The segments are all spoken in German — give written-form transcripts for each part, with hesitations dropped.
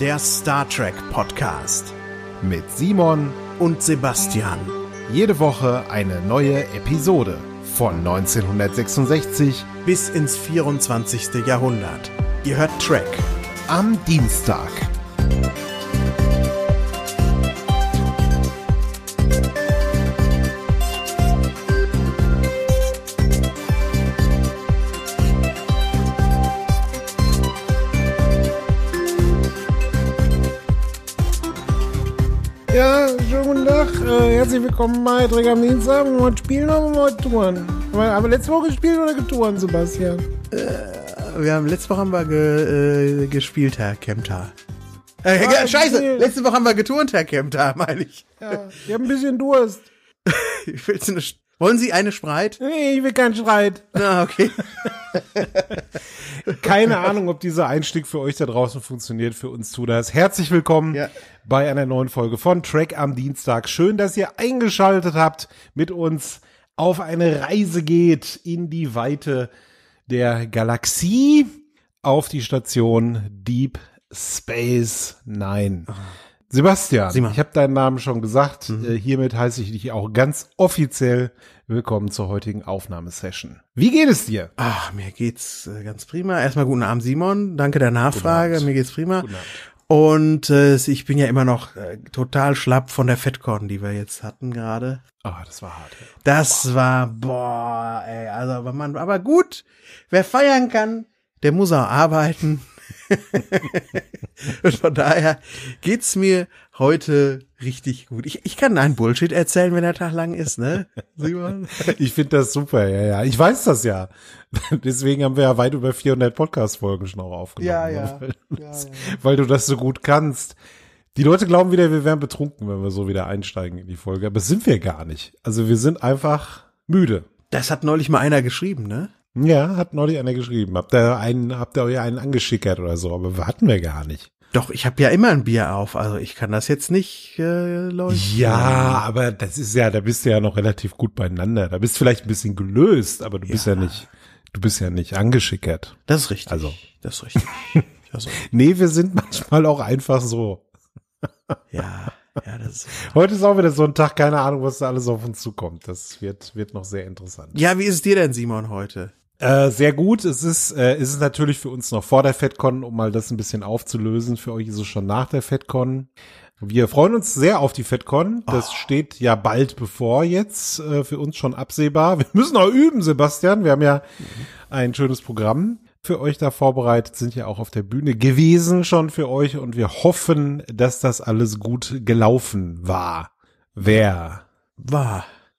Der Star Trek Podcast mit Simon und Sebastian. Jede Woche eine neue Episode von 1966 bis ins 24. Jahrhundert. Ihr hört Trek am Dienstag. Ja, schönen guten Tag. Herzlich willkommen bei Trek am Dienstag. Wir wollen spielen oder wir wollen touren? Haben wir letzte Woche gespielt oder getouren, Sebastian? Letzte Woche haben wir gespielt, Herr Kempter. Scheiße, letzte Woche haben wir geturnt, Herr Kempter, meine ich. Ja, ich habe ein bisschen Durst. Wollen Sie eine Sprite? Nee, ich will keinen Streit. Ah, okay. Keine Ahnung, ob dieser Einstieg für euch da draußen funktioniert, für uns tut das. Herzlich willkommen bei einer neuen Folge von Trek am Dienstag. Schön, dass ihr eingeschaltet habt, mit uns auf eine Reise geht in die Weite der Galaxie auf die Station Deep Space Nine. Sebastian, ich habe deinen Namen schon gesagt. Hiermit heiße ich dich auch ganz offiziell willkommen zur heutigen Aufnahmesession. Wie geht es dir? Ach, mir geht's ganz prima. Erstmal guten Abend, Simon. Danke der Nachfrage. Mir geht's prima. Und ich bin ja immer noch total schlapp von der FedCon, die wir jetzt hatten gerade. Ah, das war hart. Ja. Aber gut, wer feiern kann, der muss auch arbeiten. Und von daher geht's mir heute richtig gut. Ich kann einen Bullshit erzählen, wenn der Tag lang ist, ne, Simon? Ich finde das super, ja. Ich weiß das ja. Deswegen haben wir ja weit über 400 Podcast-Folgen schon auch aufgenommen. Ja. Weil du das so gut kannst. Die Leute glauben wieder, wir wären betrunken, wenn wir so wieder einsteigen in die Folge. Aber das sind wir gar nicht. Also wir sind einfach müde. Das hat neulich mal einer geschrieben, ne? Ja, hat neulich einer geschrieben. Habt ihr euch einen angeschickert oder so? Aber hatten wir gar nicht. Doch, ich habe ja immer ein Bier auf. Also ich kann das jetzt nicht, Leute. Ja, aber das ist ja, da bist du ja noch relativ gut beieinander. Da bist du vielleicht ein bisschen gelöst, aber du bist ja nicht angeschickert. Das ist richtig. Also. Das ist richtig. Also. Nee, wir sind manchmal auch einfach so. Ja, das. Heute ist auch wieder so ein Tag, keine Ahnung, was da alles auf uns zukommt. Das wird noch sehr interessant. Ja, wie ist es dir denn, Simon, heute? Sehr gut. Es ist natürlich für uns noch vor der FedCon, um mal das ein bisschen aufzulösen. Für euch ist es schon nach der FedCon. Wir freuen uns sehr auf die FedCon. Das steht ja bald bevor jetzt. Für uns schon absehbar. Wir müssen noch üben, Sebastian. Wir haben ja ein schönes Programm für euch da vorbereitet, sind ja auch auf der Bühne gewesen schon für euch. Und wir hoffen, dass das alles gut gelaufen war.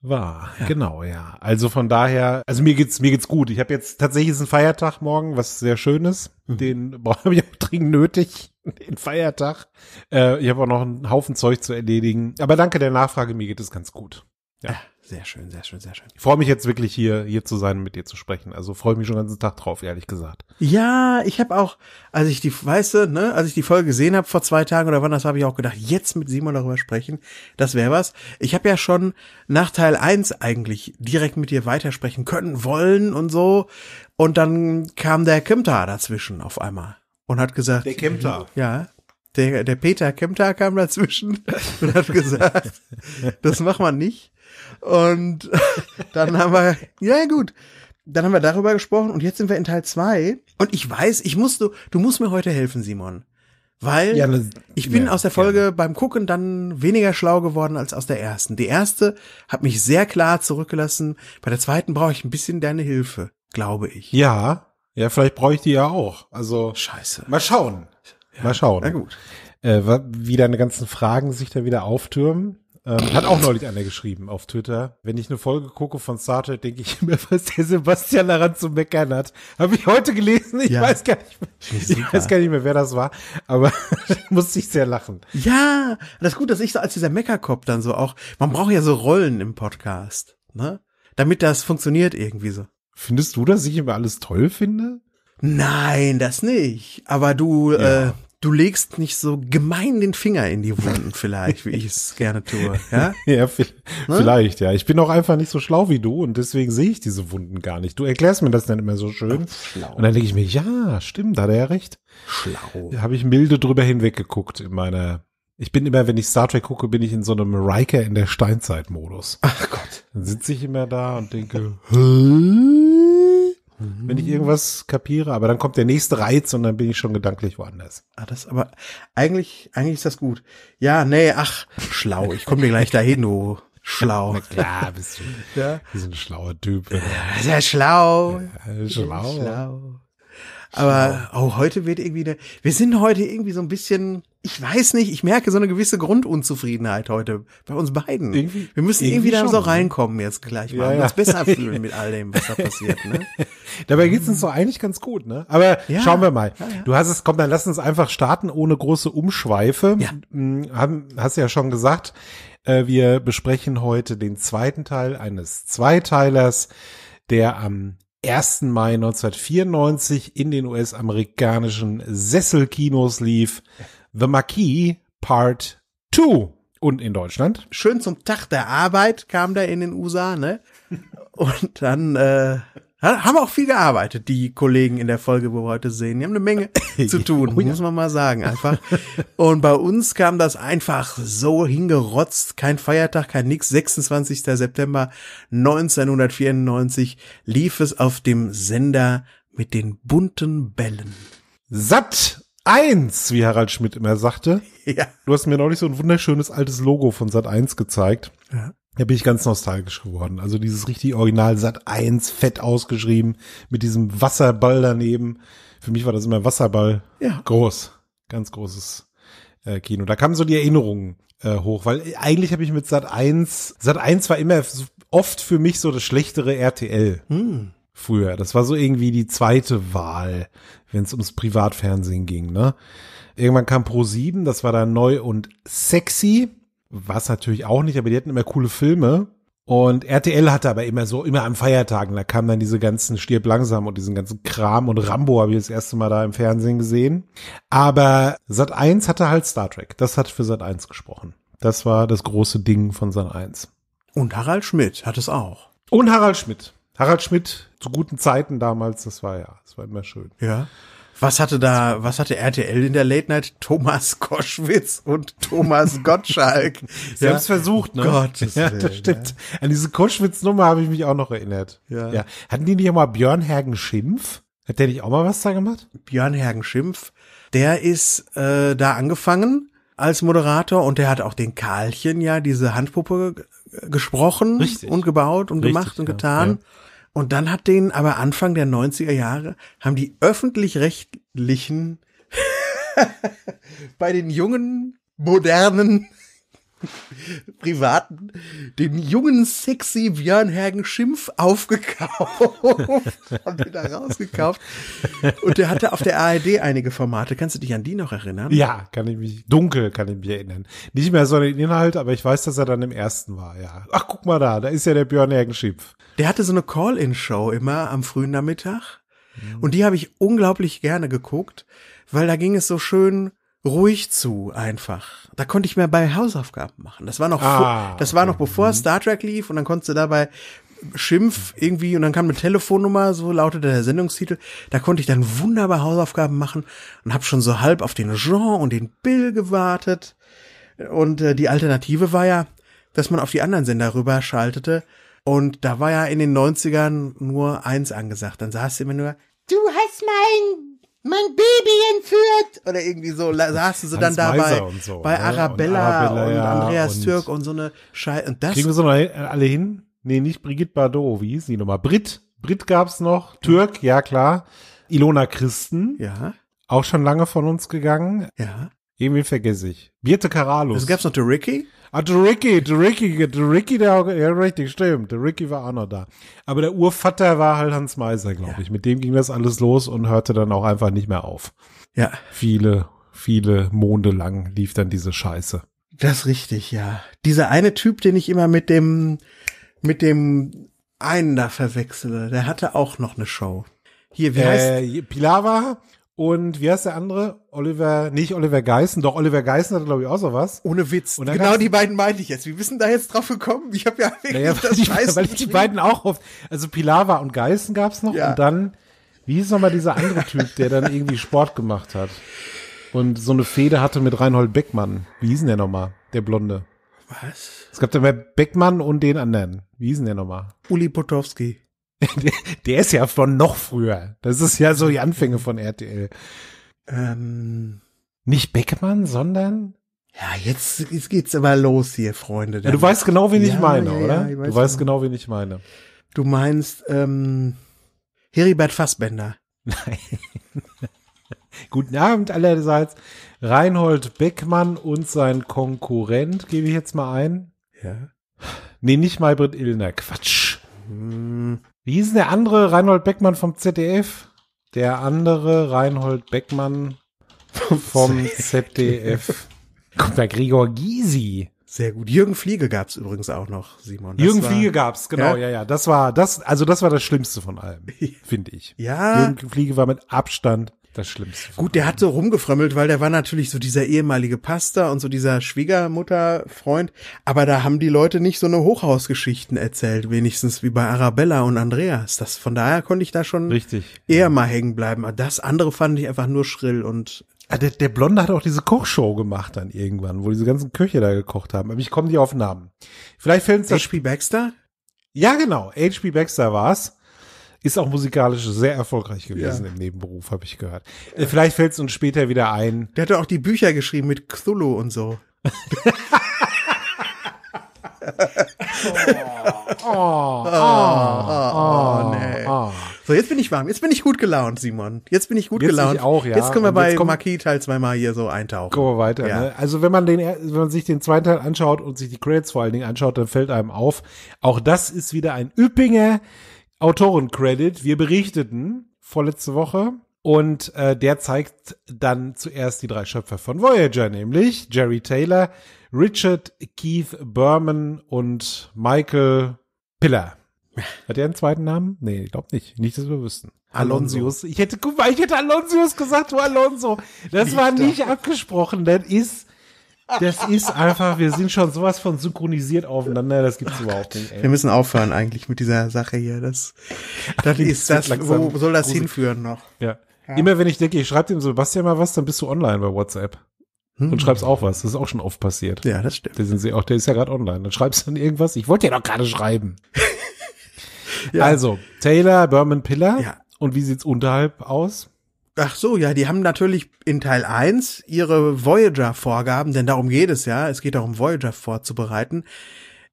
Ja. Genau, ja. Also von daher, also mir geht's gut. Ich habe jetzt tatsächlich einen Feiertag morgen, was sehr schön ist. Den habe ich auch dringend nötig, den Feiertag. Ich habe auch noch einen Haufen Zeug zu erledigen. Aber danke der Nachfrage, mir geht es ganz gut. Ja. Sehr schön. Ich freue mich jetzt wirklich hier zu sein und mit dir zu sprechen. Also freue mich schon den ganzen Tag drauf, ehrlich gesagt. Ja, ich habe auch, als ich die Folge gesehen habe vor 2 Tagen oder wann, das habe ich auch gedacht, jetzt mit Simon darüber sprechen, das wäre was. Ich habe ja schon nach Teil 1 eigentlich direkt mit dir weitersprechen können, wollen und so. Und dann kam der Kempter dazwischen auf einmal und hat gesagt. Der Kempter. Ja. Der Peter Kempter kam dazwischen und hat gesagt, das macht man nicht. Und dann haben wir, darüber gesprochen und jetzt sind wir in Teil 2. Und ich weiß, du musst mir heute helfen, Simon. Weil ich bin aus der Folge beim Gucken dann weniger schlau geworden als aus der ersten. Die erste hat mich sehr klar zurückgelassen. Bei der zweiten brauche ich ein bisschen deine Hilfe, glaube ich. Ja, vielleicht brauche ich die ja auch. Also, scheiße. Mal schauen. Ja, mal schauen. Na gut. Wie deine ganzen Fragen sich da wieder auftürmen. Hat auch neulich einer geschrieben auf Twitter. Wenn ich eine Folge gucke von Star Trek, denke ich immer, was der Sebastian daran zu meckern hat. Habe ich heute gelesen. Ich weiß gar nicht mehr, wer das war. Aber musste ich sehr lachen. Ja, das ist gut, dass ich so als dieser Meckerkopf dann so auch, man braucht ja so Rollen im Podcast, ne? Damit das funktioniert irgendwie so. Findest du, dass ich immer alles toll finde? Nein, das nicht. Aber du, du legst nicht so gemein den Finger in die Wunden vielleicht, wie ich es gerne tue. Ja, ja vielleicht, ja. Ich bin auch einfach nicht so schlau wie du und deswegen sehe ich diese Wunden gar nicht. Du erklärst mir das dann immer so schön. Schlau. Und dann denke ich mir, ja, stimmt, da hat er ja recht. Schlau. Da habe ich milde drüber hinweggeguckt in meiner... Ich bin immer, wenn ich Star Trek gucke, bin ich in so einem Riker in der Steinzeit-Modus. Ach Gott. Dann sitze ich immer da und denke, wenn ich irgendwas kapiere, aber dann kommt der nächste Reiz und dann bin ich schon gedanklich woanders. Ah, das aber, eigentlich ist das gut. Ja, nee, ach, schlau, ich komme dir gleich dahin, du schlau. Na klar, bist du. Ja. Du bist ein schlauer Typ. Sehr schlau. Ja, schlau. Schlau. Aber auch heute wird irgendwie wir sind heute so ein bisschen, ich weiß nicht, ich merke so eine gewisse Grundunzufriedenheit heute bei uns beiden. Wir müssen irgendwie da schon so reinkommen jetzt gleich mal, uns besser fühlen mit all dem, was da passiert. Ne? Dabei geht's uns doch eigentlich ganz gut, ne? Aber ja, schauen wir mal. Ja. Du hast es, komm, dann lass uns einfach starten ohne große Umschweife. Ja. Hast ja schon gesagt, wir besprechen heute den zweiten Teil eines Zweiteilers, der am 1. Mai 1994 in den US-amerikanischen Sesselkinos lief, The Marquis Part 2. Und in Deutschland? Schön zum Tag der Arbeit kam der in den USA, ne? Und dann haben auch viel gearbeitet, die Kollegen in der Folge, wo wir heute sehen. Die haben eine Menge zu tun, muss man mal sagen, einfach. Und bei uns kam das einfach so hingerotzt. Kein Feiertag, kein nix. 26. September 1994 lief es auf dem Sender mit den bunten Bällen. Sat.1, wie Harald Schmidt immer sagte. Ja. Du hast mir neulich so ein wunderschönes altes Logo von Sat.1 gezeigt. Ja. Da bin ich ganz nostalgisch geworden. Also dieses richtig Original Sat.1, fett ausgeschrieben, mit diesem Wasserball daneben. Für mich war das immer Wasserball. Ja. Groß. Ganz großes Kino. Da kamen so die Erinnerungen hoch, weil eigentlich habe ich mit Sat.1 war immer oft für mich so das schlechtere RTL. Früher. Das war so irgendwie die zweite Wahl, wenn es ums Privatfernsehen ging, ne? Irgendwann kam Pro7, das war dann neu und sexy. Was natürlich auch nicht, aber die hatten immer coole Filme. Und RTL hatte aber immer an Feiertagen, da kamen dann diese ganzen Stirb langsam und diesen ganzen Kram und Rambo habe ich das erste Mal da im Fernsehen gesehen. Aber Sat.1 hatte halt Star Trek. Das hat für Sat.1 gesprochen. Das war das große Ding von Sat.1. Und Harald Schmidt hat es auch. Und Harald Schmidt. Harald Schmidt zu guten Zeiten damals, das war immer schön. Ja. Was hatte RTL in der Late Night? Thomas Koschwitz und Thomas Gottschalk. Sie haben es versucht, ne? Gottes Willen, das stimmt. Ja. An diese Koschwitz-Nummer habe ich mich auch noch erinnert. Ja. Ja. Hatten die nicht auch mal Björn-Hergen Schimpf? Hat der nicht auch mal was da gemacht? Björn-Hergen Schimpf, der ist da angefangen als Moderator und der hat auch den Karlchen, ja, diese Handpuppe gesprochen. Richtig. Und gebaut und richtig, gemacht und getan. Ja. Und dann hat denen aber Anfang der 90er Jahre, haben die Öffentlich-Rechtlichen bei den jungen, modernen, privaten, den jungen, sexy Björn-Hergen Schimpf aufgekauft. Haben die da rausgekauft. Und der hatte auf der ARD einige Formate. Kannst du dich an die noch erinnern? Ja, kann ich mich erinnern. Nicht mehr so den Inhalt, aber ich weiß, dass er dann im ersten war, ja. Ach, guck mal da ist ja der Björn-Hergen Schimpf. Der hatte so eine Call-in-Show immer am frühen Nachmittag. Und die habe ich unglaublich gerne geguckt, weil da ging es so schön ruhig zu einfach. Da konnte ich mir bei Hausaufgaben machen. Das war noch bevor Star Trek lief und dann konntest du dabei Schimpf irgendwie und dann kam eine Telefonnummer, so lautete der Sendungstitel. Da konnte ich dann wunderbar Hausaufgaben machen und habe schon so halb auf den Jean und den Bill gewartet. Und die Alternative war ja, dass man auf die anderen Sender rüberschaltete. Und da war ja in den 90ern nur eins angesagt. Dann saß immer nur, du hast mein Baby entführt. Oder irgendwie so, saßen sie dann dabei so, bei Arabella und Andreas Türk und so eine Scheiße. Und das kriegen wir so noch alle hin? Nee, nicht Brigitte Bardot, wie hieß die nochmal? Britt gab's noch, Türk, ja klar. Ilona Christen, ja, auch schon lange von uns gegangen. Ja. Irgendwie vergesse ich. Birte Karalus. Es gab's noch der Ricky. Ah, der Ricky, ja richtig, stimmt, der Ricky war auch noch da. Aber der Urvater war halt Hans Meiser, glaube ich. Mit dem ging das alles los und hörte dann auch einfach nicht mehr auf. Ja. Viele, viele Monde lang lief dann diese Scheiße. Das ist richtig, ja. Dieser eine Typ, den ich immer mit dem einen da verwechsele, der hatte auch noch eine Show. Hier, wie heißt Pilawa Und wie heißt der andere? Oliver Geissen hatte, glaube ich, auch sowas. Ohne Witz. Und genau die beiden meinte ich jetzt. Wie bist denn da jetzt drauf gekommen? Ich habe ja wirklich weil ich die beiden auch oft, also Pilawa und Geissen gab's noch, ja. Und dann, wie hieß nochmal dieser andere Typ, der dann irgendwie Sport gemacht hat und so eine Fehde hatte mit Reinhold Beckmann. Wie hieß denn der nochmal? Der Blonde. Was? Es gab da mehr Beckmann und den anderen. Wie hieß denn der nochmal? Uli Potowski. Der ist ja von noch früher. Das ist ja so die Anfänge von RTL. Nicht Beckmann, sondern? Ja, jetzt geht's aber los hier, Freunde. Ja, du weißt genau, wen ich meine, ja, oder? Ja, du weißt genau, wen ich meine. Du meinst Heribert Fassbender. Nein. Guten Abend allerseits. Reinhold Beckmann und sein Konkurrent, gebe ich jetzt mal ein. Ja. Nee, nicht Maybrit Illner. Quatsch. Wie hieß der andere Reinhold Beckmann vom ZDF? Der andere Reinhold Beckmann vom ZDF. Guck mal, Gregor Gysi. Sehr gut. Jürgen Fliege gab's übrigens auch noch, Simon. Fliege gab's, genau, ja. Das war das Schlimmste von allem, finde ich. Ja. Jürgen Fliege war mit Abstand das Schlimmste. Gut, der hat so rumgefrömmelt, weil der war natürlich so dieser ehemalige Pastor und so dieser Schwiegermutterfreund. Aber da haben die Leute nicht so eine Hochhausgeschichten erzählt, wenigstens wie bei Arabella und Andreas. Von daher konnte ich da schon eher mal hängen bleiben. Das andere fand ich einfach nur schrill und der Blonde hat auch diese Kochshow gemacht dann irgendwann, wo diese ganzen Köche da gekocht haben. Aber ich komme nicht auf Namen. Vielleicht fällt uns das H.P. Baxter? Ja, genau. H.P. Baxter war's. Ist auch musikalisch sehr erfolgreich gewesen im Nebenberuf, habe ich gehört. Vielleicht fällt es uns später wieder ein. Der hat doch auch die Bücher geschrieben mit Cthulhu und so. Nee. Oh. So, jetzt bin ich warm. Jetzt bin ich gut gelaunt, Simon. Jetzt bin ich gut gelaunt. Ich auch, ja. Jetzt können wir bei Marquis Teil 2 mal hier so eintauchen. Gucken wir weiter. Ja. Ne? Also wenn man sich den zweiten Teil anschaut und sich die Credits vor allen Dingen anschaut, dann fällt einem auf, auch das ist wieder ein Üppinger Autoren-Credit. Wir berichteten vorletzte Woche und der zeigt dann zuerst die drei Schöpfer von Voyager, nämlich Jerry Taylor, Richard Keith Berman und Michael Piller. Hat er einen zweiten Namen? Nee, ich glaube nicht. Nicht, dass wir wüssten. Alonsius. Ich hätte Alonsius gesagt, du Alonso. Das war nicht abgesprochen. Das ist einfach, wir sind schon sowas von synchronisiert aufeinander, das gibt's überhaupt nicht. Ey. Wir müssen aufhören eigentlich mit dieser Sache hier. Wo soll das hinführen noch? Ja. Ja. Immer wenn ich denke, ich schreibe dem Sebastian mal was, dann bist du online bei WhatsApp. Und schreibst auch was. Das ist auch schon oft passiert. Ja, das stimmt. Der ist ja gerade online. Dann schreibst du dann irgendwas. Ich wollte ja doch gerade schreiben. Ja. Also, Taylor, Berman, Piller. Ja. Und wie sieht's unterhalb aus? Ach so, ja, die haben natürlich in Teil 1 ihre Voyager-Vorgaben, denn darum geht es ja, es geht darum, Voyager vorzubereiten,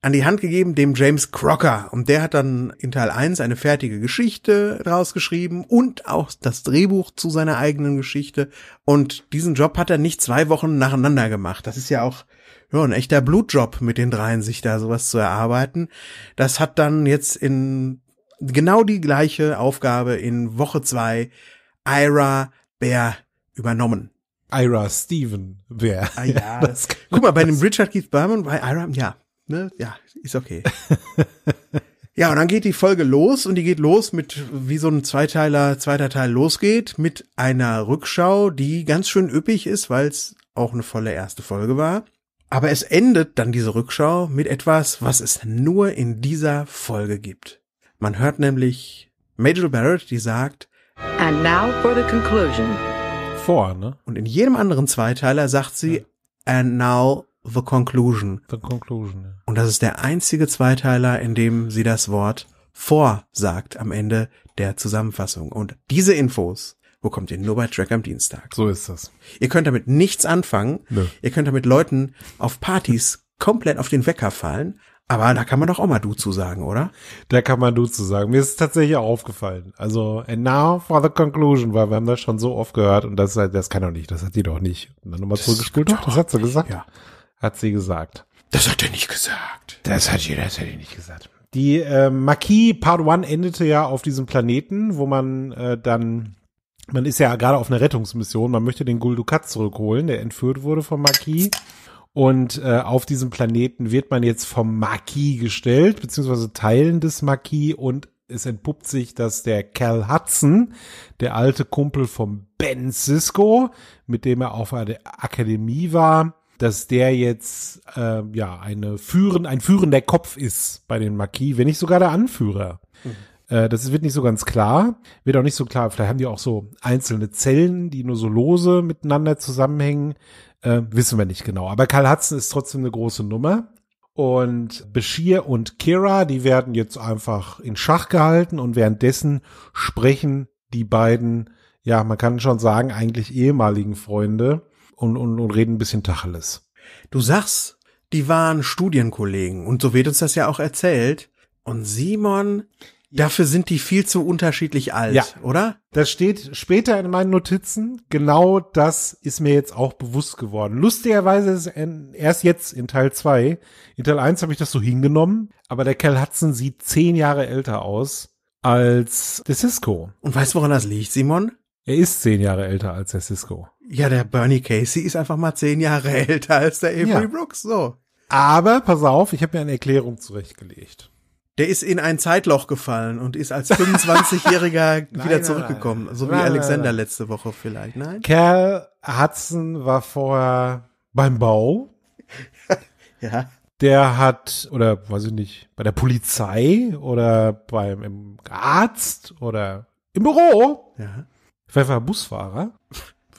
an die Hand gegeben dem James Crocker. Und der hat dann in Teil 1 eine fertige Geschichte rausgeschrieben und auch das Drehbuch zu seiner eigenen Geschichte. Und diesen Job hat er nicht 2 Wochen nacheinander gemacht. Das ist ja auch ein echter Blutjob mit den dreien, sich da sowas zu erarbeiten. Das hat dann jetzt in genau die gleiche Aufgabe in Woche 2 Ira Behr übernommen. Ira Steven Behr. Ah, ja, guck mal, bei dem Richard Keith Berman, bei Ira, ja, ne, ja, ist okay. Ja, und dann geht die Folge los und die geht los mit, wie so ein zweiter Teil losgeht, mit einer Rückschau, die ganz schön üppig ist, weil es auch eine volle erste Folge war. Aber es endet dann diese Rückschau mit etwas, was es nur in dieser Folge gibt. Man hört nämlich Major Barrett, die sagt, "And now for the conclusion." Ne? Und in jedem anderen Zweiteiler sagt sie, ja. "And now the conclusion." The conclusion, ja. Und das ist der einzige Zweiteiler, in dem sie das Wort vor sagt am Ende der Zusammenfassung. Und diese Infos bekommt ihr nur bei Track am Dienstag. So ist das. Ihr könnt damit nichts anfangen. Nö. Ihr könnt damit Leuten auf Partys komplett auf den Wecker fallen. Aber da kann man doch auch mal du zu sagen, oder? Da kann man du zu sagen. Mir ist es tatsächlich auch aufgefallen. Also, and now for the conclusion, weil wir haben das schon so oft gehört und das kann doch nicht, das hat die doch nicht. Und dann nochmal zurückgespult, das hat sie gesagt. Ja. Hat sie gesagt. Das hat er nicht gesagt. Das hat er nicht gesagt. Die Marquis Part 1 endete ja auf diesem Planeten, wo man man ist ja gerade auf einer Rettungsmission, man möchte den Gul Dukat zurückholen, der entführt wurde vom Marquis. Und auf diesem Planeten wird man jetzt vom Marquis gestellt, beziehungsweise Teilen des Marquis und es entpuppt sich, dass der Cal Hudson, der alte Kumpel von Ben Sisko, mit dem er auf einer Akademie war, dass der jetzt ein führender Kopf ist bei den Maquis, wenn nicht sogar der Anführer. Mhm. Das wird nicht so ganz klar, wird auch nicht so klar, vielleicht haben die auch so einzelne Zellen, die nur so lose miteinander zusammenhängen, wissen wir nicht genau. Aber Cal Hudson ist trotzdem eine große Nummer. Und Bashir und Kira, die werden jetzt einfach in Schach gehalten und währenddessen sprechen die beiden, ja, man kann schon sagen, eigentlich ehemaligen Freunde und reden ein bisschen Tacheles. Du sagst, die waren Studienkollegen und so wird uns das ja auch erzählt. Und Simon, dafür sind die viel zu unterschiedlich alt, ja, oder? Das steht später in meinen Notizen. Genau das ist mir jetzt auch bewusst geworden. Lustigerweise ist erst jetzt in Teil 2. In Teil 1 habe ich das so hingenommen, aber der Cal Hudson sieht 10 Jahre älter aus als der Sisko. Und weißt du, woran das liegt, Simon? Er ist 10 Jahre älter als der Sisko. Ja, der Bernie Casey ist einfach mal 10 Jahre älter als der Avery Brooks, so. Aber, pass auf, ich habe mir eine Erklärung zurechtgelegt. Der ist in ein Zeitloch gefallen und ist als 25-Jähriger wieder zurückgekommen. Nein. So wie Alexander letzte Woche vielleicht, nein? Cal Hudson war vorher beim Bau. Ja. Der hat, oder weiß ich nicht, bei der Polizei oder beim Arzt oder im Büro. Ja. Vielleicht war er Busfahrer.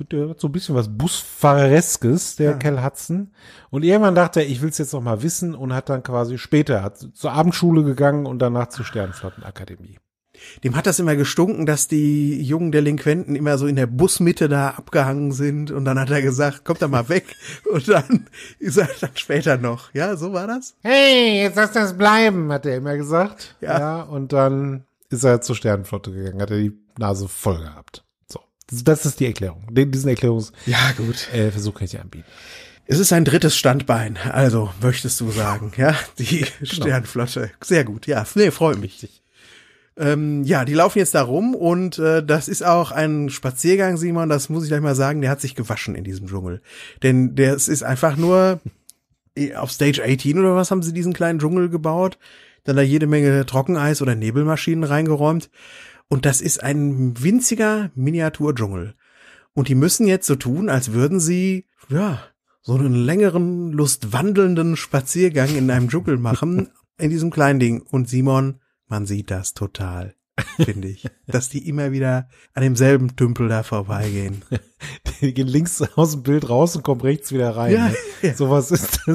Der hat so ein bisschen was Busfahrereskes, der Cal Hudson. Und irgendwann dachte er, ich will es jetzt noch mal wissen und hat dann quasi später zur Abendschule gegangen und danach zur Sternflottenakademie. Dem hat das immer gestunken, dass die jungen Delinquenten immer so in der Busmitte da abgehangen sind und dann hat er gesagt, kommt da mal weg und dann ist er dann später noch. Ja, so war das. Hey, jetzt lass das bleiben, hat er immer gesagt. Ja, und dann ist er zur Sternenflotte gegangen, hat er die Nase voll gehabt. Das ist die Erklärung. Diesen Erklärungsversuch kann ich dir anbieten. Es ist ein drittes Standbein, also möchtest du sagen, ja, die Sternflotte. Sehr gut, ja, nee, freut mich. Ja, die laufen jetzt da rum und das ist auch ein Spaziergang, Simon, das muss ich gleich mal sagen, der hat sich gewaschen in diesem Dschungel. Denn das ist einfach nur auf Stage 18 oder was haben sie diesen kleinen Dschungel gebaut, dann da jede Menge Trockeneis oder Nebelmaschinen reingeräumt. Und das ist ein winziger Miniaturdschungel. Und die müssen jetzt so tun, als würden sie, ja, so einen längeren, lustwandelnden Spaziergang in einem Dschungel machen, in diesem kleinen Ding. Und Simon, man sieht das total, finde ich, dass die immer wieder an demselben Tümpel da vorbeigehen. Die gehen links aus dem Bild raus und kommen rechts wieder rein. Ja, ne? Ja. Sowas ist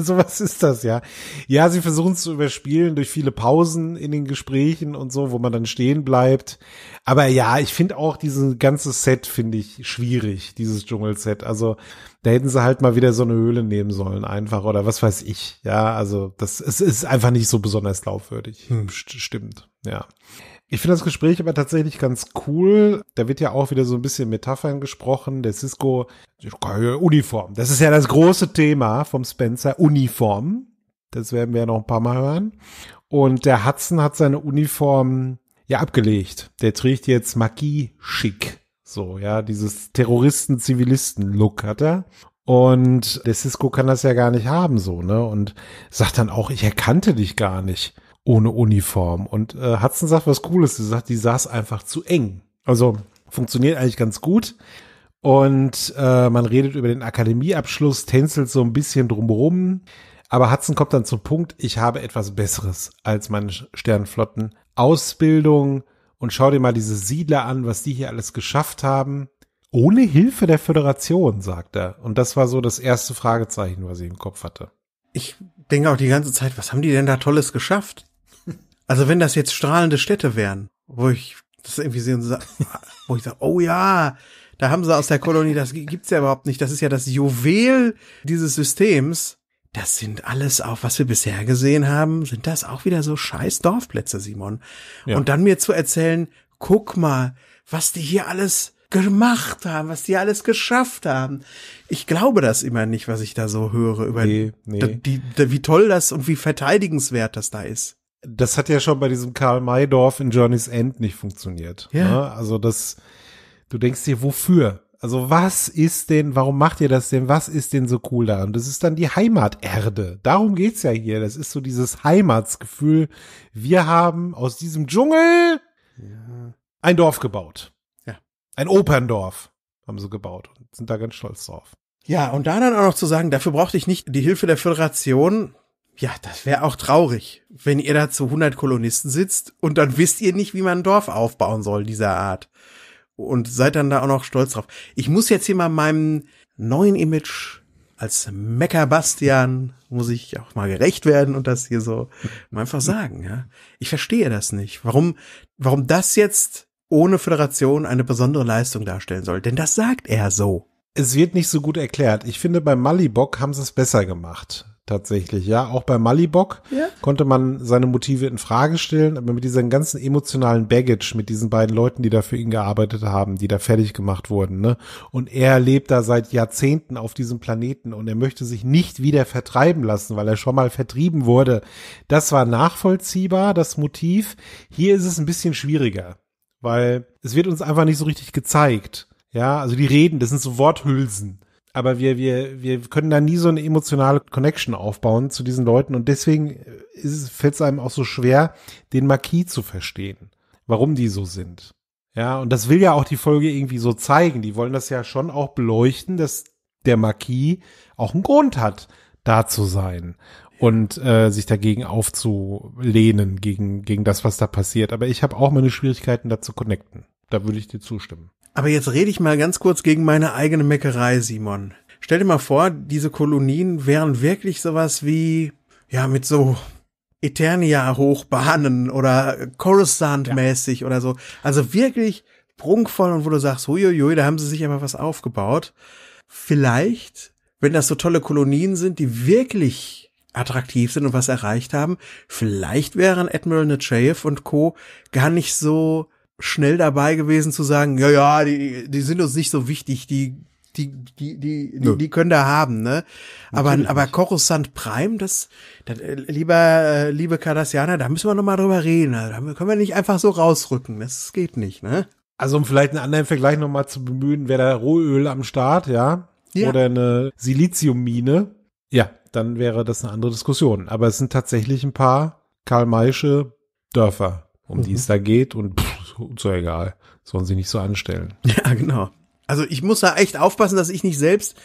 das, ja. Ja, sie versuchen es zu überspielen durch viele Pausen in den Gesprächen und so, wo man dann stehen bleibt. Aber ja, ich finde auch dieses ganze Set, finde ich, schwierig, dieses Dschungelset. Also da hätten sie halt mal wieder so eine Höhle nehmen sollen einfach oder was weiß ich. Ja, also es ist einfach nicht so besonders glaubwürdig. Stimmt, ja. Ich finde das Gespräch aber tatsächlich ganz cool. Da wird ja auch wieder so ein bisschen Metaphern gesprochen. Der Sisko, Uniform. Das ist ja das große Thema vom Spencer, Uniform. Das werden wir ja noch ein paar Mal hören. Und der Hudson hat seine Uniform ja abgelegt. Der trägt jetzt Maquis-Chic. So, ja, dieses Terroristen-Zivilisten-Look hat er. Und der Sisko kann das ja gar nicht haben, so, ne? Und sagt dann auch, ich erkannte dich gar nicht. Ohne Uniform. Und Hudson sagt was Cooles. Sie sagt, die saß einfach zu eng. Also funktioniert eigentlich ganz gut. Und man redet über den Akademieabschluss, tänzelt so ein bisschen drumherum. Aber Hudson kommt dann zum Punkt, ich habe etwas Besseres als meine Sternenflotten-Ausbildung. Und schau dir mal diese Siedler an, was die hier alles geschafft haben. Ohne Hilfe der Föderation, sagt er. Und das war so das erste Fragezeichen, was ich im Kopf hatte. Ich denke auch die ganze Zeit, was haben die denn da Tolles geschafft? Also wenn das jetzt strahlende Städte wären, wo ich das irgendwie sehe und sage, oh ja, da haben sie aus der Kolonie, das gibt's ja überhaupt nicht, das ist ja das Juwel dieses Systems. Das sind alles auch, was wir bisher gesehen haben, sind das auch wieder so scheiß Dorfplätze, Simon. Ja. Und dann mir zu erzählen, guck mal, was die hier alles gemacht haben, was die alles geschafft haben. Ich glaube das immer nicht, was ich da so höre über wie toll das und wie verteidigenswert das da ist. Das hat ja schon bei diesem Karl Maydorf in Journey's End nicht funktioniert. Ja. Ne? Also du denkst dir, wofür? Also warum macht ihr das denn? Was ist denn so cool da? Und das ist dann die Heimaterde. Darum geht's ja hier. Das ist so dieses Heimatsgefühl. Wir haben aus diesem Dschungel Ja. Ein Dorf gebaut. Ja. Ein Operndorf haben sie gebaut und sind da ganz stolz drauf. Ja, und da dann auch noch zu sagen, dafür brauchte ich nicht die Hilfe der Föderation. Ja, das wäre auch traurig, wenn ihr da zu 100 Kolonisten sitzt und dann wisst ihr nicht, wie man ein Dorf aufbauen soll dieser Art. Und seid dann da auch noch stolz drauf. Ich muss jetzt hier mal meinem neuen Image als Mecker-Bastian muss ich auch mal gerecht werden und das hier so einfach sagen. Ja? Ich verstehe das nicht. Warum das jetzt ohne Föderation eine besondere Leistung darstellen soll. Denn das sagt er so. Es wird nicht so gut erklärt. Ich finde, bei Malibok haben sie es besser gemacht. Tatsächlich, ja. Auch bei Malibok konnte man seine Motive in Frage stellen, aber mit diesem ganzen emotionalen Baggage, mit diesen beiden Leuten, die da für ihn gearbeitet haben, die da fertig gemacht wurden, ne? Und er lebt da seit Jahrzehnten auf diesem Planeten und er möchte sich nicht wieder vertreiben lassen, weil er schon mal vertrieben wurde. Das war nachvollziehbar, das Motiv. Hier ist es ein bisschen schwieriger, weil es wird uns einfach nicht so richtig gezeigt. Ja, also die Reden, das sind so Worthülsen. Aber wir können da nie so eine emotionale Connection aufbauen zu diesen Leuten. Und deswegen fällt es einem auch so schwer, den Marquis zu verstehen, warum die so sind. Ja, und das will ja auch die Folge irgendwie so zeigen. Die wollen das ja schon auch beleuchten, dass der Marquis auch einen Grund hat, da zu sein und sich dagegen aufzulehnen, gegen das, was da passiert. Aber ich habe auch meine Schwierigkeiten, da zu connecten. Da würde ich dir zustimmen. Aber jetzt rede ich mal ganz kurz gegen meine eigene Meckerei, Simon. Stell dir mal vor, diese Kolonien wären wirklich sowas wie, ja, mit so Eternia-Hochbahnen oder Coruscant-mäßig oder so. Also wirklich prunkvoll und wo du sagst, huiuiui, da haben sie sich einmal was aufgebaut. Vielleicht, wenn das so tolle Kolonien sind, die wirklich attraktiv sind und was erreicht haben, vielleicht wären Admiral Nechayev und Co. gar nicht so schnell dabei gewesen zu sagen, ja, die sind uns nicht so wichtig, die können da haben, ne? Aber Coruscant Prime, das liebe Cardassianer, da müssen wir nochmal drüber reden, da können wir nicht einfach so rausrücken, das geht nicht, ne? Also um vielleicht einen anderen Vergleich nochmal zu bemühen, wäre da Rohöl am Start, ja? Oder eine Siliziummine, ja, dann wäre das eine andere Diskussion. Aber es sind tatsächlich ein paar karl-may'sche Dörfer, um die es da geht und so egal, sollen sie nicht so anstellen. Ja, genau. Also ich muss da echt aufpassen, dass ich nicht selbst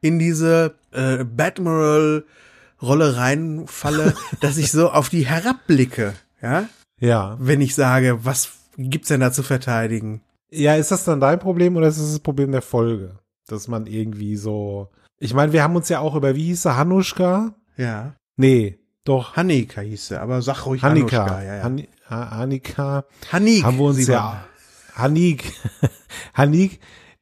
in diese Batmoral-Rolle reinfalle, dass ich so auf die herabblicke, ja? Ja. Wenn ich sage, was gibt's denn da zu verteidigen? Ja, ist das dann dein Problem oder ist das das Problem der Folge? Dass man irgendwie so, ich meine, wir haben uns ja auch über, wie hieß er, Hanuschka? Ja. Nee, doch. Hanika hieß er, aber sag ruhig Hanika. Hanuschka, ja. Hanik, haben wir uns ja, Hanik,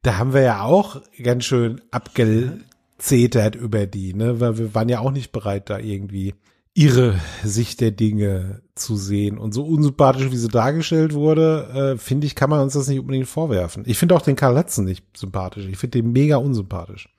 da haben wir ja auch ganz schön abgezetert über die, ne, weil wir waren ja auch nicht bereit, da irgendwie ihre Sicht der Dinge zu sehen und so unsympathisch, wie sie dargestellt wurde, finde ich, kann man uns das nicht unbedingt vorwerfen. Ich finde auch den Cal Hudson nicht sympathisch, ich finde den mega unsympathisch.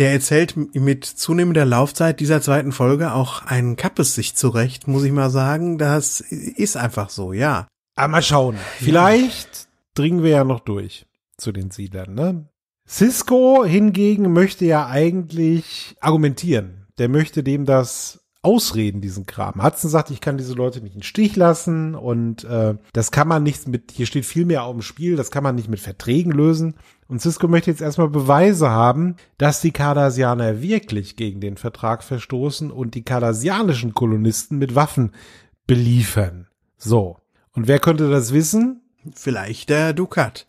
Der erzählt mit zunehmender Laufzeit dieser zweiten Folge auch einen Kappes sich zurecht, muss ich mal sagen. Das ist einfach so, ja. Aber mal schauen. Vielleicht dringen wir ja noch durch zu den Siedlern, ne? Sisko hingegen möchte ja eigentlich argumentieren. Der möchte dem das ausreden, diesen Kram. Hudson sagt, ich kann diese Leute nicht in den Stich lassen und das kann man nicht mit, hier steht viel mehr auf dem Spiel, das kann man nicht mit Verträgen lösen. Und Sisko möchte jetzt erstmal Beweise haben, dass die Cardassianer wirklich gegen den Vertrag verstoßen und die cardassianischen Kolonisten mit Waffen beliefern. So. Und wer könnte das wissen? Vielleicht der Dukat.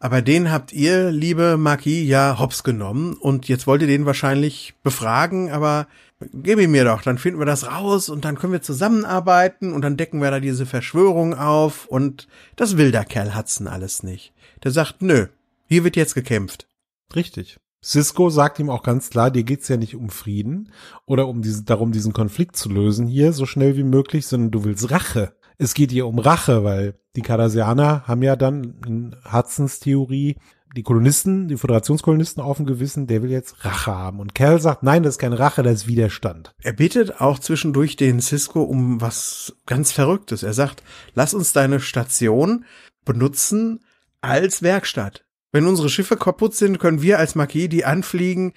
Aber den habt ihr, liebe Marquis, ja hops genommen und jetzt wollt ihr den wahrscheinlich befragen, aber gib ihn mir doch, dann finden wir das raus und dann können wir zusammenarbeiten und dann decken wir da diese Verschwörung auf und das will der Cal Hudson alles nicht. Der sagt, nö. Hier wird jetzt gekämpft. Richtig. Sisko sagt ihm auch ganz klar, dir geht's ja nicht um Frieden oder um darum, diesen Konflikt zu lösen hier so schnell wie möglich, sondern du willst Rache. Es geht hier um Rache, weil die Cardassianer haben ja dann in Hudsons Theorie die Kolonisten, die Föderationskolonisten auf dem Gewissen, der will jetzt Rache haben. Und Cal sagt, nein, das ist keine Rache, das ist Widerstand. Er bittet auch zwischendurch den Sisko um was ganz Verrücktes. Er sagt, lass uns deine Station benutzen als Werkstatt. Wenn unsere Schiffe kaputt sind, können wir als Marquis die anfliegen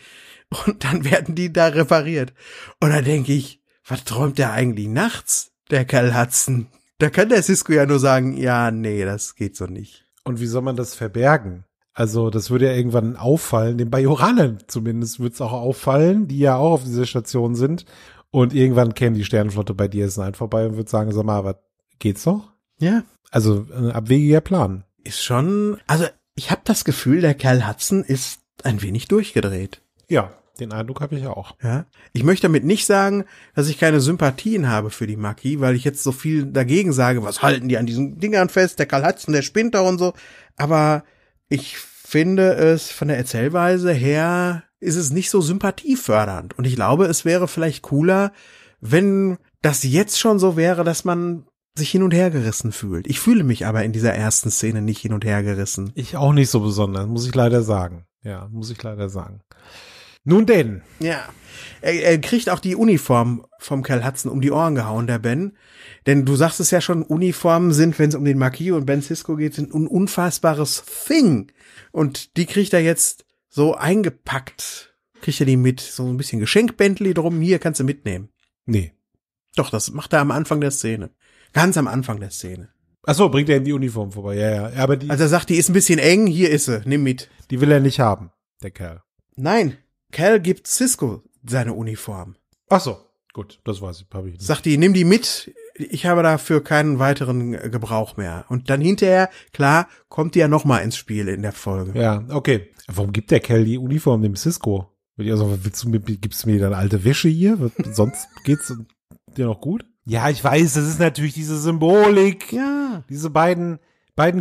und dann werden die da repariert. Und da denke ich, was träumt der eigentlich nachts, der Cal Hudson? Da kann der Sisko ja nur sagen, ja, nee, das geht so nicht. Und wie soll man das verbergen? Also das würde ja irgendwann auffallen, den Bajoranern zumindest würde es auch auffallen, die ja auch auf dieser Station sind. Und irgendwann käme die Sternenflotte bei DS9 vorbei und würde sagen, sag mal, aber geht's noch? Ja. Also ein abwegiger Plan. Ist schon, also ich habe das Gefühl, der Cal Hudson ist ein wenig durchgedreht. Ja, den Eindruck habe ich auch. Ja. Ich möchte damit nicht sagen, dass ich keine Sympathien habe für die Maquis, weil ich jetzt so viel dagegen sage, was halten die an diesen Dingern fest, der Cal Hudson, der spinnt da und so. Aber ich finde es von der Erzählweise her, ist es nicht so sympathiefördernd. Und ich glaube, es wäre vielleicht cooler, wenn das jetzt schon so wäre, dass man sich hin und her gerissen fühlt. Ich fühle mich aber in dieser ersten Szene nicht hin und her gerissen. Ich auch nicht so besonders, muss ich leider sagen. Ja, muss ich leider sagen. Nun denn. Ja, er kriegt auch die Uniform vom Cal Hudson um die Ohren gehauen, der Ben. Denn du sagst es ja schon, Uniformen sind, wenn es um den Marquis und Ben Sisko geht, sind ein unfassbares Thing. Und die kriegt er jetzt so eingepackt. Kriegt er die mit so ein bisschen Geschenk-Bentley drum. Hier, kannst du mitnehmen. Nee. Doch, das macht er am Anfang der Szene. Ganz am Anfang der Szene. Ach so, bringt er ihm die Uniform vorbei. Ja, ja. Aber die, also er sagt, die ist ein bisschen eng. Hier ist sie. Nimm mit. Die will er nicht haben, der Kerl. Nein. Cal gibt Sisko seine Uniform. Ach so, gut, das weiß ich, habe ich nicht. Sagt die, nimm die mit, ich habe dafür keinen weiteren Gebrauch mehr. Und dann hinterher, klar, kommt die ja nochmal ins Spiel in der Folge. Ja, okay. Warum gibt der Cal die Uniform dem Sisko? Also, gibst du mir dann alte Wäsche hier? Sonst geht's dir noch gut? Ja, ich weiß, das ist natürlich diese Symbolik. Ja. Diese beiden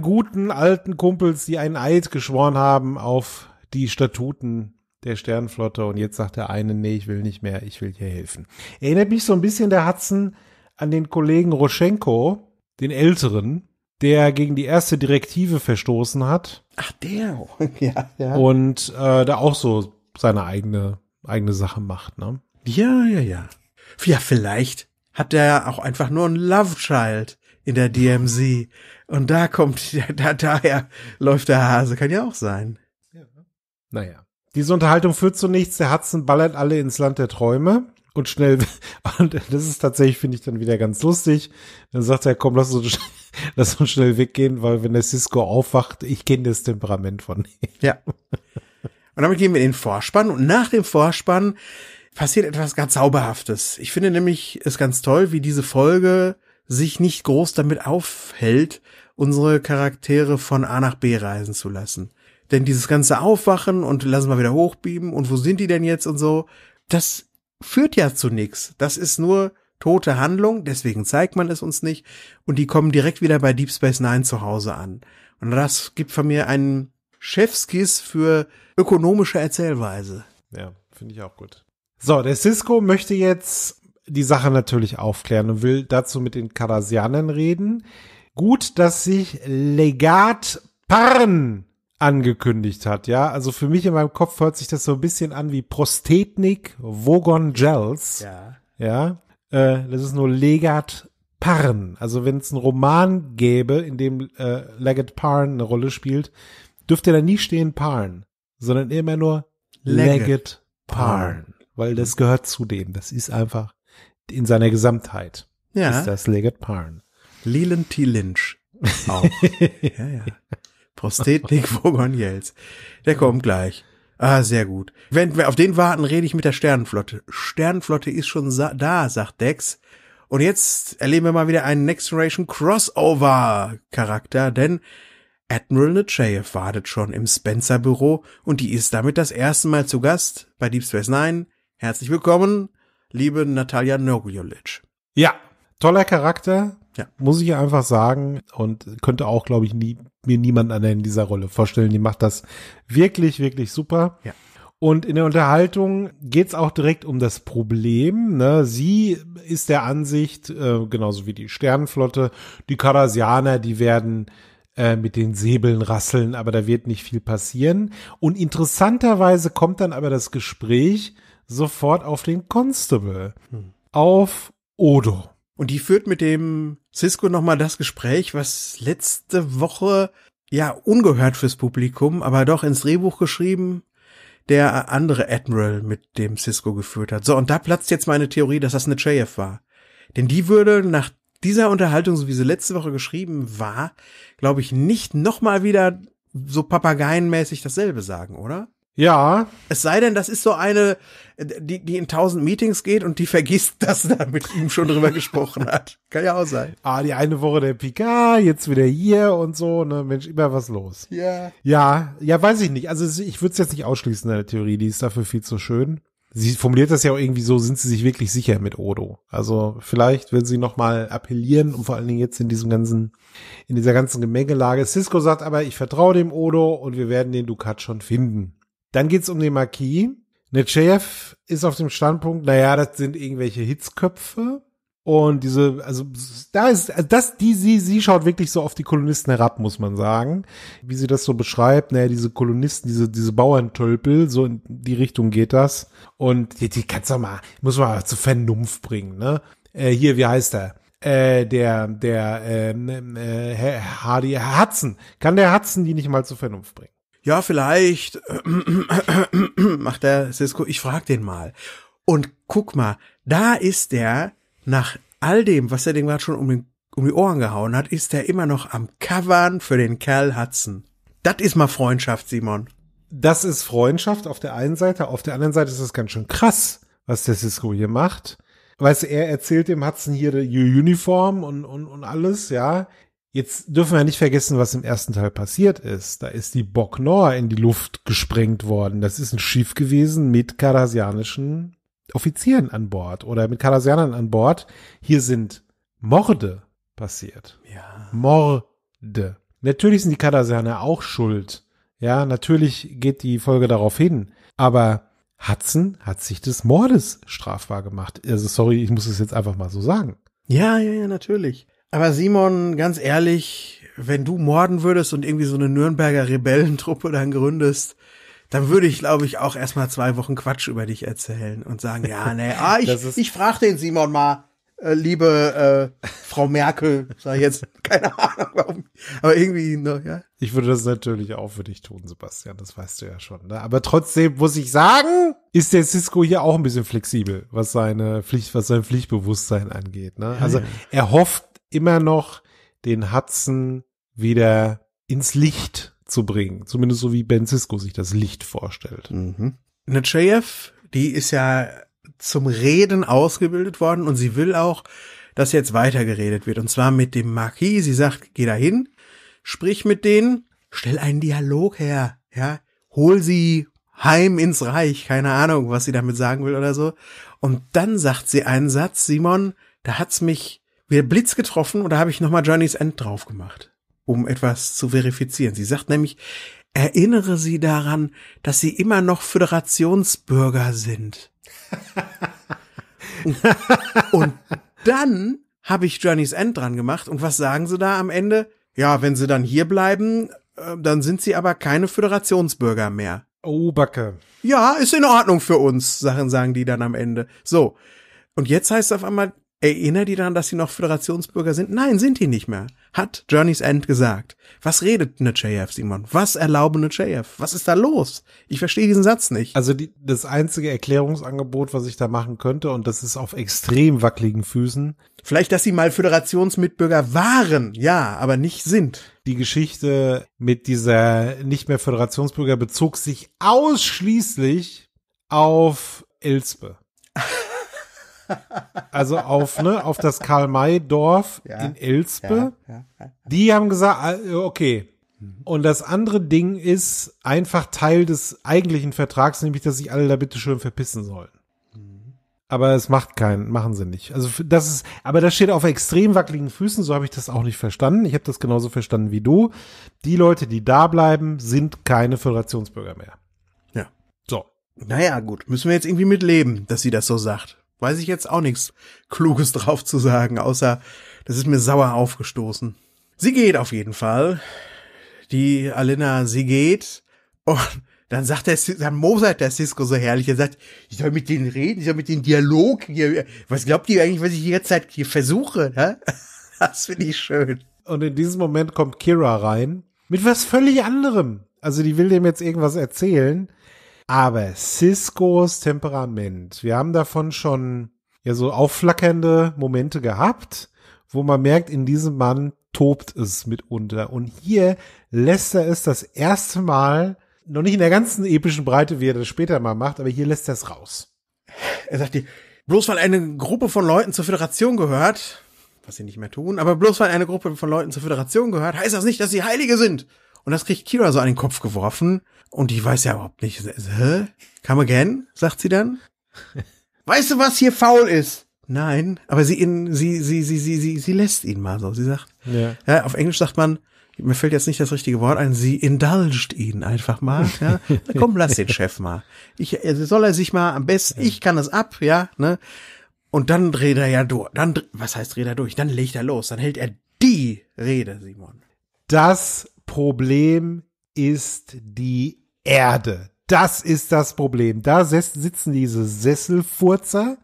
guten alten Kumpels, die einen Eid geschworen haben auf die Statuten der Sternenflotte, und jetzt sagt der eine, nee, ich will nicht mehr, ich will hier helfen. Erinnert mich so ein bisschen der Hudson an den Kollegen Roschenko, den Älteren, der gegen die erste Direktive verstoßen hat. Ach, der. Ja, ja. Und da auch so seine eigene Sache macht, ne? Ja, ja, ja. Ja, vielleicht hat er auch einfach nur ein Love Child in der DMZ. Und da daher läuft der Hase. Kann ja auch sein. Ja. Naja. Diese Unterhaltung führt zu nichts, der Hudson ballert alle ins Land der Träume und schnell, und das ist tatsächlich, finde ich, dann wieder ganz lustig. Dann sagt er, komm, lass uns schnell weggehen, weil wenn der Sisko aufwacht, ich kenne das Temperament von ihm. Ja. Und damit gehen wir in den Vorspann, und nach dem Vorspann passiert etwas ganz Zauberhaftes. Ich finde nämlich es ganz toll, wie diese Folge sich nicht groß damit aufhält, unsere Charaktere von A nach B reisen zu lassen. Denn dieses ganze Aufwachen und lassen wir wieder hochbieben und wo sind die denn jetzt und so, das führt ja zu nichts. Das ist nur tote Handlung, deswegen zeigt man es uns nicht. Und die kommen direkt wieder bei Deep Space Nine zu Hause an. Und das gibt von mir einen Chefskiss für ökonomische Erzählweise. Ja, finde ich auch gut. So, der Sisko möchte jetzt die Sache natürlich aufklären und will dazu mit den Cardassianern reden. Gut, dass sich Legat Parn angekündigt hat, ja. Also für mich in meinem Kopf hört sich das so ein bisschen an wie Prostetnik Vogon Gels. Ja. Ja. Das ist nur Legat Parn. Also wenn es einen Roman gäbe, in dem Legat Parn eine Rolle spielt, dürfte da nie stehen Parn, sondern immer nur Legat Parn. Weil das gehört zu dem. Das ist einfach in seiner Gesamtheit. Ja. Ist das Legat Parn. Leland T. Lynch. Auch. Ja, ja. Prostetnik Vogon Gels. Der kommt gleich. Ah, sehr gut. Wenn wir auf den warten, rede ich mit der Sternenflotte. Sternenflotte ist schon da, sagt Dex. Und jetzt erleben wir mal wieder einen Next Generation Crossover-Charakter, denn Admiral Nechayev wartet schon im Spencer-Büro und die ist damit das erste Mal zu Gast bei Deep Space Nine. Herzlich willkommen, liebe Natalia Nurgulic. Ja, toller Charakter. Ja. Muss ich einfach sagen, und könnte auch, glaube ich, mir niemand anderen in dieser Rolle vorstellen. Die macht das wirklich, wirklich super. Ja. Und in der Unterhaltung geht's auch direkt um das Problem, ne? Sie ist der Ansicht, genauso wie die Sternenflotte, die Cardassianer, die werden mit den Säbeln rasseln, aber da wird nicht viel passieren. Und interessanterweise kommt dann aber das Gespräch sofort auf den Constable, auf Odo. Und die führt mit dem Sisko nochmal das Gespräch, was letzte Woche, ja, ungehört fürs Publikum, aber doch ins Drehbuch geschrieben, der andere Admiral mit dem Sisko geführt hat. So, und da platzt jetzt meine Theorie, dass das Nechayev war. Denn die würde nach dieser Unterhaltung, so wie sie letzte Woche geschrieben war, glaube ich, nicht nochmal wieder so papageienmäßig dasselbe sagen, oder? Ja. Es sei denn, das ist so eine, die in 1000 Meetings geht und die vergisst, dass da mit ihm schon drüber gesprochen hat. Kann ja auch sein. Ah, die eine Woche der PK, jetzt wieder hier und so, ne, Mensch, immer was los. Ja. Ja, weiß ich nicht. Also ich würde es jetzt nicht ausschließen, deine Theorie, die ist dafür viel zu schön. Sie formuliert das ja auch irgendwie so, sind sie sich wirklich sicher mit Odo? Also vielleicht, wenn sie nochmal appellieren und vor allen Dingen jetzt in dieser ganzen Gemengelage. Sisko sagt aber, ich vertraue dem Odo und wir werden den Dukat schon finden. Dann geht's um den Marquis. Nechayev ist auf dem Standpunkt, naja, das sind irgendwelche Hitzköpfe. Und sie schaut wirklich so auf die Kolonisten herab, muss man sagen. Wie sie das so beschreibt, naja, diese Kolonisten, diese Bauerntölpel, so in die Richtung geht das. Und die kannst du mal, muss man zur Vernunft bringen, ne? Hier, wie heißt er? Herr Hudson. Kann der Hudson die nicht mal zur Vernunft bringen? Ja, vielleicht, macht der Sisko, ich frag den mal. Und guck mal, da ist der, nach all dem, was er dem gerade schon um die Ohren gehauen hat, ist er immer noch am Covern für den Cal Hudson. Das ist mal Freundschaft, Simon. Das ist Freundschaft auf der einen Seite. Auf der anderen Seite ist das ganz schön krass, was der Sisko hier macht. Weißt du, er erzählt dem Hudson hier die Uniform und alles, ja. Jetzt dürfen wir nicht vergessen, was im ersten Teil passiert ist. Da ist die Boknor in die Luft gesprengt worden. Das ist ein Schiff gewesen mit kardassianischen Offizieren an Bord oder mit Kardassianern an Bord. Hier sind Morde passiert. Ja. Morde. Natürlich sind die Kardassianer auch schuld. Ja, natürlich geht die Folge darauf hin. Aber Hudson hat sich des Mordes strafbar gemacht. Also sorry, ich muss es jetzt einfach mal so sagen. Ja, natürlich. Aber Simon, ganz ehrlich, wenn du morden würdest und irgendwie so eine Nürnberger Rebellentruppe dann gründest, dann würde ich, glaube ich, auch erstmal 2 Wochen Quatsch über dich erzählen und sagen, ja, nee, ich frag den Simon mal, liebe Frau Merkel, sag ich jetzt, keine Ahnung warum, aber irgendwie, ne, ja. Ich würde das natürlich auch für dich tun, Sebastian, das weißt du ja schon, ne? Aber trotzdem muss ich sagen, ist der Sisko hier auch ein bisschen flexibel, was sein Pflichtbewusstsein angeht, ne? Also er hofft immer noch, den Hudson wieder ins Licht zu bringen. Zumindest so, wie Ben Sisko sich das Licht vorstellt. Mhm. Nechayev, die ist ja zum Reden ausgebildet worden und sie will auch, dass jetzt weitergeredet wird. Und zwar mit dem Marquis. Sie sagt, geh da hin, sprich mit denen, stell einen Dialog her, ja, hol sie heim ins Reich. Keine Ahnung, was sie damit sagen will oder so. Und dann sagt sie einen Satz, Simon, da hat's mich wieder Blitz getroffen und da habe ich nochmal Journey's End drauf gemacht, um etwas zu verifizieren. Sie sagt nämlich, erinnere sie daran, dass sie immer noch Föderationsbürger sind. und dann habe ich Journey's End dran gemacht und was sagen sie da am Ende? Ja, wenn sie dann hier bleiben, dann sind sie aber keine Föderationsbürger mehr. Oh, Backe. Ja, ist in Ordnung für uns, sagen die dann am Ende. So, und jetzt heißt es auf einmal, erinnert die daran, dass sie noch Föderationsbürger sind? Nein, sind die nicht mehr. Hat Journey's End gesagt. Was redet Nechayev, Simon? Was erlaubt Nechayev? Was ist da los? Ich verstehe diesen Satz nicht. Also das einzige Erklärungsangebot, was ich da machen könnte, und das ist auf extrem wackeligen Füßen. Vielleicht, dass sie mal Föderationsmitbürger waren, ja, aber nicht sind. Die Geschichte mit dieser nicht mehr Föderationsbürger bezog sich ausschließlich auf Elspe. Also auf das Karl-May-Dorf, ja, in Elspe. Ja. Die haben gesagt, okay. Und das andere Ding ist einfach Teil des eigentlichen Vertrags, nämlich, dass sich alle da bitte schön verpissen sollen. Aber es machen sie nicht. Also aber das steht auf extrem wackeligen Füßen, so habe ich das auch nicht verstanden. Ich habe das genauso verstanden wie du. Die Leute, die da bleiben, sind keine Föderationsbürger mehr. Ja. So. Naja, gut. Müssen wir jetzt irgendwie mitleben, dass sie das so sagt. Weiß ich jetzt auch nichts Kluges drauf zu sagen, außer das ist mir sauer aufgestoßen. Sie geht auf jeden Fall. Die Alynna, sie geht. Und dann mosert der Sisko so herrlich. Er sagt, ich soll mit denen reden, ich soll mit denen Dialog hier. Was glaubt ihr eigentlich, was ich jetzt hier versuche? Ne? Das finde ich schön. Und in diesem Moment kommt Kira rein. Mit was völlig anderem. Also die will dem jetzt irgendwas erzählen. Aber Siskos Temperament, wir haben davon schon ja so aufflackernde Momente gehabt, wo man merkt, in diesem Mann tobt es mitunter. Und hier lässt er es das erste Mal, noch nicht in der ganzen epischen Breite, wie er das später mal macht, aber hier lässt er es raus. Er sagt, bloß weil eine Gruppe von Leuten zur Föderation gehört, was sie nicht mehr tun, aber bloß weil eine Gruppe von Leuten zur Föderation gehört, heißt das nicht, dass sie Heilige sind. Und das kriegt Kira so an den Kopf geworfen. Und die weiß ja überhaupt nicht. Hä? Come again, sagt sie dann. Weißt du, was hier faul ist? Nein, aber sie lässt ihn mal so. Sie sagt, ja, auf Englisch sagt man, mir fällt jetzt nicht das richtige Wort ein, sie indulged ihn einfach mal, ja. Na komm, lass den Chef mal. Soll er sich mal am besten, ich kann das ab, ja, ne? Und dann dreht er ja durch. Was heißt dreht er durch? Dann legt er los. Dann hält er die Rede, Simon. Das Problem ist die Erde. Das ist das Problem. Da sitzen diese Sesselfurzer.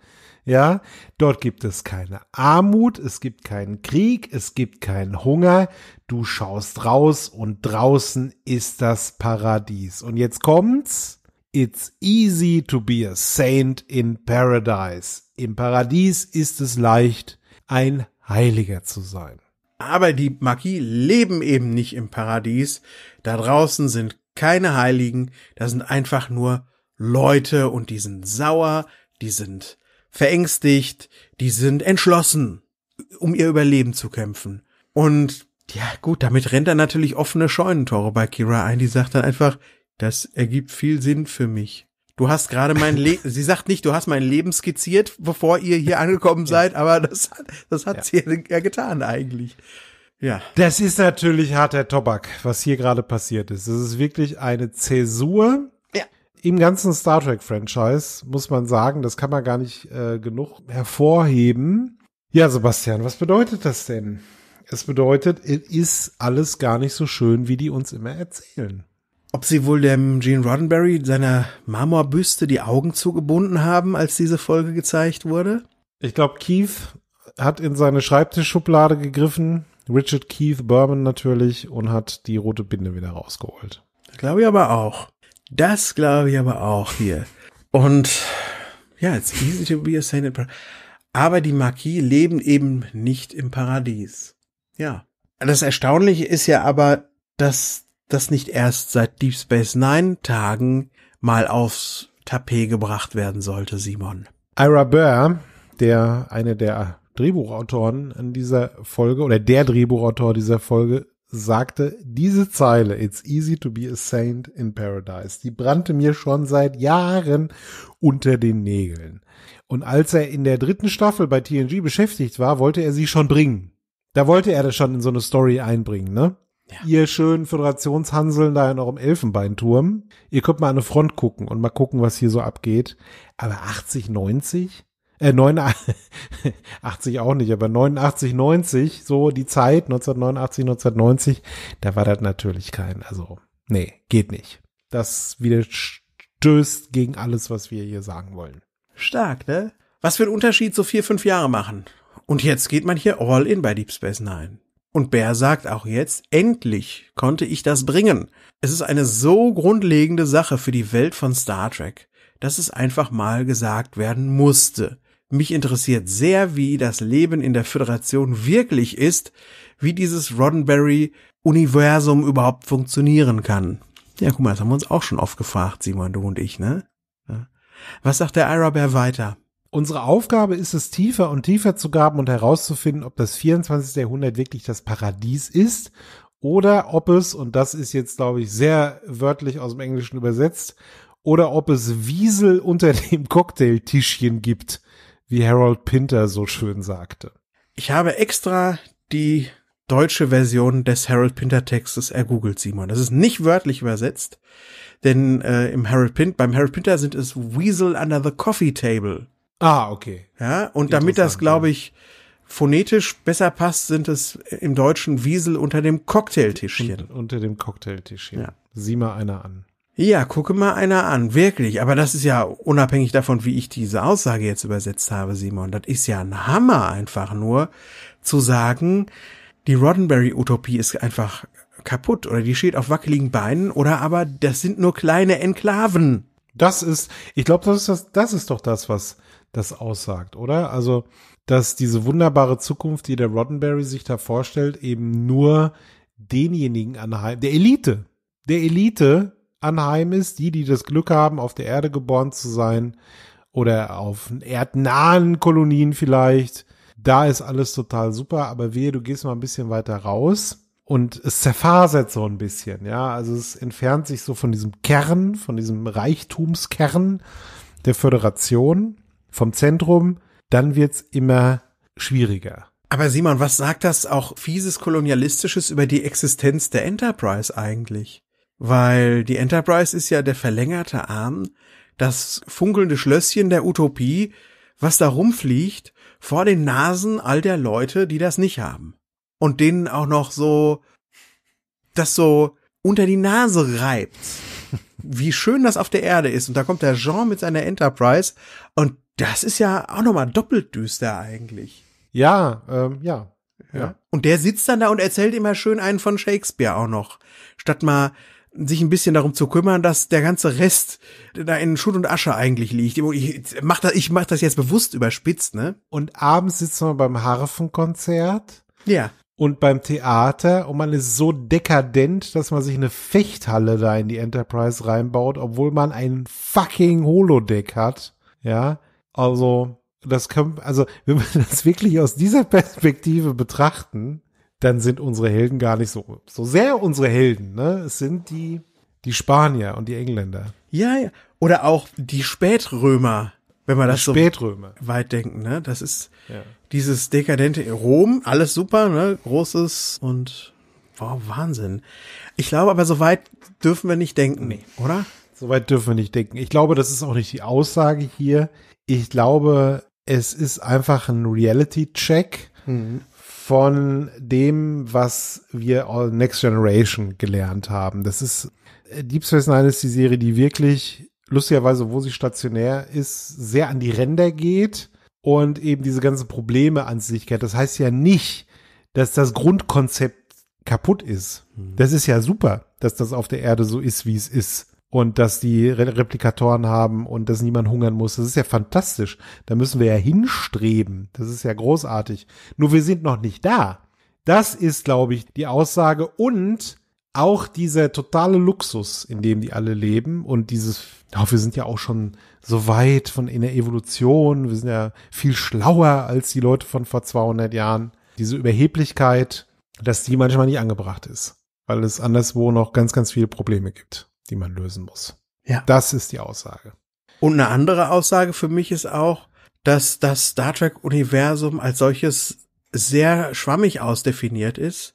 Ja, dort gibt es keine Armut, es gibt keinen Krieg, es gibt keinen Hunger. Du schaust raus und draußen ist das Paradies. Und jetzt kommt's. It's easy to be a saint in paradise. Im Paradies ist es leicht, ein Heiliger zu sein. Aber die Maquis leben eben nicht im Paradies. Da draußen sind keine Heiligen, da sind einfach nur Leute und die sind sauer, die sind verängstigt, die sind entschlossen, um ihr Überleben zu kämpfen. Und ja gut, damit rennt er natürlich offene Scheunentore bei Kira ein, die sagt dann einfach, das ergibt viel Sinn für mich. Du hast gerade mein Leben, sie sagt nicht, du hast mein Leben skizziert, bevor ihr hier angekommen seid, aber das hat sie ja getan eigentlich. Ja. Das ist natürlich harter Tobak, was hier gerade passiert ist. Das ist wirklich eine Zäsur. Ja. Im ganzen Star Trek-Franchise muss man sagen, das kann man gar nicht genug hervorheben. Ja, Sebastian, was bedeutet das denn? Es bedeutet, es ist alles gar nicht so schön, wie die uns immer erzählen. Ob sie wohl dem Gene Roddenberry, seiner Marmorbüste, die Augen zugebunden haben, als diese Folge gezeigt wurde? Ich glaube, Keith hat in seine Schreibtischschublade gegriffen, Richard Keith Berman natürlich, und hat die rote Binde wieder rausgeholt. Glaube ich aber auch. Das glaube ich aber auch hier. Und ja, it's easy to be a saint in paradise. Aber die Maquis leben eben nicht im Paradies. Ja. Das Erstaunliche ist ja aber, dass das nicht erst seit Deep Space Nine Tagen mal aufs Tapet gebracht werden sollte, Simon. Ira Behr, einer der Drehbuchautoren in dieser Folge, oder der Drehbuchautor dieser Folge, sagte diese Zeile, it's easy to be a saint in paradise, die brannte mir schon seit Jahren unter den Nägeln. Und als er in der 3. Staffel bei TNG beschäftigt war, wollte er sie schon bringen. Da wollte er das schon in so eine Story einbringen, ne? Ja. Ihr schönen Föderationshanseln da in eurem Elfenbeinturm. Ihr könnt mal an eine Front gucken und mal gucken, was hier so abgeht. Aber 89, 90, so die Zeit, 1989, 1990, da war das natürlich geht nicht. Das widerstößt gegen alles, was wir hier sagen wollen. Stark, ne? Was für ein Unterschied so 4-5 Jahre machen. Und jetzt geht man hier all in bei Deep Space Nine. Und Behr sagt auch jetzt, endlich konnte ich das bringen. Es ist eine so grundlegende Sache für die Welt von Star Trek, dass es einfach mal gesagt werden musste. Mich interessiert sehr, wie das Leben in der Föderation wirklich ist, wie dieses Roddenberry-Universum überhaupt funktionieren kann. Ja, guck mal, das haben wir uns auch schon oft gefragt, Simon, du und ich, ne? Ja. Was sagt der Ira Behr weiter? Unsere Aufgabe ist es, tiefer und tiefer zu graben und herauszufinden, ob das 24. Jahrhundert wirklich das Paradies ist oder ob es, und das ist jetzt, glaube ich, sehr wörtlich aus dem Englischen übersetzt, oder ob es Wiesel unter dem Cocktailtischchen gibt, wie Harold Pinter so schön sagte. Ich habe extra die deutsche Version des Harold Pinter Textes ergoogelt, Simon. Das ist nicht wörtlich übersetzt, denn beim Harold Pinter sind es Weasel under the Coffee Table. Ah, okay. Ja, und damit das, glaube ich, phonetisch besser passt, sind es im Deutschen Wiesel unter dem Cocktailtischchen. Unter dem Cocktailtischchen. Ja. Sieh mal einer an. Ja, gucke mal einer an, wirklich. Aber das ist ja unabhängig davon, wie ich diese Aussage jetzt übersetzt habe, Simon. Das ist ja ein Hammer, einfach nur zu sagen, die Roddenberry-Utopie ist einfach kaputt oder die steht auf wackeligen Beinen oder aber das sind nur kleine Enklaven. Das ist, ich glaube, das ist doch das, was das aussagt, oder? Also dass diese wunderbare Zukunft, die der Roddenberry sich da vorstellt, eben nur denjenigen anheim, der Elite anheim ist, die das Glück haben, auf der Erde geboren zu sein oder auf erdnahen Kolonien vielleicht. Da ist alles total super, aber wehe, du gehst mal ein bisschen weiter raus. Und es zerfasert so ein bisschen, ja, also es entfernt sich so von diesem Kern, von diesem Reichtumskern der Föderation, vom Zentrum, dann wird's immer schwieriger. Aber Simon, was sagt das auch fieses Kolonialistisches über die Existenz der Enterprise eigentlich? Weil die Enterprise ist ja der verlängerte Arm, das funkelnde Schlösschen der Utopie, was da rumfliegt, vor den Nasen all der Leute, die das nicht haben. Und denen auch noch so, das so unter die Nase reibt. Wie schön das auf der Erde ist. Und da kommt der Jean mit seiner Enterprise. Und das ist ja auch nochmal doppelt düster eigentlich. Ja, ja. Und der sitzt dann da und erzählt immer schön einen von Shakespeare auch noch. Statt mal sich ein bisschen darum zu kümmern, dass der ganze Rest da in Schutt und Asche eigentlich liegt. Ich mach das jetzt bewusst überspitzt, ne? Und abends sitzen wir beim Harfenkonzert. Ja. Und beim Theater, und man ist so dekadent, dass man sich eine Fechthalle da in die Enterprise reinbaut, obwohl man ein fucking Holodeck hat. Ja, also das kann, also wenn wir das wirklich aus dieser Perspektive betrachten, dann sind unsere Helden gar nicht so sehr unsere Helden, ne? Es sind die Spanier und die Engländer. Ja, ja. Oder auch die Spätrömer, wenn man das so weit denken, ne? Das ist ja. Dieses dekadente Rom, alles super, ne, großes und wow, Wahnsinn. Ich glaube aber, so weit dürfen wir nicht denken, nee, oder? So weit dürfen wir nicht denken. Ich glaube, das ist auch nicht die Aussage hier. Ich glaube, es ist einfach ein Reality-Check von dem, was wir Next Generation gelernt haben. Das ist, Deep Space Nine ist die Serie, die wirklich, lustigerweise, wo sie stationär ist, sehr an die Ränder geht. Und eben diese ganzen Probleme an sich. Das heißt ja nicht, dass das Grundkonzept kaputt ist. Das ist ja super, dass das auf der Erde so ist, wie es ist. Und dass die Replikatoren haben und dass niemand hungern muss. Das ist ja fantastisch. Da müssen wir ja hinstreben. Das ist ja großartig. Nur wir sind noch nicht da. Das ist, glaube ich, die Aussage. Und auch dieser totale Luxus, in dem die alle leben, und dieses, oh, wir sind ja auch schon so weit von in der Evolution, wir sind ja viel schlauer als die Leute von vor 200 Jahren. Diese Überheblichkeit, dass die manchmal nicht angebracht ist, weil es anderswo noch ganz, ganz viele Probleme gibt, die man lösen muss. Ja. Das ist die Aussage. Und eine andere Aussage für mich ist auch, dass das Star Trek-Universum als solches sehr schwammig ausdefiniert ist.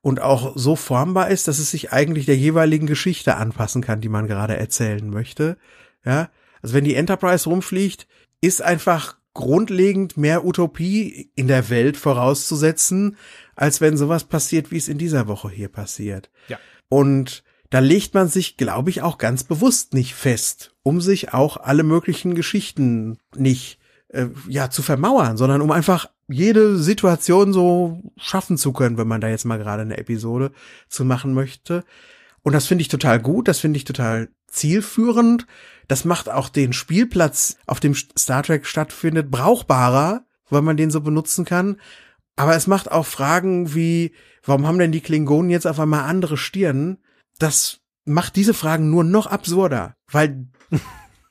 Und auch so formbar ist, dass es sich eigentlich der jeweiligen Geschichte anpassen kann, die man gerade erzählen möchte. Ja, also wenn die Enterprise rumfliegt, ist einfach grundlegend mehr Utopie in der Welt vorauszusetzen, als wenn sowas passiert, wie es in dieser Woche hier passiert. Ja. Und da legt man sich, glaube ich, auch ganz bewusst nicht fest, um sich auch alle möglichen Geschichten nicht zu vermauern, sondern um einfach jede Situation so schaffen zu können, wenn man da jetzt mal gerade eine Episode zu machen möchte. Und das finde ich total gut, das finde ich total zielführend. Das macht auch den Spielplatz, auf dem Star Trek stattfindet, brauchbarer, weil man den so benutzen kann. Aber es macht auch Fragen wie, warum haben denn die Klingonen jetzt auf einmal andere Stirnen? Das macht diese Fragen nur noch absurder, weil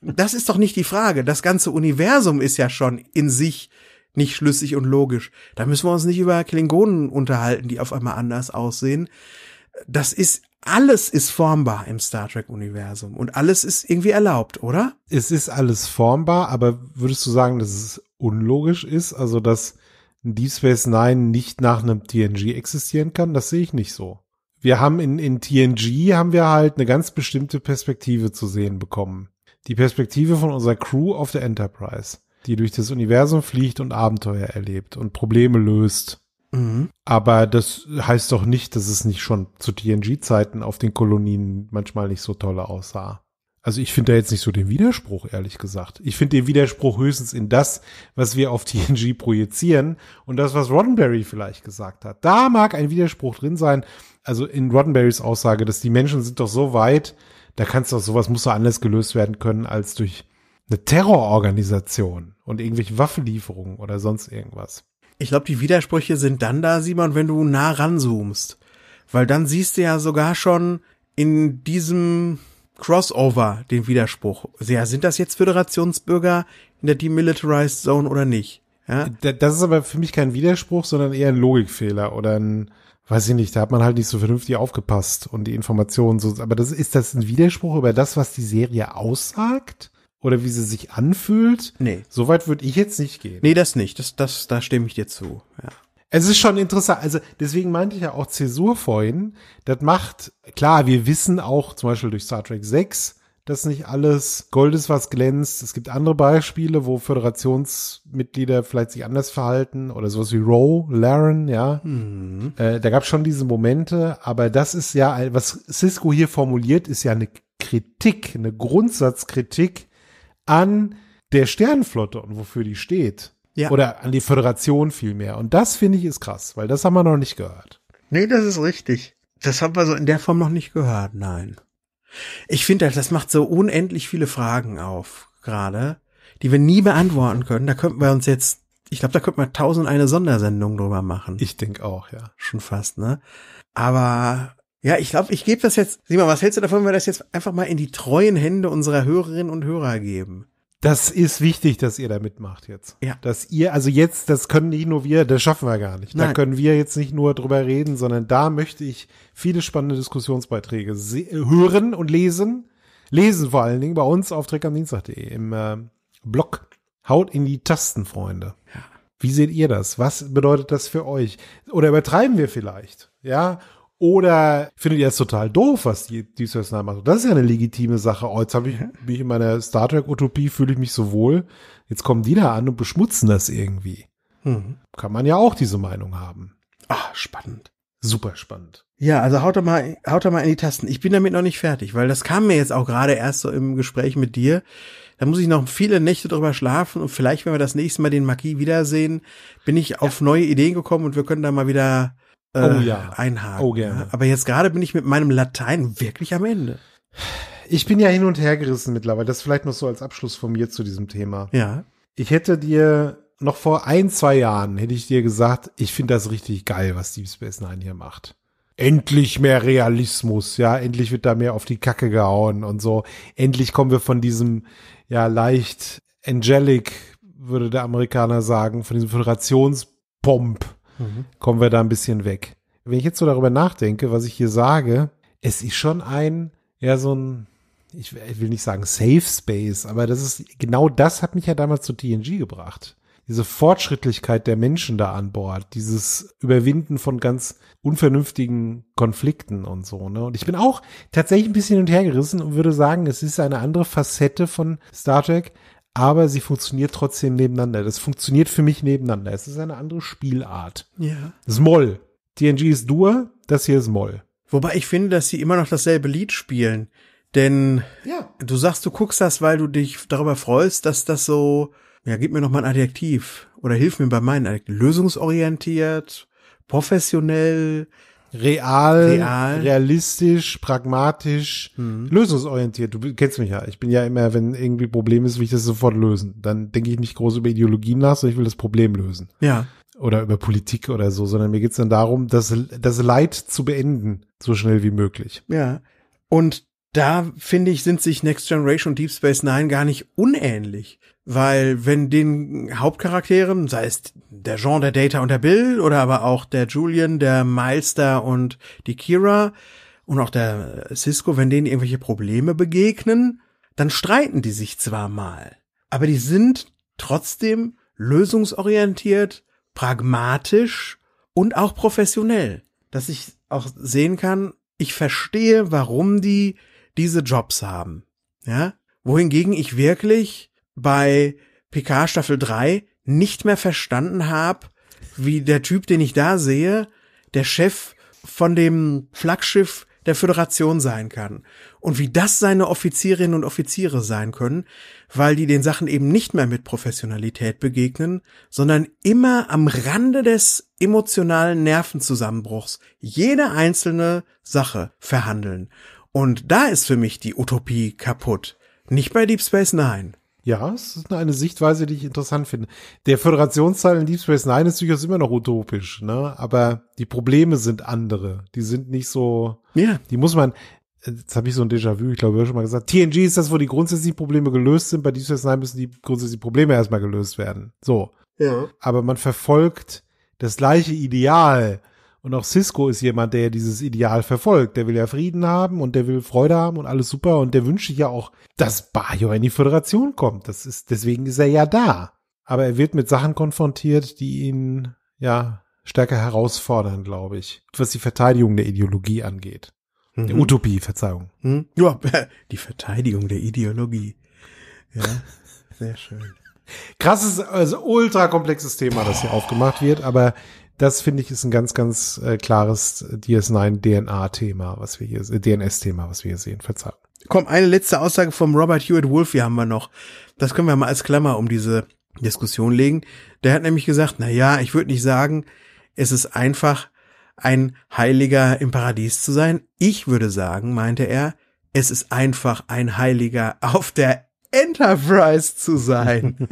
das ist doch nicht die Frage. Das ganze Universum ist ja schon in sich nicht schlüssig und logisch. Da müssen wir uns nicht über Klingonen unterhalten, die auf einmal anders aussehen. Das ist, alles ist formbar im Star Trek-Universum und alles ist irgendwie erlaubt, oder? Es ist alles formbar, aber würdest du sagen, dass es unlogisch ist? Also, dass Deep Space Nine nicht nach einem TNG existieren kann? Das sehe ich nicht so. Wir haben in TNG haben wir halt eine ganz bestimmte Perspektive zu sehen bekommen. Die Perspektive von unserer Crew auf der Enterprise, die durch das Universum fliegt und Abenteuer erlebt und Probleme löst. Mhm. Aber das heißt doch nicht, dass es nicht schon zu TNG-Zeiten auf den Kolonien manchmal nicht so toll aussah. Also ich finde da jetzt nicht so den Widerspruch, ehrlich gesagt. Ich finde den Widerspruch höchstens in das, was wir auf TNG projizieren und das, was Roddenberry vielleicht gesagt hat. Da mag ein Widerspruch drin sein. Also in Roddenberrys Aussage, dass die Menschen sind doch so weit, da kannst du auch sowas, muss doch anders gelöst werden können als durch eine Terrororganisation und irgendwelche Waffenlieferungen oder sonst irgendwas. Ich glaube, die Widersprüche sind dann da, Simon, wenn du nah ranzoomst. Weil dann siehst du ja sogar schon in diesem Crossover den Widerspruch. Ja, sind das jetzt Föderationsbürger in der Demilitarized Zone oder nicht? Ja? Das ist aber für mich kein Widerspruch, sondern eher ein Logikfehler oder ein, weiß ich nicht, da hat man halt nicht so vernünftig aufgepasst und die Informationen so. Aber ist das ein Widerspruch über das, was die Serie aussagt? Oder wie sie sich anfühlt? Nee. So weit würde ich jetzt nicht gehen. Nee, das nicht. Da stimme ich dir zu. Ja. Es ist schon interessant. Also deswegen meinte ich ja auch Zäsur vorhin. Das macht, klar, wir wissen auch zum Beispiel durch Star Trek 6, dass nicht alles Gold ist, was glänzt. Es gibt andere Beispiele, wo Föderationsmitglieder vielleicht sich anders verhalten. Oder sowas wie Roe, Laren, ja. Mhm. Da gab es schon diese Momente. Aber das ist ja, was Sisko hier formuliert, ist ja eine Kritik, eine Grundsatzkritik an der Sternenflotte und wofür die steht. Ja. Oder an die Föderation vielmehr. Und das, finde ich, ist krass, weil das haben wir noch nicht gehört. Nee, das ist richtig. Das haben wir so in der Form noch nicht gehört, nein. Ich finde, das macht so unendlich viele Fragen auf, gerade, die wir nie beantworten können. Da könnten wir uns jetzt, ich glaube, da könnten wir 1001 Sondersendungen drüber machen. Ich denke auch, ja. Schon fast, ne? Aber ja, ich glaube, ich gebe das jetzt, Simon, was hältst du davon, wenn wir das jetzt einfach mal in die treuen Hände unserer Hörerinnen und Hörer geben? Das ist wichtig, dass ihr da mitmacht jetzt. Ja. Dass ihr, also jetzt, das können nicht nur wir, das schaffen wir gar nicht. Nein. Da können wir jetzt nicht nur drüber reden, sondern da möchte ich viele spannende Diskussionsbeiträge hören und lesen. Lesen vor allen Dingen bei uns auf trekkamdienstag.de im Blog. Haut in die Tasten, Freunde. Ja. Wie seht ihr das? Was bedeutet das für euch? Oder übertreiben wir vielleicht? Ja. Oder findet ihr es total doof, was die Sössner macht? Das ist ja eine legitime Sache. Oh, jetzt bin ich in meiner Star Trek-Utopie, fühle ich mich so wohl. Jetzt kommen die da an und beschmutzen das irgendwie. Mhm. Kann man ja auch diese Meinung haben. Ach, spannend. Super spannend. Ja, also haut doch mal in die Tasten. Ich bin damit noch nicht fertig, weil das kam mir jetzt auch gerade erst so im Gespräch mit dir. Da muss ich noch viele Nächte drüber schlafen und vielleicht, wenn wir das nächste Mal den Maquis wiedersehen, bin ich auf neue Ideen gekommen und wir können da mal wieder einhaken. Oh, gerne. Aber jetzt gerade bin ich mit meinem Latein wirklich am Ende. Ich bin ja hin und her gerissen mittlerweile. Das vielleicht noch so als Abschluss von mir zu diesem Thema. Ja. Ich hätte dir noch vor 1-2 Jahren hätte ich dir gesagt, ich finde das richtig geil, was Deep Space Nine hier macht. Endlich mehr Realismus, ja. Endlich wird da mehr auf die Kacke gehauen und so. Endlich kommen wir von diesem, ja, leicht angelic, würde der Amerikaner sagen, von diesem Föderationspomp. Mhm. Kommen wir da ein bisschen weg. Wenn ich jetzt so darüber nachdenke, was ich hier sage, es ist schon ich will nicht sagen Safe Space, aber genau das hat mich ja damals zu TNG gebracht. Diese Fortschrittlichkeit der Menschen da an Bord, dieses Überwinden von ganz unvernünftigen Konflikten und so, ne? Und ich bin auch tatsächlich ein bisschen hin und her gerissen und würde sagen, es ist eine andere Facette von Star Trek, aber sie funktioniert trotzdem nebeneinander. Das funktioniert für mich nebeneinander. Es ist eine andere Spielart. Ja. Das ist Moll. TNG ist Dur, das hier ist Moll. Wobei ich finde, dass sie immer noch dasselbe Lied spielen. Denn du sagst, du guckst das, weil du dich darüber freust, dass das so, ja, gib mir noch mal ein Adjektiv. Oder hilf mir bei meinen Adjektiven. Lösungsorientiert, professionell, Real, realistisch, pragmatisch, lösungsorientiert. Du kennst mich ja. Ich bin ja immer, wenn irgendwie ein Problem ist, will ich das sofort lösen. Dann denke ich nicht groß über Ideologien nach, sondern ich will das Problem lösen. Ja. Oder über Politik oder so, sondern mir geht's dann darum, das Leid zu beenden, so schnell wie möglich. Ja. Und da, finde ich, sind sich Next Generation und Deep Space Nine gar nicht unähnlich. Weil wenn den Hauptcharakteren, sei es der Jean, der Data und der Bill oder aber auch der Julian, der Milester und die Kira und auch der Sisko, wenn denen irgendwelche Probleme begegnen, dann streiten die sich zwar mal, aber die sind trotzdem lösungsorientiert, pragmatisch und auch professionell. Dass ich auch sehen kann, ich verstehe, warum die diese Jobs haben. Ja? Wohingegen ich wirklich bei Picard Staffel 3 nicht mehr verstanden habe, wie der Typ, den ich da sehe, der Chef von dem Flaggschiff der Föderation sein kann. Und wie das seine Offizierinnen und Offiziere sein können, weil die den Sachen eben nicht mehr mit Professionalität begegnen, sondern immer am Rande des emotionalen Nervenzusammenbruchs jede einzelne Sache verhandeln. Und da ist für mich die Utopie kaputt. Nicht bei Deep Space Nine. Ja, es ist eine Sichtweise, die ich interessant finde. Der Föderationsteil in Deep Space Nine ist durchaus immer noch utopisch, ne? Aber die Probleme sind andere. Die sind nicht so, ja. Die muss man, jetzt habe ich so ein Déjà-vu, ich glaube, ich habe schon mal gesagt, TNG ist das, wo die grundsätzlichen Probleme gelöst sind. Bei Deep Space Nine müssen die grundsätzlichen Probleme erstmal gelöst werden. So. Ja. Aber man verfolgt das gleiche Ideal. Und auch Sisko ist jemand, der dieses Ideal verfolgt. Der will ja Frieden haben und der will Freude haben und alles super. Und der wünscht sich ja auch, dass Bajor in die Föderation kommt. Das ist, deswegen ist er ja da. Aber er wird mit Sachen konfrontiert, die ihn, ja, stärker herausfordern, glaube ich. Was die Verteidigung der Ideologie angeht. Mhm. Der Utopie, Verzeihung. Mhm. Ja, die Verteidigung der Ideologie. Ja, sehr schön. Krasses, also ultra komplexes Thema, das hier aufgemacht wird, aber das, finde ich, ist ein ganz, ganz klares DS9-DNA-Thema, was wir hier, DNS-Thema, was wir hier sehen. Verzeihung. Komm, eine letzte Aussage vom Robert Hewitt Wolfe haben wir noch. Das können wir mal als Klammer um diese Diskussion legen. Der hat nämlich gesagt, na ja, ich würde nicht sagen, es ist einfach, ein Heiliger im Paradies zu sein. Ich würde sagen, meinte er, es ist einfach, ein Heiliger auf der Enterprise zu sein.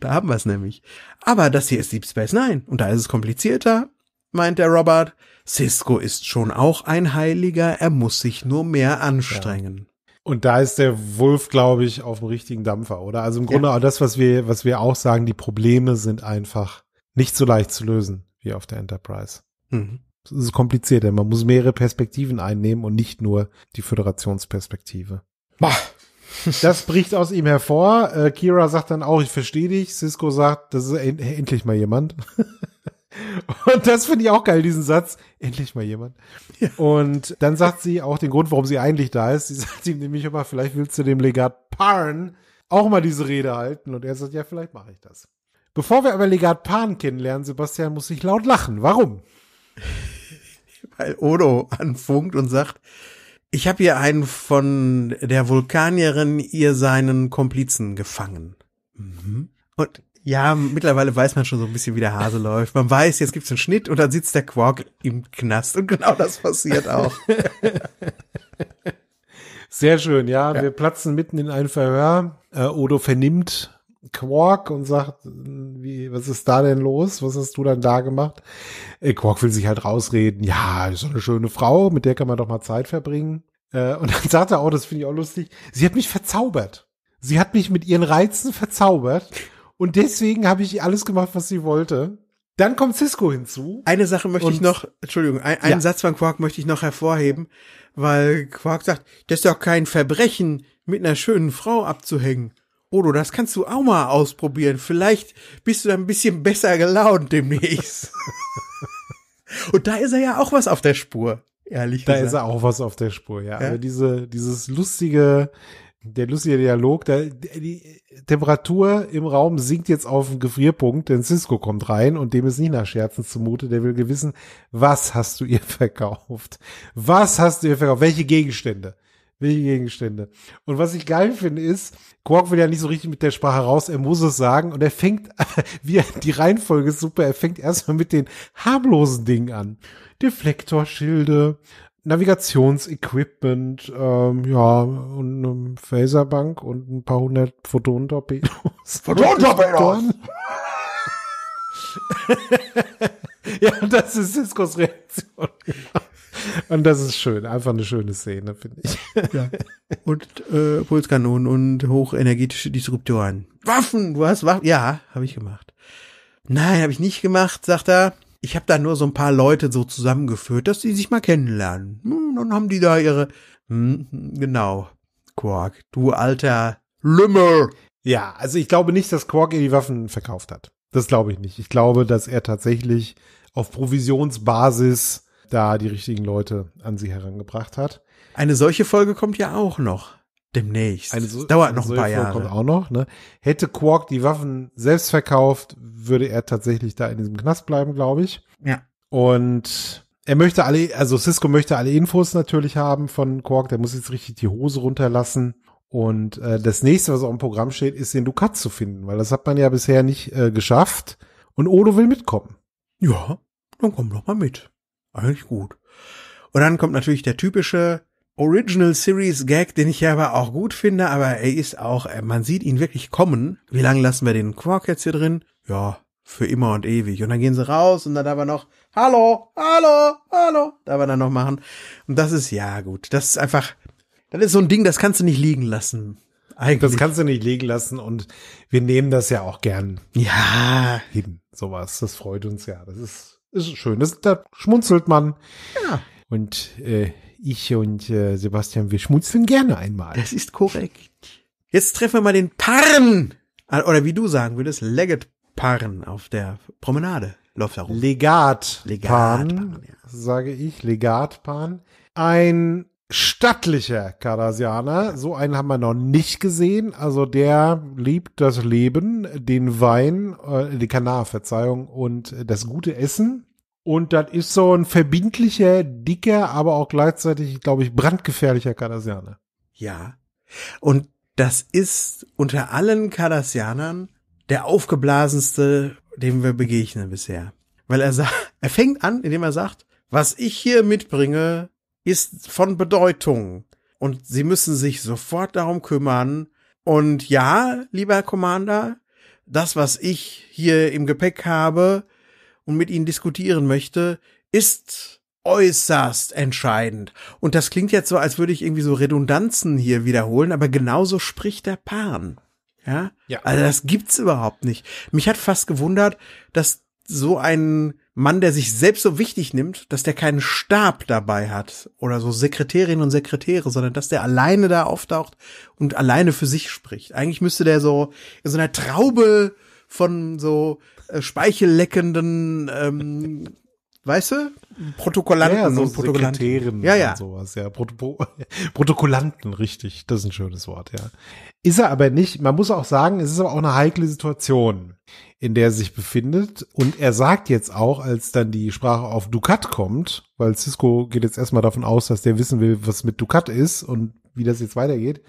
Da haben wir es nämlich. Aber das hier ist Deep Space Nine. Und da ist es komplizierter, meint der Robert. Sisko ist schon auch ein Heiliger. Er muss sich nur mehr anstrengen. Ja. Und da ist der Wolf, glaube ich, auf dem richtigen Dampfer, oder? Also im Grunde ja. Auch das, was wir auch sagen, die Probleme sind einfach nicht so leicht zu lösen wie auf der Enterprise. Mhm. Das ist komplizierter. Man muss mehrere Perspektiven einnehmen und nicht nur die Föderationsperspektive. Bah! Das bricht aus ihm hervor. Kira sagt dann auch, ich verstehe dich. Sisko sagt, das ist endlich mal jemand. Und das finde ich auch geil, diesen Satz. Endlich mal jemand. Ja. Und dann sagt sie auch den Grund, warum sie eigentlich da ist. Sie sagt ihm nämlich immer, vielleicht willst du dem Legat Parn auch mal diese Rede halten. Und er sagt, ja, vielleicht mache ich das. Bevor wir aber Legat Parn kennenlernen, Sebastian, muss ich laut lachen. Warum? Weil Odo anfunkt und sagt, ich habe hier einen von der Vulkanierin, ihr seinen Komplizen gefangen. Mhm. Und ja, mittlerweile weiß man schon so ein bisschen, wie der Hase läuft. Man weiß, jetzt gibt's einen Schnitt und dann sitzt der Quark im Knast. Und genau das passiert auch. Sehr schön, ja. Wir platzen mitten in ein Verhör. Odo vernimmt Quark und sagt, was ist da denn los? Was hast du dann da gemacht? Quark will sich halt rausreden. Ja, ist doch eine schöne Frau, mit der kann man doch mal Zeit verbringen. Und dann sagt er auch, das finde ich auch lustig, sie hat mich verzaubert. Sie hat mich mit ihren Reizen verzaubert. Und deswegen habe ich alles gemacht, was sie wollte. Dann kommt Sisko hinzu. Eine Sache möchte ich noch, Entschuldigung, einen Satz von Quark möchte ich noch hervorheben, weil Quark sagt, das ist doch kein Verbrechen, mit einer schönen Frau abzuhängen. Odo, das kannst du auch mal ausprobieren. Vielleicht bist du da ein bisschen besser gelaunt demnächst. Und da ist er ja auch was auf der Spur, ehrlich gesagt. Da ist er auch was auf der Spur, ja. Aber dieses lustige, der lustige Dialog, die Temperatur im Raum sinkt jetzt auf den Gefrierpunkt, denn Sisko kommt rein und dem ist nicht nach Scherzen zumute. Der will wissen, was hast du ihr verkauft? Was hast du ihr verkauft? Welche Gegenstände. Und was ich geil finde ist, Quark will ja nicht so richtig mit der Sprache raus, er muss es sagen und er fängt, die Reihenfolge ist super, er fängt erstmal mit den harmlosen Dingen an. Deflektorschilde, Navigationsequipment, und eine Phaserbank und ein paar hundert Photon-Torpedos. Photon-Torpedos! Ja, das ist Siskos Reaktion. Und das ist schön, einfach eine schöne Szene, finde ich. Ja. Und Pulskanonen und hochenergetische Disruptoren. Waffen, du hast Waffen? Ja, habe ich gemacht. Nein, habe ich nicht gemacht, sagt er. Ich habe da nur so ein paar Leute so zusammengeführt, dass die sich mal kennenlernen. Dann haben die da ihre... Genau, Quark, du alter Lümmel. Ja, also ich glaube nicht, dass Quark ihr die Waffen verkauft hat. Das glaube ich nicht. Ich glaube, dass er tatsächlich auf Provisionsbasis da die richtigen Leute an sie herangebracht hat. Eine solche Folge kommt ja auch noch demnächst. Dauert noch ein paar Jahre. Kommt auch noch, ne? Hätte Quark die Waffen selbst verkauft, würde er tatsächlich da in diesem Knast bleiben, glaube ich. Ja. Und er möchte Sisko möchte alle Infos natürlich haben von Quark. Der muss jetzt richtig die Hose runterlassen. Und das nächste, was auch im Programm steht, ist den Dukat zu finden, weil das hat man ja bisher nicht geschafft. Und Odo will mitkommen. Ja, dann komm doch mal mit. Eigentlich gut. Und dann kommt natürlich der typische Original Series Gag, den ich ja aber auch gut finde, aber er ist auch, man sieht ihn wirklich kommen. Wie lange lassen wir den Quark jetzt hier drin? Ja, für immer und ewig. Und dann gehen sie raus und dann aber noch, hallo, hallo, hallo, da wir dann noch machen. Und das ist, ja gut, das ist einfach, das ist so ein Ding, das kannst du nicht liegen lassen. Eigentlich. Das kannst du nicht liegen lassen und wir nehmen das ja auch gern. Ja. Hin, sowas, das freut uns ja, das ist schön, das, da schmunzelt man. Ja. Und, ich und Sebastian, wir schmunzeln gerne einmal. Das ist korrekt. Jetzt treffen wir mal den Parn. Oder wie du sagen würdest, Legat Parn auf der Promenade. Läuft da rum. Legat Parn, ja. Sage ich. Legat Parn. Ein stattlicher Cardassianer. So einen haben wir noch nicht gesehen. Also der liebt das Leben, den Wein, die Kanar, Verzeihung, und das gute Essen. Und das ist so ein verbindlicher, dicker, aber auch gleichzeitig, glaube ich, brandgefährlicher Cardassianer. Ja. Und das ist unter allen Cardassianern der aufgeblasenste, dem wir begegnen bisher. Weil er fängt an, indem er sagt, was ich hier mitbringe, ist von Bedeutung. Und sie müssen sich sofort darum kümmern. Und ja, lieber Commander, das, was ich hier im Gepäck habe, und mit ihnen diskutieren möchte, ist äußerst entscheidend. Und das klingt jetzt so, als würde ich irgendwie so Redundanzen hier wiederholen, aber genauso spricht der Parn. Ja? Also das gibt's überhaupt nicht. Mich hat fast gewundert, dass so ein Mann, der sich selbst so wichtig nimmt, dass der keinen Stab dabei hat oder so Sekretärinnen und Sekretäre, sondern dass der alleine da auftaucht und alleine für sich spricht. Eigentlich müsste der so in so einer Traube von so speichelleckenden, weißt du, Protokollanten, ja, so und Protokollanten. Sekretärinnen, ja. Und sowas, ja. Protokollanten, richtig, das ist ein schönes Wort, ja. Ist er aber nicht, man muss auch sagen, es ist aber auch eine heikle Situation, in der er sich befindet, und er sagt jetzt auch, als dann die Sprache auf Dukat kommt, weil Sisko geht jetzt erstmal davon aus, dass der wissen will, was mit Dukat ist und wie das jetzt weitergeht,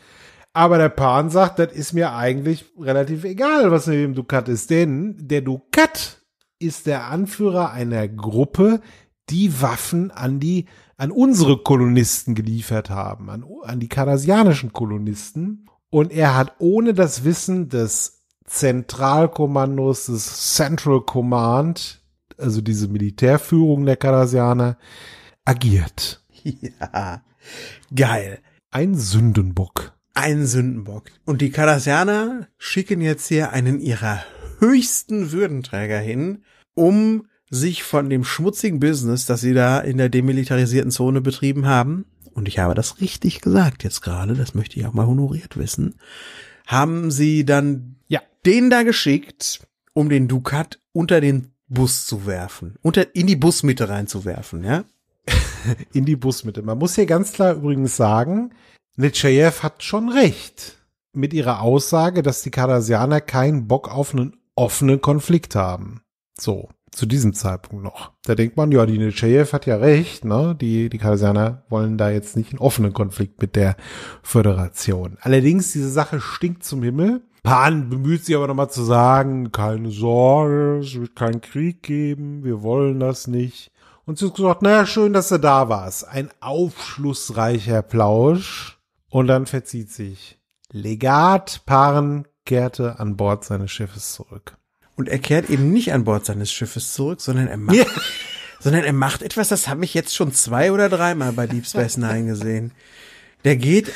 aber der Pan sagt, das ist mir eigentlich relativ egal, was mit dem Dukat ist, denn der Dukat ist der Anführer einer Gruppe, die Waffen an unsere Kolonisten geliefert haben, an die kardassianischen Kolonisten, und er hat ohne das Wissen des Zentralkommandos, des Central Command, also diese Militärführung der Cardassianer, agiert. Ja, geil. Ein Sündenbock. Ein Sündenbock. Und die Cardassianer schicken jetzt hier einen ihrer höchsten Würdenträger hin, um sich von dem schmutzigen Business, das sie da in der demilitarisierten Zone betrieben haben, und ich habe das richtig gesagt jetzt gerade, das möchte ich auch mal honoriert wissen, haben sie dann den da geschickt, um den Dukat unter den Bus zu werfen, in die Busmitte reinzuwerfen, ja? In die Busmitte. Man muss hier ganz klar übrigens sagen, Nechayev hat schon recht mit ihrer Aussage, dass die Cardassianer keinen Bock auf einen offenen Konflikt haben. So, zu diesem Zeitpunkt noch. Da denkt man, ja, die Nechayev hat ja recht, ne? Die Cardassianer wollen da jetzt nicht einen offenen Konflikt mit der Föderation. Allerdings, diese Sache stinkt zum Himmel. Pan bemüht sich aber nochmal zu sagen, keine Sorge, es wird keinen Krieg geben, wir wollen das nicht. Und sie hat gesagt, naja, schön, dass du da warst. Ein aufschlussreicher Plausch. Und dann verzieht sich. Legat Parn kehrte an Bord seines Schiffes zurück. Und er kehrt eben nicht an Bord seines Schiffes zurück, sondern er macht etwas, das habe ich jetzt schon 2 oder 3 Mal bei Deep Space Nine gesehen. Der geht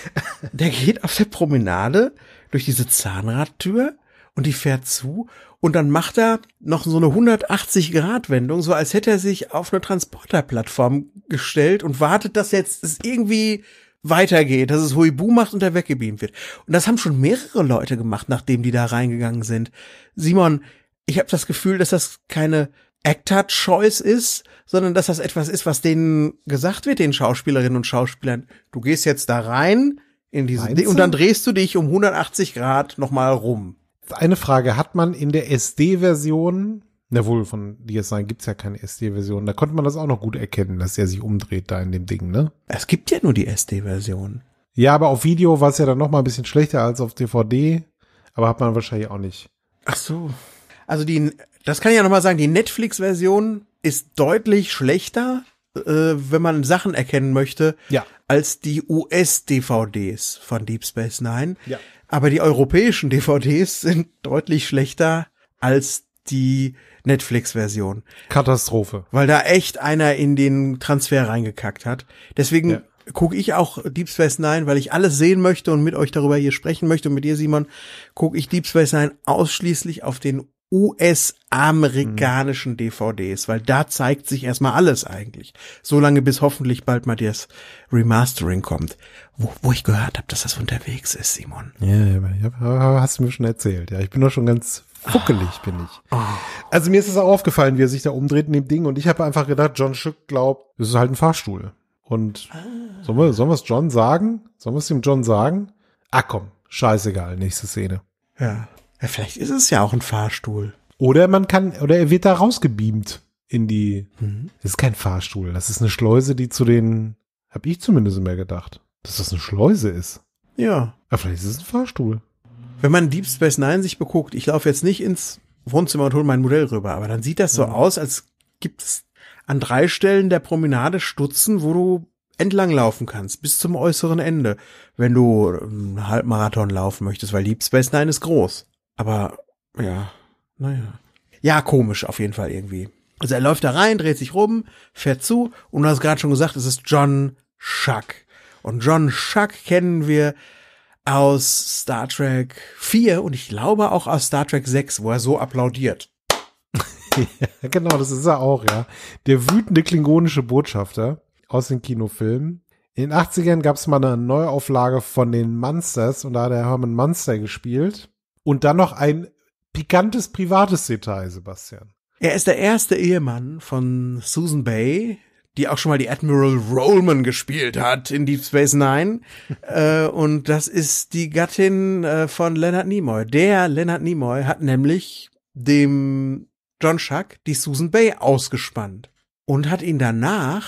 auf der Promenade durch diese Zahnradtür und die fährt zu. Und dann macht er noch so eine 180-Grad-Wendung, so als hätte er sich auf eine Transporterplattform gestellt und wartet, dass jetzt es irgendwie weitergeht, dass es Huibu macht und er weggebeamt wird. Und das haben schon mehrere Leute gemacht, nachdem die da reingegangen sind. Simon, ich habe das Gefühl, dass das keine Actor-Choice ist, sondern dass das etwas ist, was denen gesagt wird, den Schauspielerinnen und Schauspielern. Du gehst jetzt da rein in diesen und dann drehst du dich um 180 Grad nochmal rum. Eine Frage, hat man in der SD-Version, na wohl, von DS9 gibt's ja keine SD-Version, da konnte man das auch noch gut erkennen, dass er sich umdreht da in dem Ding, ne? Es gibt ja nur die SD-Version. Ja, aber auf Video war es ja dann noch mal ein bisschen schlechter als auf DVD, aber hat man wahrscheinlich auch nicht. Ach so. Also das kann ich ja noch mal sagen, die Netflix-Version ist deutlich schlechter, wenn man Sachen erkennen möchte, ja, als die US-DVDs von Deep Space Nine. Ja. Aber die europäischen DVDs sind deutlich schlechter als die Netflix-Version. Katastrophe. Weil da echt einer in den Transfer reingekackt hat. Deswegen gucke ich auch Deep Space Nine, weil ich alles sehen möchte und mit euch darüber hier sprechen möchte. Und mit dir, Simon, gucke ich Deep Space Nine ausschließlich auf den US-amerikanischen DVDs, weil da zeigt sich erstmal alles eigentlich. Solange bis hoffentlich bald mal das Remastering kommt. Wo ich gehört habe, dass das unterwegs ist, Simon. Ja, hast du mir schon erzählt. Ja, ich bin doch schon ganz fuckelig, bin ich. Also mir ist es auch aufgefallen, wie er sich da umdreht in dem Ding, und ich habe einfach gedacht, John Schuck glaubt, das ist halt ein Fahrstuhl. Und sollen wir es John sagen? Sollen wir es dem John sagen? Ah komm, scheißegal, nächste Szene. Ja. Ja, vielleicht ist es ja auch ein Fahrstuhl. Oder er wird da rausgebeamt in die, das ist kein Fahrstuhl, das ist eine Schleuse, die zu den, habe ich zumindest mehr gedacht, dass das eine Schleuse ist. Ja. Aber vielleicht ist es ein Fahrstuhl. Wenn man Deep Space Nine sich beguckt, ich laufe jetzt nicht ins Wohnzimmer und hole mein Modell rüber, aber dann sieht das so aus, als gibt es an 3 Stellen der Promenade Stutzen, wo du entlang laufen kannst, bis zum äußeren Ende, wenn du einen Halbmarathon laufen möchtest, weil Deep Space Nine ist groß. Aber, ja, naja. Ja, komisch auf jeden Fall irgendwie. Also er läuft da rein, dreht sich rum, fährt zu, und du hast gerade schon gesagt, es ist John Schuck. Und John Schuck kennen wir aus Star Trek 4 und ich glaube auch aus Star Trek 6, wo er so applaudiert. Ja, genau, das ist er auch, ja. Der wütende klingonische Botschafter aus den Kinofilmen. In den 80ern gab es mal eine Neuauflage von den Munsters und da hat er Herman Munster gespielt. Und dann noch ein pikantes privates Detail, Sebastian. Er ist der erste Ehemann von Susan Bay, die auch schon mal die Admiral Rollman gespielt hat in Deep Space Nine. Und das ist die Gattin von Leonard Nimoy. Der Leonard Nimoy hat nämlich dem John Schuck die Susan Bay ausgespannt und hat ihn danach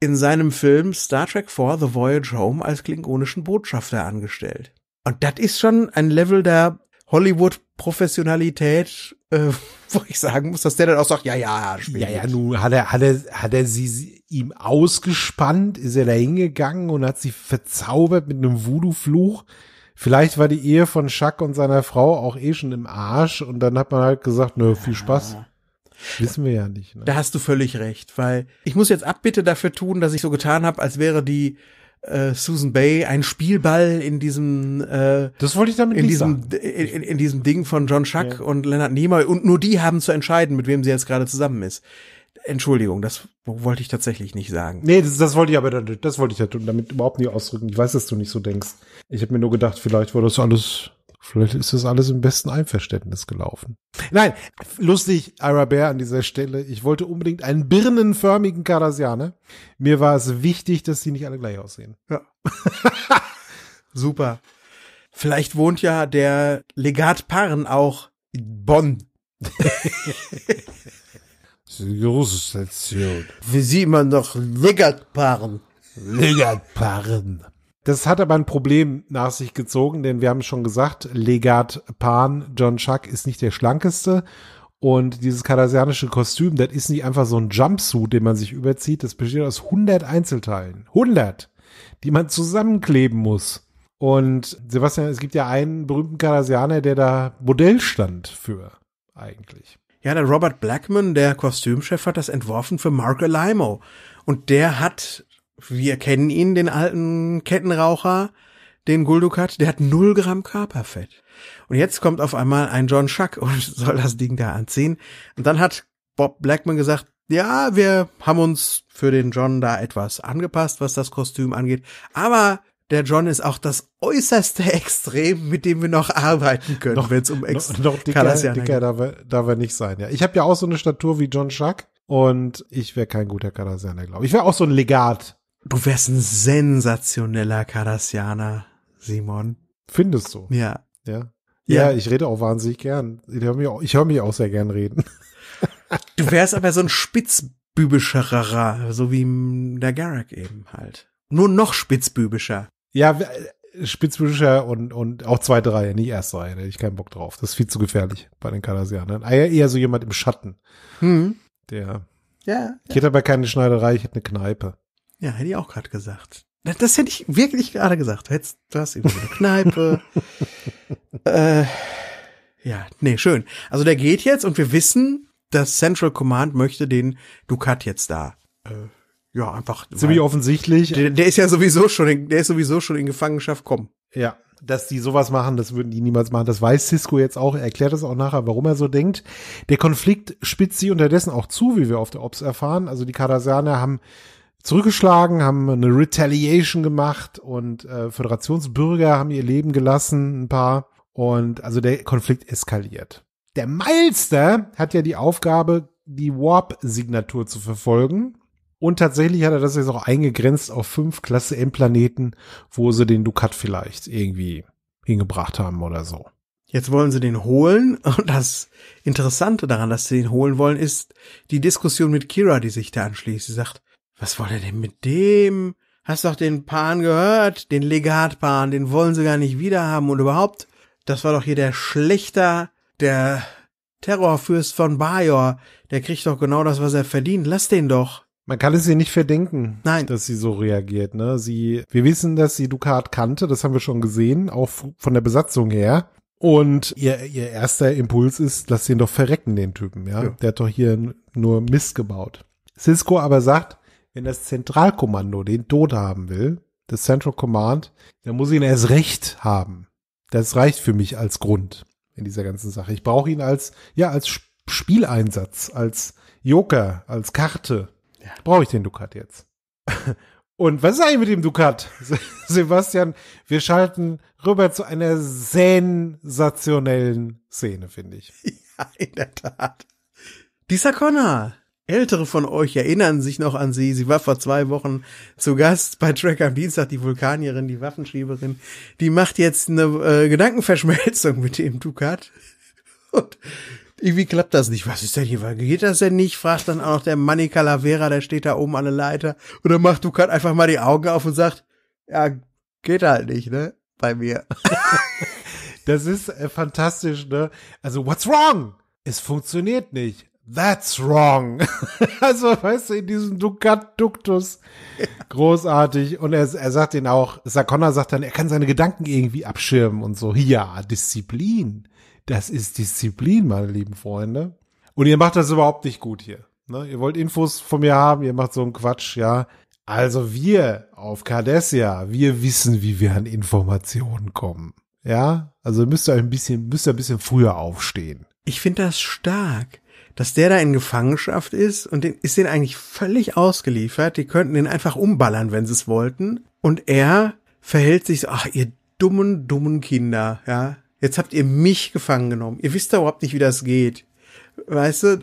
in seinem Film Star Trek IV The Voyage Home als klingonischen Botschafter angestellt. Und das ist schon ein Level der Hollywood-Professionalität, wo ich sagen muss, dass der dann auch sagt, ja, nun hat er sie ihm ausgespannt, ist er da hingegangen und hat sie verzaubert mit einem Voodoo-Fluch. Vielleicht war die Ehe von Schuck und seiner Frau auch schon im Arsch und dann hat man halt gesagt, nö, viel Spaß. Wissen wir ja nicht. Ne? Da hast du völlig recht, weil ich muss jetzt Abbitte dafür tun, dass ich so getan habe, als wäre die Susan Bay ein Spielball in diesem das wollte ich damit in nicht diesem sagen. In diesem Ding von John Schuck und Leonard Nimoy, und nur die haben zu entscheiden, mit wem sie jetzt gerade zusammen ist. Entschuldigung, das wollte ich tatsächlich nicht sagen. Nee, das wollte ich aber damit überhaupt nicht ausdrücken. Ich weiß, dass du nicht so denkst. Ich habe mir nur gedacht, vielleicht ist das alles im besten Einverständnis gelaufen. Nein, lustig, Ira Behr an dieser Stelle. Ich wollte unbedingt einen birnenförmigen Cardassianer. Mir war es wichtig, dass die nicht alle gleich aussehen. Ja. Super. Vielleicht wohnt ja der Legat Parn auch in Bonn. Das ist eine große Station. Wie sieht man noch Legat Parn? Legat Parn. Das hat aber ein Problem nach sich gezogen, denn wir haben schon gesagt, Legat Parn, John Schuck, ist nicht der schlankeste. Und dieses kardassianische Kostüm, das ist nicht einfach so ein Jumpsuit, den man sich überzieht. Das besteht aus 100 Einzelteilen. 100! Die man zusammenkleben muss. Und Sebastian, es gibt ja einen berühmten Kardassianer, der da Modell stand für, eigentlich. Ja, der Robert Blackman, der Kostümchef, hat das entworfen für Marc Alaimo. Und der hat... Wir kennen ihn, den alten Kettenraucher, den Gul Dukat, der hat 0 Gramm Körperfett. Und jetzt kommt auf einmal ein John Schuck und soll das Ding da anziehen. Und dann hat Bob Blackman gesagt, ja, wir haben uns für den John da etwas angepasst, was das Kostüm angeht. Aber der John ist auch das äußerste Extrem, mit dem wir noch arbeiten können, wenn es um dicker darf er nicht sein. Ja. Ich habe ja auch so eine Statur wie John Schuck und ich wäre kein guter Cardassianer, glaube ich. Ich wäre auch so ein Legat. Du wärst ein sensationeller Cardassianer, Simon. Findest du? Ja. Ja, ich rede auch wahnsinnig gern. Ich höre mich auch sehr gern reden. Du wärst aber so ein spitzbübischerer, so wie der Garak eben halt. Nur noch spitzbübischer. Ja, spitzbübischer und auch 2. Reihe, nicht 1. Reihe. Da hätte ich keinen Bock drauf. Das ist viel zu gefährlich bei den Cardassianern. Eher so jemand im Schatten. Der. Ja. Ich hätte aber keine Schneiderei, ich hätte eine Kneipe. Ja, hätte ich auch gerade gesagt. Das hätte ich wirklich gerade gesagt. Du hast irgendwie eine Kneipe. Ja, nee, schön. Also der geht jetzt und wir wissen, das Central Command möchte den Dukat jetzt da. Ja, einfach. Ziemlich offensichtlich. Der ist ja sowieso schon in Gefangenschaft kommen. Ja, dass die sowas machen, das würden die niemals machen. Das weiß Sisko jetzt auch. Er erklärt das auch nachher, warum er so denkt. Der Konflikt spitzt sie unterdessen auch zu, wie wir auf der Ops erfahren. Also die Cardassianer haben zurückgeschlagen, haben eine Retaliation gemacht und Föderationsbürger haben ihr Leben gelassen, ein paar. Und also der Konflikt eskaliert. Der Meister hat ja die Aufgabe, die Warp-Signatur zu verfolgen. Und tatsächlich hat er das jetzt auch eingegrenzt auf 5 Klasse-M-Planeten, wo sie den Dukat vielleicht irgendwie hingebracht haben oder so. Jetzt wollen sie den holen. Und das Interessante daran, dass sie den holen wollen, ist die Diskussion mit Kira, die sich da anschließt. Sie sagt, was wollt ihr denn mit dem? Hast doch den Parn gehört, den Legat Parn, den wollen sie gar nicht wiederhaben. Und überhaupt, das war doch hier der Schlechter, der Terrorfürst von Bajor, der kriegt doch genau das, was er verdient. Lass den doch. Man kann es ihr nicht verdenken, nein, dass sie so reagiert, ne? Wir wissen, dass sie Dukat kannte, das haben wir schon gesehen, auch von der Besatzung her. Und ihr erster Impuls ist, lass den doch verrecken, den Typen, ja? Der hat doch hier nur Mist gebaut. Sisko aber sagt, wenn das Zentralkommando den Tod haben will, das Central Command, dann muss ihn erst recht haben. Das reicht für mich als Grund in dieser ganzen Sache. Ich brauche ihn als Spieleinsatz, als Joker, als Karte. Ja. Brauche ich den Dukat jetzt? Und was ist eigentlich mit dem Dukat? Sebastian, wir schalten rüber zu einer sensationellen Szene, finde ich. Ja, in der Tat. Die Sakonna. Ältere von euch erinnern sich noch an sie. Sie war vor 2 Wochen zu Gast bei Trek am Dienstag, die Vulkanierin, die Waffenschieberin. Die macht jetzt eine Gedankenverschmelzung mit dem Dukat. Und irgendwie klappt das nicht. Was ist denn hier? Geht das denn nicht? Fragt dann auch noch der Manny Calavera, der steht da oben an der Leiter. Und dann macht Dukat einfach mal die Augen auf und sagt, ja, geht halt nicht, ne? Bei mir. Das ist fantastisch, ne? Also, what's wrong? Es funktioniert nicht. That's wrong. Also, weißt du, in diesem Dukat-Duktus. Ja. Großartig. Und er sagt den auch, Sakonna sagt dann, er kann seine Gedanken irgendwie abschirmen und so. Ja, Disziplin. Das ist Disziplin, meine lieben Freunde. Und ihr macht das überhaupt nicht gut hier. Ne? Ihr wollt Infos von mir haben, ihr macht so einen Quatsch, ja. Also wir auf Cardassia, wir wissen, wie wir an Informationen kommen. Ja, also müsst ihr ein bisschen früher aufstehen. Ich finde das stark, dass der da in Gefangenschaft ist und ist den eigentlich völlig ausgeliefert. Die könnten den einfach umballern, wenn sie es wollten. Und er verhält sich so, ach, ihr dummen Kinder, ja. Jetzt habt ihr mich gefangen genommen. Ihr wisst da überhaupt nicht, wie das geht. Weißt du,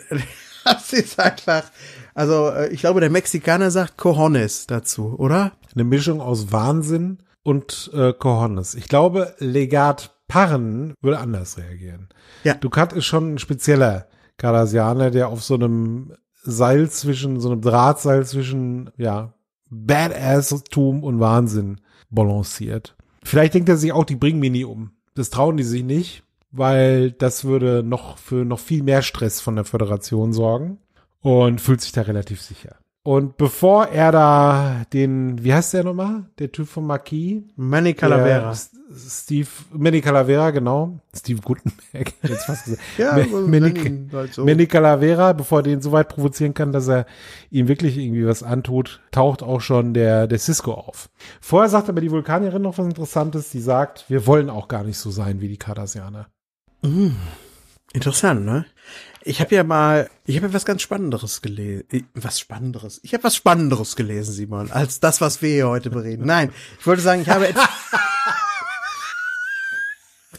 das ist einfach, also ich glaube, der Mexikaner sagt Cojones dazu, oder? Eine Mischung aus Wahnsinn und Cojones. Ich glaube, Legat Parn würde anders reagieren. Ja. Dukat ist schon ein spezieller Cardassianer, der auf so einem Seil zwischen, so einem Drahtseil zwischen, ja, Badass-Tum und Wahnsinn balanciert. Vielleicht denkt er sich auch, die bringen mich nie um. Das trauen die sich nicht, weil das würde für noch viel mehr Stress von der Föderation sorgen und fühlt sich da relativ sicher. Und bevor er da den, wie heißt der nochmal? Der Typ von Marquis? Manny Calavera. Manny Calavera, genau. Steve Guttenberg. Jetzt fast gesagt. Ja, Manny Calavera, bevor er den so weit provozieren kann, dass er ihm wirklich irgendwie was antut, taucht auch schon der Sisko auf. Vorher sagt aber die Vulkanierin noch was Interessantes. Die sagt, wir wollen auch gar nicht so sein wie die Cardassianer. Mhm. Interessant, ne? Ich habe ja was ganz Spannenderes gelesen. Was Spannenderes? Ich habe was Spannenderes gelesen, Simon, als das, was wir hier heute bereden. Nein, ich wollte sagen, ich habe etwas.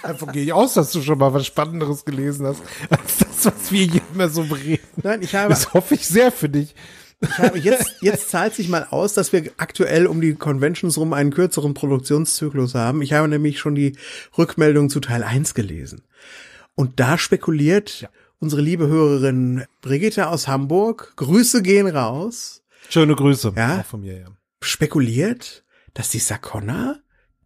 Davon gehe ich aus, dass du schon mal was Spannenderes gelesen hast, als das, was wir hier immer so bereden. Nein, ich habe. Das hoffe ich sehr für dich. Ich habe jetzt zahlt sich mal aus, dass wir aktuell um die Conventions rum einen kürzeren Produktionszyklus haben. Ich habe nämlich schon die Rückmeldung zu Teil 1 gelesen. Und da spekuliert unsere liebe Hörerin Brigitte aus Hamburg, Grüße gehen raus. Schöne Grüße, ja, auch von mir, ja. Spekuliert, dass die Sakonna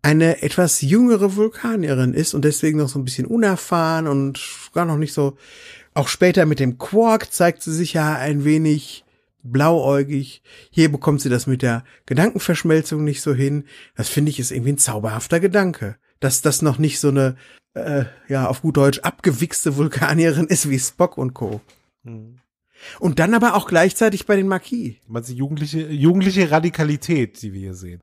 eine etwas jüngere Vulkanierin ist und deswegen noch so ein bisschen unerfahren und gar noch nicht so. Auch später mit dem Quark zeigt sie sich ja ein wenig blauäugig. Hier bekommt sie das mit der Gedankenverschmelzung nicht so hin. Das finde ich ist irgendwie ein zauberhafter Gedanke. Dass das noch nicht so eine, ja, auf gut Deutsch abgewichste Vulkanierin ist wie Spock und Co. Mhm. Und dann aber auch gleichzeitig bei den Marquis. Man sieht jugendliche Radikalität, die wir hier sehen.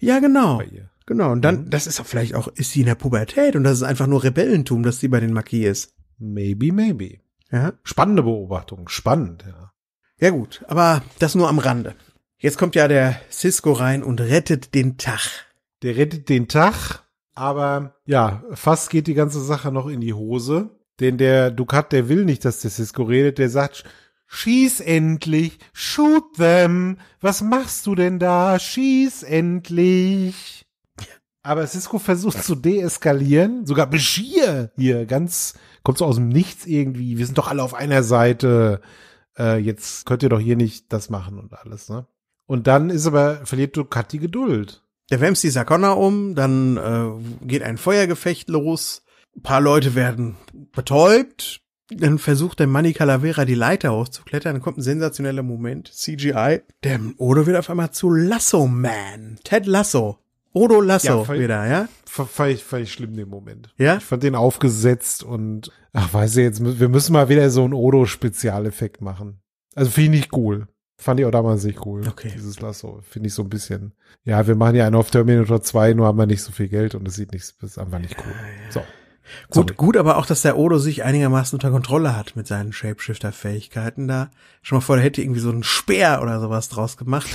Ja, genau. Bei ihr. Genau. Und dann, das ist auch vielleicht auch, ist sie in der Pubertät und das ist einfach nur Rebellentum, dass sie bei den Marquis ist. Maybe, maybe. Ja. Spannende Beobachtung. Spannend, ja. Ja gut, aber das nur am Rande. Jetzt kommt ja der Sisko rein und rettet den Tag. Der rettet den Tag, aber ja, fast geht die ganze Sache noch in die Hose. Denn der Dukat, der will nicht, dass der Sisko redet. Der sagt, schieß endlich, shoot them. Was machst du denn da? Schieß endlich. Aber Sisko versucht zu deeskalieren. Sogar Bashir hier ganz, kommt so aus dem Nichts irgendwie. Wir sind doch alle auf einer Seite. Jetzt könnt ihr doch hier nicht das machen und alles, ne? Und dann ist aber, verliert Dukat die Geduld. Der wämst die Sakonna um, dann geht ein Feuergefecht los, ein paar Leute werden betäubt, dann versucht der Manny Calavera die Leiter hochzuklettern, dann kommt ein sensationeller Moment, CGI, der Odo wird auf einmal zu Lasso-Man, Ted Lasso, Odo Lasso ja, wieder, ja? Fand ich schlimm den Moment. Ja? Ich fand den aufgesetzt und, ach, weiß ich jetzt, wir müssen mal wieder so einen Odo-Spezialeffekt machen. Also finde ich nicht cool. Fand ich auch damals nicht cool. Okay. Dieses Lasso. Finde ich so ein bisschen. Ja, wir machen ja einen auf Terminator 2, nur haben wir nicht so viel Geld und es sieht nichts, ist einfach nicht cool. Ja. So. Gut, aber auch, dass der Odo sich einigermaßen unter Kontrolle hat mit seinen Shapeshifter-Fähigkeiten da. Schon mal vor, der hätte irgendwie so einen Speer oder sowas draus gemacht.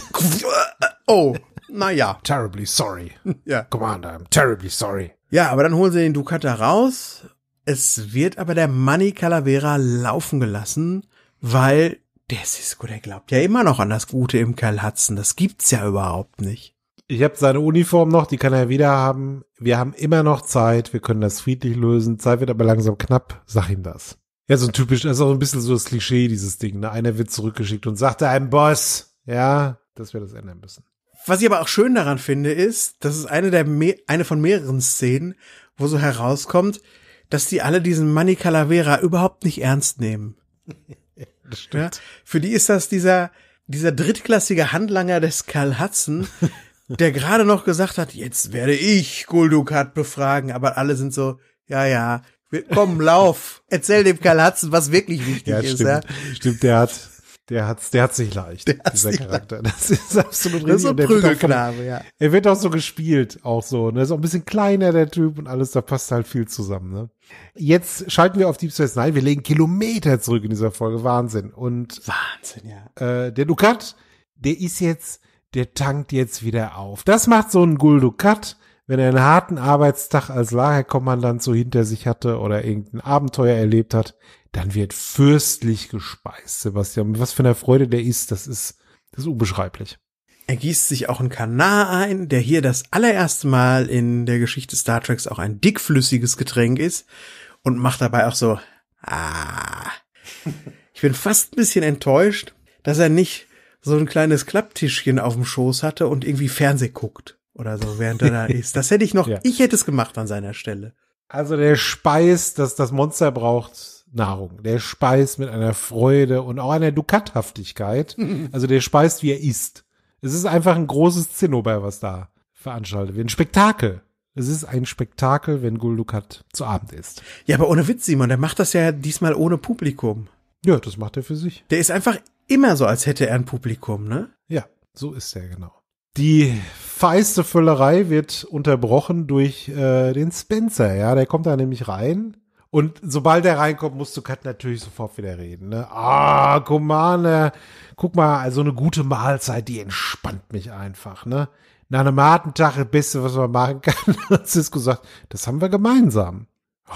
Oh. Naja. Terribly sorry. Ja. Commander, I'm terribly sorry. Ja, aber dann holen sie den Dukat da raus. Es wird aber der Manny Calavera laufen gelassen, weil der Sisko, der glaubt ja immer noch an das Gute im Cal Hudson. Das gibt's ja überhaupt nicht. Ich habe seine Uniform noch, die kann er wieder haben. Wir haben immer noch Zeit, wir können das friedlich lösen. Zeit wird aber langsam knapp, sag ihm das. Ja, so ein typisch, das ist auch ein bisschen so das Klischee, dieses Ding. Ne? Einer wird zurückgeschickt und sagt einem Boss, ja, dass wir das ändern müssen. Was ich aber auch schön daran finde, ist, das ist eine von mehreren Szenen, wo so herauskommt, dass die alle diesen Manny Calavera überhaupt nicht ernst nehmen. Das stimmt. Ja, für die ist das dieser drittklassige Handlanger des Cal Hudson, der gerade noch gesagt hat, jetzt werde ich Gul Dukat befragen, aber alle sind so, ja, komm, lauf, erzähl dem Cal Hudson, was wirklich wichtig ist. Stimmt. Ja, stimmt, der hat's nicht leicht, dieser Charakter. Das ist absolut richtig. Das ist so ein Prügelknabe, ja. Er wird auch so gespielt, auch so. Ne? Ist auch ein bisschen kleiner, der Typ und alles, da passt halt viel zusammen. Ne? Jetzt schalten wir auf Deep Space Nine. Wir legen Kilometer zurück in dieser Folge. Wahnsinn. Und Wahnsinn, ja. Der Dukat, der tankt jetzt wieder auf. Das macht so ein Gul Dukat, wenn er einen harten Arbeitstag als Lagerkommandant so hinter sich hatte oder irgendein Abenteuer erlebt hat. Dann wird fürstlich gespeist, Sebastian. Was für eine Freude der ist, das ist unbeschreiblich. Er gießt sich auch ein Kanar ein, der hier das allererste Mal in der Geschichte Star Treks auch ein dickflüssiges Getränk ist und macht dabei auch so, Ich bin fast ein bisschen enttäuscht, dass er nicht so ein kleines Klapptischchen auf dem Schoß hatte und irgendwie Fernseh guckt oder so, während er da ist. Das hätte ich noch, ja. Ich hätte es gemacht an seiner Stelle. Also der speist, dass das Monster braucht Nahrung. Der speist mit einer Freude und auch einer Dukathaftigkeit. Also der speist, wie er isst. Es ist einfach ein großes Zinnober, was da veranstaltet wird. Ein Spektakel. Es ist ein Spektakel, wenn Gul Dukat zu Abend isst. Ja, aber ohne Witz, Simon. Der macht das ja diesmal ohne Publikum. Ja, das macht er für sich. Der ist einfach immer so, als hätte er ein Publikum, ne? Ja, so ist er, genau. Die feiste Völlerei wird unterbrochen durch den Spencer, ja. Der kommt da nämlich rein. Und sobald er reinkommt, muss Dukat natürlich sofort wieder reden. Ne? Ah, Commander, guck mal, also eine gute Mahlzeit, die entspannt mich einfach. Ne? Nach einem harten Tag das Beste, was man machen kann. Und Sisko sagt, das haben wir gemeinsam. Oh,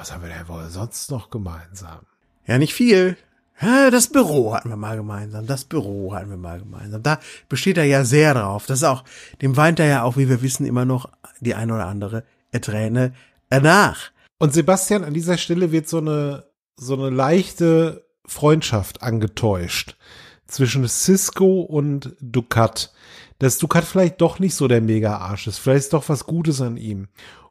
was haben wir denn wohl sonst noch gemeinsam? Ja, nicht viel. Das Büro hatten wir mal gemeinsam. Da besteht er ja sehr drauf. Das ist auch, dem weint er ja auch, wie wir wissen, immer noch die eine oder andere Träne nach. Und Sebastian, an dieser Stelle wird so eine leichte Freundschaft angetäuscht zwischen Sisko und Dukat. Dass Dukat vielleicht doch nicht so der Mega-Arsch ist. Vielleicht ist doch was Gutes an ihm.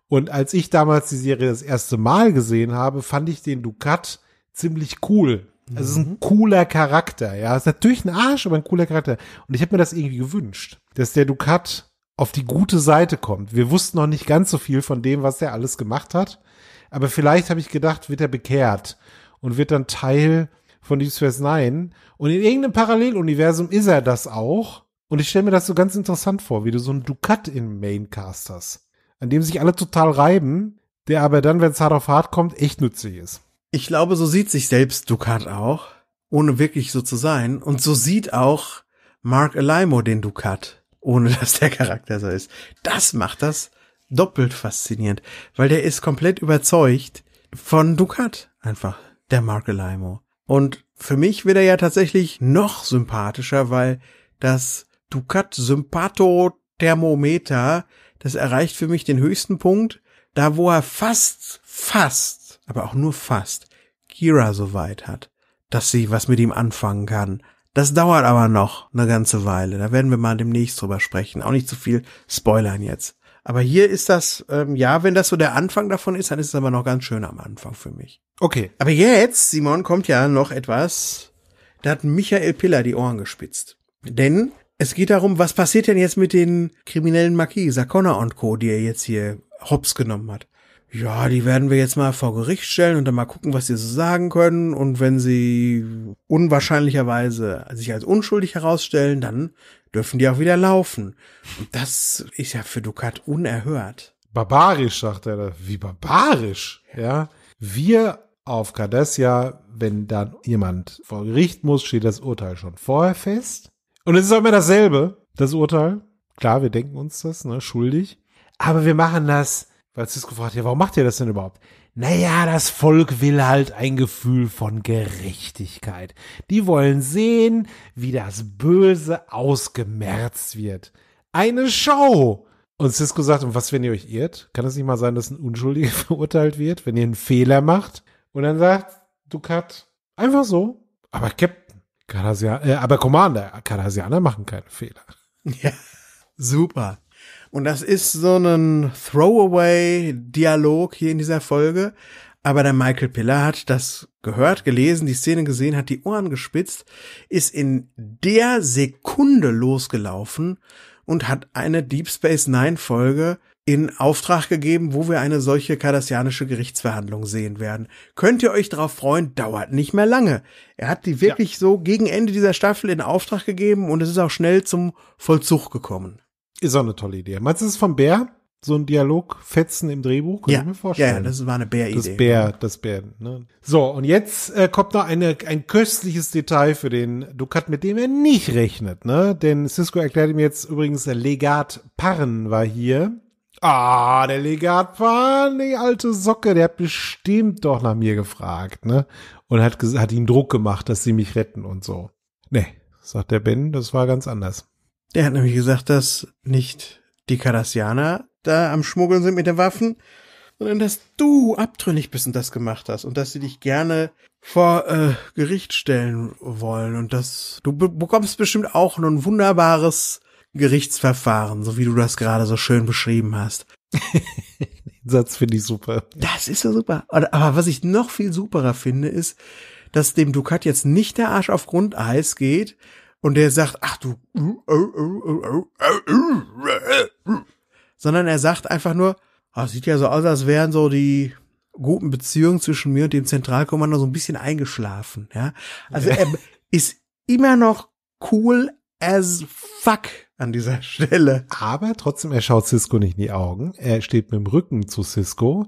Und als ich damals die Serie das erste Mal gesehen habe, fand ich den Dukat ziemlich cool. Also es ist ein cooler Charakter, ja. Es ist natürlich ein Arsch, aber ein cooler Charakter. Und ich habe mir das irgendwie gewünscht, dass der Dukat auf die gute Seite kommt. Wir wussten noch nicht ganz so viel von dem, was der alles gemacht hat. Aber vielleicht habe ich gedacht, wird er bekehrt und wird dann Teil von Deep Space Nine. Und in irgendeinem Paralleluniversum ist er das auch. Und ich stelle mir das so ganz interessant vor, wie du so einen Dukat im Maincast hast, an dem sich alle total reiben, der aber dann, wenn es hart auf hart kommt, echt nützlich ist. Ich glaube, so sieht sich selbst Dukat auch, ohne wirklich so zu sein. Und so sieht auch Marc Alaimo den Dukat, ohne dass der Charakter so ist. Das macht das doppelt faszinierend, weil der ist komplett überzeugt von Dukat, einfach, der Marc Alaimo. Und für mich wird er ja tatsächlich noch sympathischer, weil das Dukat-Sympathothermometer, das erreicht für mich den höchsten Punkt, da wo er fast, aber auch nur fast, Kira so weit hat, dass sie was mit ihm anfangen kann. Das dauert aber noch eine ganze Weile. Da werden wir mal demnächst drüber sprechen. Auch nicht zu viel spoilern jetzt. Aber hier ist das, ja, wenn das so der Anfang davon ist, dann ist es aber noch ganz schön am Anfang für mich. Okay. Aber jetzt, Simon, kommt ja noch etwas, da hat Michael Piller die Ohren gespitzt. Denn es geht darum, was passiert denn jetzt mit den kriminellen Marquis, Sakonna und Co., die er jetzt hier hops genommen hat. Ja, die werden wir jetzt mal vor Gericht stellen und dann mal gucken, was sie so sagen können. Und wenn sie unwahrscheinlicherweise sich als unschuldig herausstellen, dann dürfen die auch wieder laufen. Und das ist ja für Dukat unerhört. Barbarisch, sagt er. Wie barbarisch, ja. Wir auf Kadessia, wenn dann jemand vor Gericht muss, steht das Urteil schon vorher fest. Und es ist auch immer dasselbe, das Urteil. Klar, wir denken uns das, ne, schuldig. Aber wir machen das, weil Sisko fragt, ja, warum macht ihr das denn überhaupt? Naja, das Volk will halt ein Gefühl von Gerechtigkeit. Die wollen sehen, wie das Böse ausgemerzt wird. Eine Show! Und Sisko sagt, und was, wenn ihr euch irrt? Kann es nicht mal sein, dass ein Unschuldiger verurteilt wird, wenn ihr einen Fehler macht? Und dann sagt Dukat, einfach so. Aber Captain Cardassianer, aber Commander, Cardassianer machen keine Fehler. Ja, super. Und das ist so ein Throwaway-Dialog hier in dieser Folge. Aber der Michael Piller hat das gehört, gelesen, die Szene gesehen, hat die Ohren gespitzt, ist in der Sekunde losgelaufen und hat eine Deep Space Nine-Folge in Auftrag gegeben, wo wir eine solche kardassianische Gerichtsverhandlung sehen werden. Könnt ihr euch drauf freuen, dauert nicht mehr lange. Er hat die wirklich so gegen Ende dieser Staffel in Auftrag gegeben und es ist auch schnell zum Vollzug gekommen. Ist auch eine tolle Idee. Meinst du, das ist von Bär? So ein Dialogfetzen im Drehbuch? Kann ich mir vorstellen. Ja, das war eine Bär-Idee. Das Bär, ne? So, und jetzt kommt noch ein köstliches Detail für den Dukat, mit dem er nicht rechnet, ne? Denn Sisko erklärt ihm jetzt übrigens, der Legat Parn war hier. Ah, der Legat Parn, die alte Socke, der hat bestimmt doch nach mir gefragt, ne? Und hat ihm Druck gemacht, dass sie mich retten und so. Nee, sagt der Ben, das war ganz anders. Der hat nämlich gesagt, dass nicht die Cardassianer da am Schmuggeln sind mit den Waffen, sondern dass du abtrünnig bist und das gemacht hast und dass sie dich gerne vor Gericht stellen wollen und dass du bekommst bestimmt auch ein wunderbares Gerichtsverfahren, so wie du das gerade so schön beschrieben hast. Den Satz finde ich super. Das ist so super. Aber was ich noch viel superer finde, ist, dass dem Dukat jetzt nicht der Arsch auf Grundeis geht, und der sagt, ach du, sondern er sagt einfach nur, oh, sieht ja so aus, als wären so die guten Beziehungen zwischen mir und dem Zentralkommando so ein bisschen eingeschlafen, ja. Also er ist immer noch cool as fuck an dieser Stelle. Aber trotzdem, er schaut Sisko nicht in die Augen. Er steht mit dem Rücken zu Sisko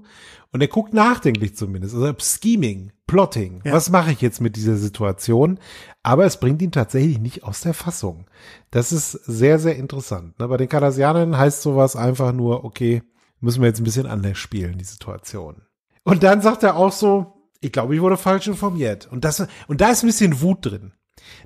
und er guckt nachdenklich zumindest. Also Scheming, Plotting. Ja. Was mache ich jetzt mit dieser Situation? Aber es bringt ihn tatsächlich nicht aus der Fassung. Das ist sehr, sehr interessant. Bei den Cardassianern heißt sowas einfach nur, okay, müssen wir jetzt ein bisschen anders spielen, die Situation. Und dann sagt er auch so, ich glaube, ich wurde falsch informiert. Und da ist ein bisschen Wut drin.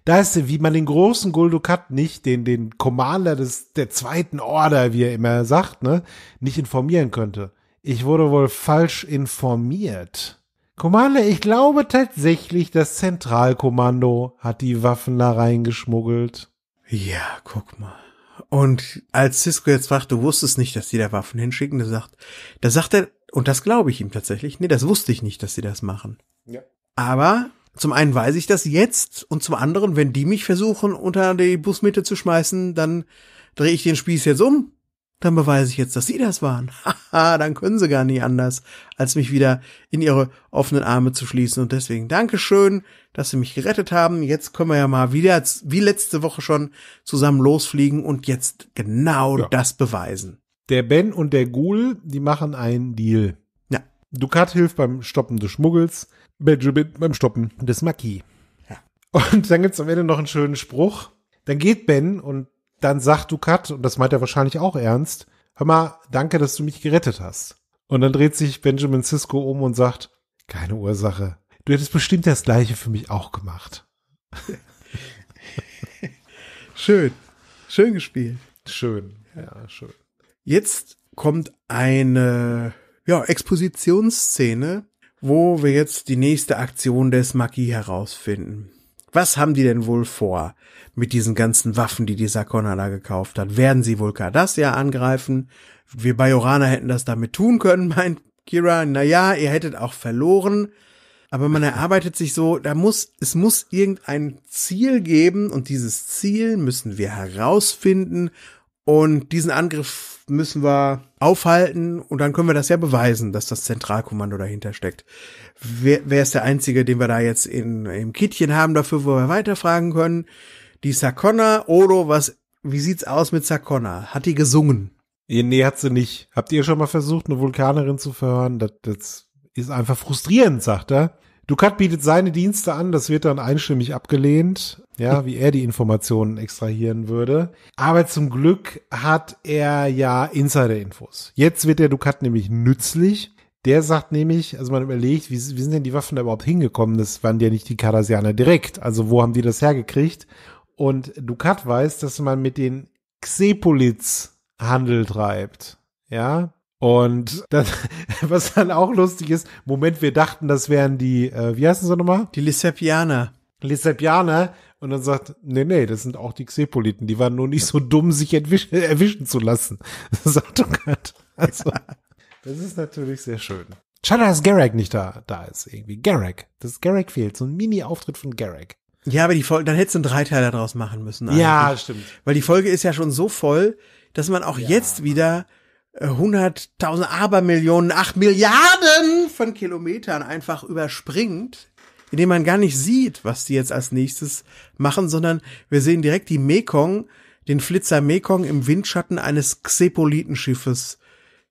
Da ist, wie man den großen Gul Dukat nicht, den Commander der zweiten Order, wie er immer sagt, ne, nicht informieren könnte. Ich wurde wohl falsch informiert. Commander, ich glaube tatsächlich, das Zentralkommando hat die Waffen da reingeschmuggelt. Ja, guck mal. Und als Sisko jetzt fragt, du wusstest nicht, dass die da Waffen hinschicken, da sagt er, und das glaube ich ihm tatsächlich, nee, das wusste ich nicht, dass sie das machen. Ja. Aber Zum einen weiß ich das jetzt und zum anderen, wenn die mich versuchen, unter die Busmitte zu schmeißen, dann drehe ich den Spieß jetzt um. Dann beweise ich jetzt, dass sie das waren. Haha, dann können sie gar nicht anders, als mich wieder in ihre offenen Arme zu schließen. Und deswegen Dankeschön, dass sie mich gerettet haben. Jetzt können wir ja mal wieder, wie letzte Woche schon, zusammen losfliegen und jetzt genau das beweisen. Der Ben und der Gul, die machen einen Deal. Ja. Dukat hilft beim Stoppen des Schmuggels, Benjamin beim Stoppen des Maquis. Ja. Und dann gibt's am Ende noch einen schönen Spruch. Dann geht Ben und dann sagt Dukat, und das meint er wahrscheinlich auch ernst, hör mal, danke, dass du mich gerettet hast. Und dann dreht sich Benjamin Sisko um und sagt, keine Ursache, du hättest bestimmt das Gleiche für mich auch gemacht. Schön. Schön gespielt. Schön. Ja, schön. Jetzt kommt eine Expositionsszene, wo wir jetzt die nächste Aktion des Maquis herausfinden. Was haben die denn wohl vor mit diesen ganzen Waffen, die die Sakonna da gekauft hat? Werden sie wohl Cardassia angreifen? Wir Bajoraner hätten das damit tun können, meint Kira. Naja, ihr hättet auch verloren. Aber man erarbeitet sich so, es muss irgendein Ziel geben und dieses Ziel müssen wir herausfinden und diesen Angriff müssen wir aufhalten und dann können wir das ja beweisen, dass das Zentralkommando dahinter steckt. Wer ist der Einzige, den wir da jetzt im Kittchen haben dafür, wo wir weiterfragen können? Die Sakonna. Odo, wie sieht's aus mit Sakonna? Hat die gesungen? Nee, hat sie nicht. Habt ihr schon mal versucht, eine Vulkanerin zu verhören? Das ist einfach frustrierend, sagt er. Dukat bietet seine Dienste an, das wird dann einstimmig abgelehnt, ja, wie er die Informationen extrahieren würde. Aber zum Glück hat er ja Insider-Infos. Jetzt wird der Dukat nämlich nützlich. Der sagt nämlich, also man überlegt, wie sind denn die Waffen da überhaupt hingekommen? Das waren ja nicht die Cardassianer direkt. Also wo haben die das hergekriegt? Und Dukat weiß, dass man mit den Xepolits Handel treibt, ja. Und das, was dann auch lustig ist, Moment, wir dachten, das wären die, wie heißen sie nochmal? Die Lissapianer. Und dann sagt, nee, das sind auch die Xepoliten. Die waren nur nicht so dumm, sich erwischen zu lassen. Das sagt Dukat. Also, das ist natürlich sehr schön. Schade, dass Garak nicht da ist irgendwie. Garak. Das Garak fehlt. So ein Mini-Auftritt von Garak. Ja, aber die Folge, dann hättest du einen Dreiteiler draus machen müssen. Eigentlich. Ja, stimmt. Weil die Folge ist ja schon so voll, dass man auch jetzt wieder 100.000 Abermillionen, 8 Milliarden von Kilometern einfach überspringt, indem man gar nicht sieht, was die jetzt als nächstes machen, sondern wir sehen direkt die Mekong, den Flitzer Mekong im Windschatten eines Xepolitenschiffes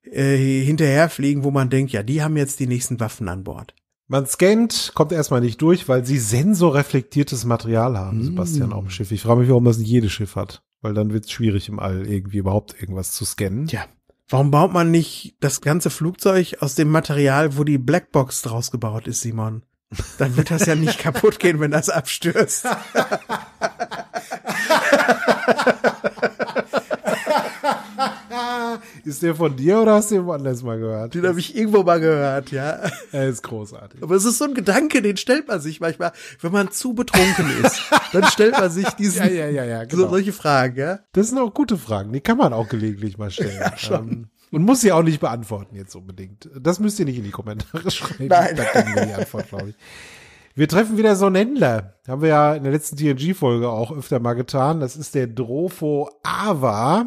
hinterherfliegen, wo man denkt, ja, die haben jetzt die nächsten Waffen an Bord. Man scannt, kommt erstmal nicht durch, weil sie sensorreflektiertes Material haben, Sebastian, auch im Schiff. Ich frage mich, warum das nicht jedes Schiff hat, weil dann wird es schwierig im All irgendwie überhaupt irgendwas zu scannen. Ja. Warum baut man nicht das ganze Flugzeug aus dem Material, wo die Blackbox draus gebaut ist, Simon? Dann wird das ja nicht kaputt gehen, wenn das abstürzt. Ist der von dir oder hast du den woanders mal gehört? Den habe ich irgendwo mal gehört, ja. Er ist großartig. Aber es ist so ein Gedanke, den stellt man sich manchmal, wenn man zu betrunken ist. Dann stellt man sich diese genau. Solche Fragen, ja. Das sind auch gute Fragen, die kann man auch gelegentlich mal stellen. Ja, schon. Und muss sie auch nicht beantworten jetzt unbedingt. Das müsst ihr nicht in die Kommentare schreiben. Nein. Da kriegen wir die Antwort, glaube ich. Wir treffen wieder so einen Händler. Haben wir ja in der letzten TNG-Folge auch öfter mal getan. Das ist der Drofo Ava.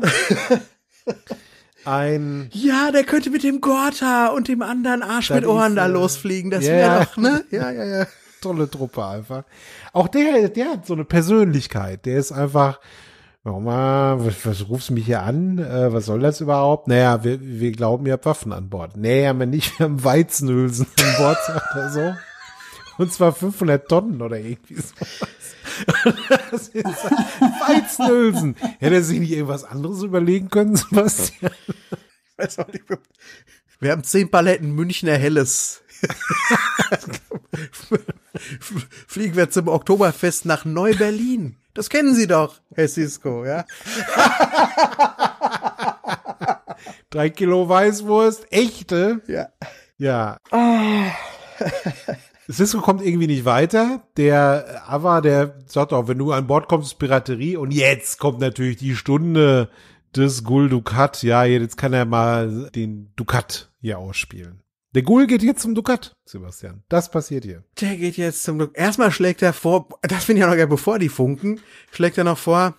Der könnte mit dem Gorta und dem anderen Arsch mit Ohren da losfliegen. Das wäre doch, ne? Ja. Tolle Truppe einfach. Auch der hat so eine Persönlichkeit. Der ist einfach, was rufst du mich hier an? Was soll das überhaupt? Naja, wir glauben, ihr habt Waffen an Bord. Nee, haben wir nicht. Wir haben Weizenhülsen an Bord, sagt er so. Und zwar 500 Tonnen oder irgendwie sowas. Das ist Weizenhülsen. Hätte er sich nicht irgendwas anderes überlegen können, Sebastian? Ich weiß auch nicht. Wir haben 10 Paletten Münchner Helles. Fliegen wir zum Oktoberfest nach Neu-Berlin. Das kennen Sie doch, Herr Sisko, ja? 3 Kilo Weißwurst, echte. Ja. Sisko kommt irgendwie nicht weiter. Der Ava, der sagt auch, wenn du an Bord kommst, ist Piraterie. Und jetzt kommt natürlich die Stunde des Gul Dukat. Ja, jetzt kann er mal den Dukat hier ausspielen. Der Gul geht jetzt zum Dukat, Sebastian. Das passiert hier. Der geht jetzt zum Dukat. Erstmal schlägt er vor, das finde ich auch noch geil, bevor die funken, schlägt er noch vor,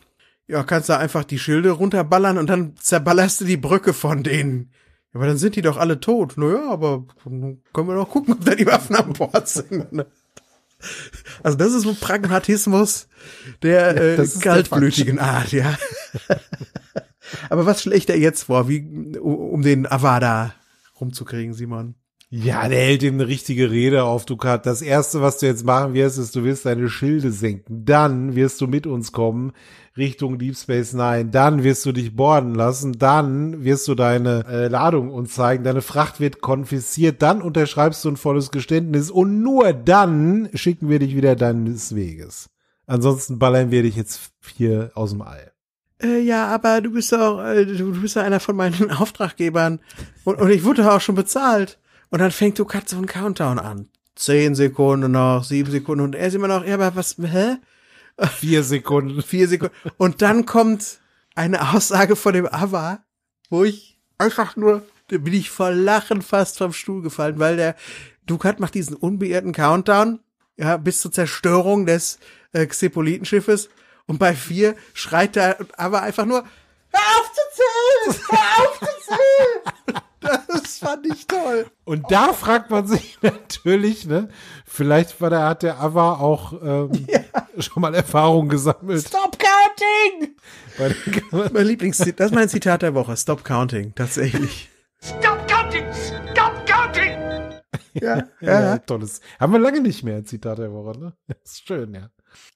ja, kannst du einfach die Schilde runterballern und dann zerballerst du die Brücke von denen. Aber dann sind die doch alle tot. Naja, aber können wir doch gucken, ob da die Waffen an Bord sind. Also das ist so Pragmatismus der kaltblütigen Art, ja. Aber was schlägt er jetzt vor, wie, um den Avada rumzukriegen, Simon? Ja, der hält ihm eine richtige Rede auf, Dukat. Das Erste, was du jetzt machen wirst, ist, du wirst deine Schilde senken. Dann wirst du mit uns kommen Richtung Deep Space Nine. Dann wirst du dich boarden lassen. Dann wirst du deine Ladung uns zeigen. Deine Fracht wird konfisziert. Dann unterschreibst du ein volles Geständnis. Und nur dann schicken wir dich wieder deines Weges. Ansonsten ballern wir dich jetzt hier aus dem All. Ja, aber du bist doch einer von meinen Auftraggebern. Und ich wurde auch schon bezahlt. Und dann fängt Dukat so einen Countdown an. 10 Sekunden noch, 7 Sekunden. Und er ist immer noch, ja, aber was, hä? 4 Sekunden. 4 Sekunden. Und dann kommt eine Aussage von dem Ava, wo ich einfach nur, da bin ich vor Lachen fast vom Stuhl gefallen, weil der Dukat macht diesen unbeirrten Countdown, ja, bis zur Zerstörung des Xepolitenschiffes. Und bei 4 schreit der Ava einfach nur, hör auf zu zählen! Hör auf zu zählen! Das fand ich toll. Und da fragt man sich natürlich, ne, vielleicht hat der Ava auch schon mal Erfahrung gesammelt. Stop counting! Mein Lieblingszitat, das ist mein Zitat der Woche. Stop counting, tatsächlich. Stop counting! Stop counting! Ja, tolles. Haben wir lange nicht mehr, Zitat der Woche, ne? Das ist schön, ja.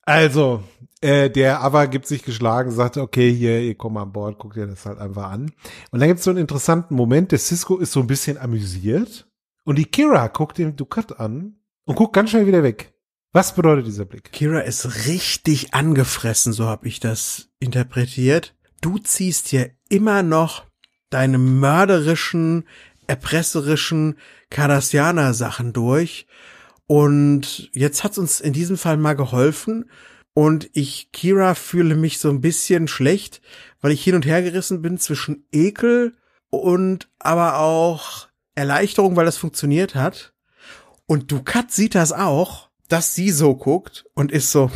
Also, der Ava gibt sich geschlagen, sagt, okay, hier, ihr kommt an Bord, guckt ihr das halt einfach an. Und dann gibt es so einen interessanten Moment, der Sisko ist so ein bisschen amüsiert und die Kira guckt den Dukat an und guckt ganz schnell wieder weg. Was bedeutet dieser Blick? Kira ist richtig angefressen, so habe ich das interpretiert. Du ziehst hier immer noch deine mörderischen, erpresserischen Cardassianer-Sachen durch. Und jetzt hat's uns in diesem Fall mal geholfen und Kira, fühle mich so ein bisschen schlecht, weil ich hin und her gerissen bin zwischen Ekel und aber auch Erleichterung, weil das funktioniert hat. Und Dukat sieht das auch, dass sie so guckt und ist so,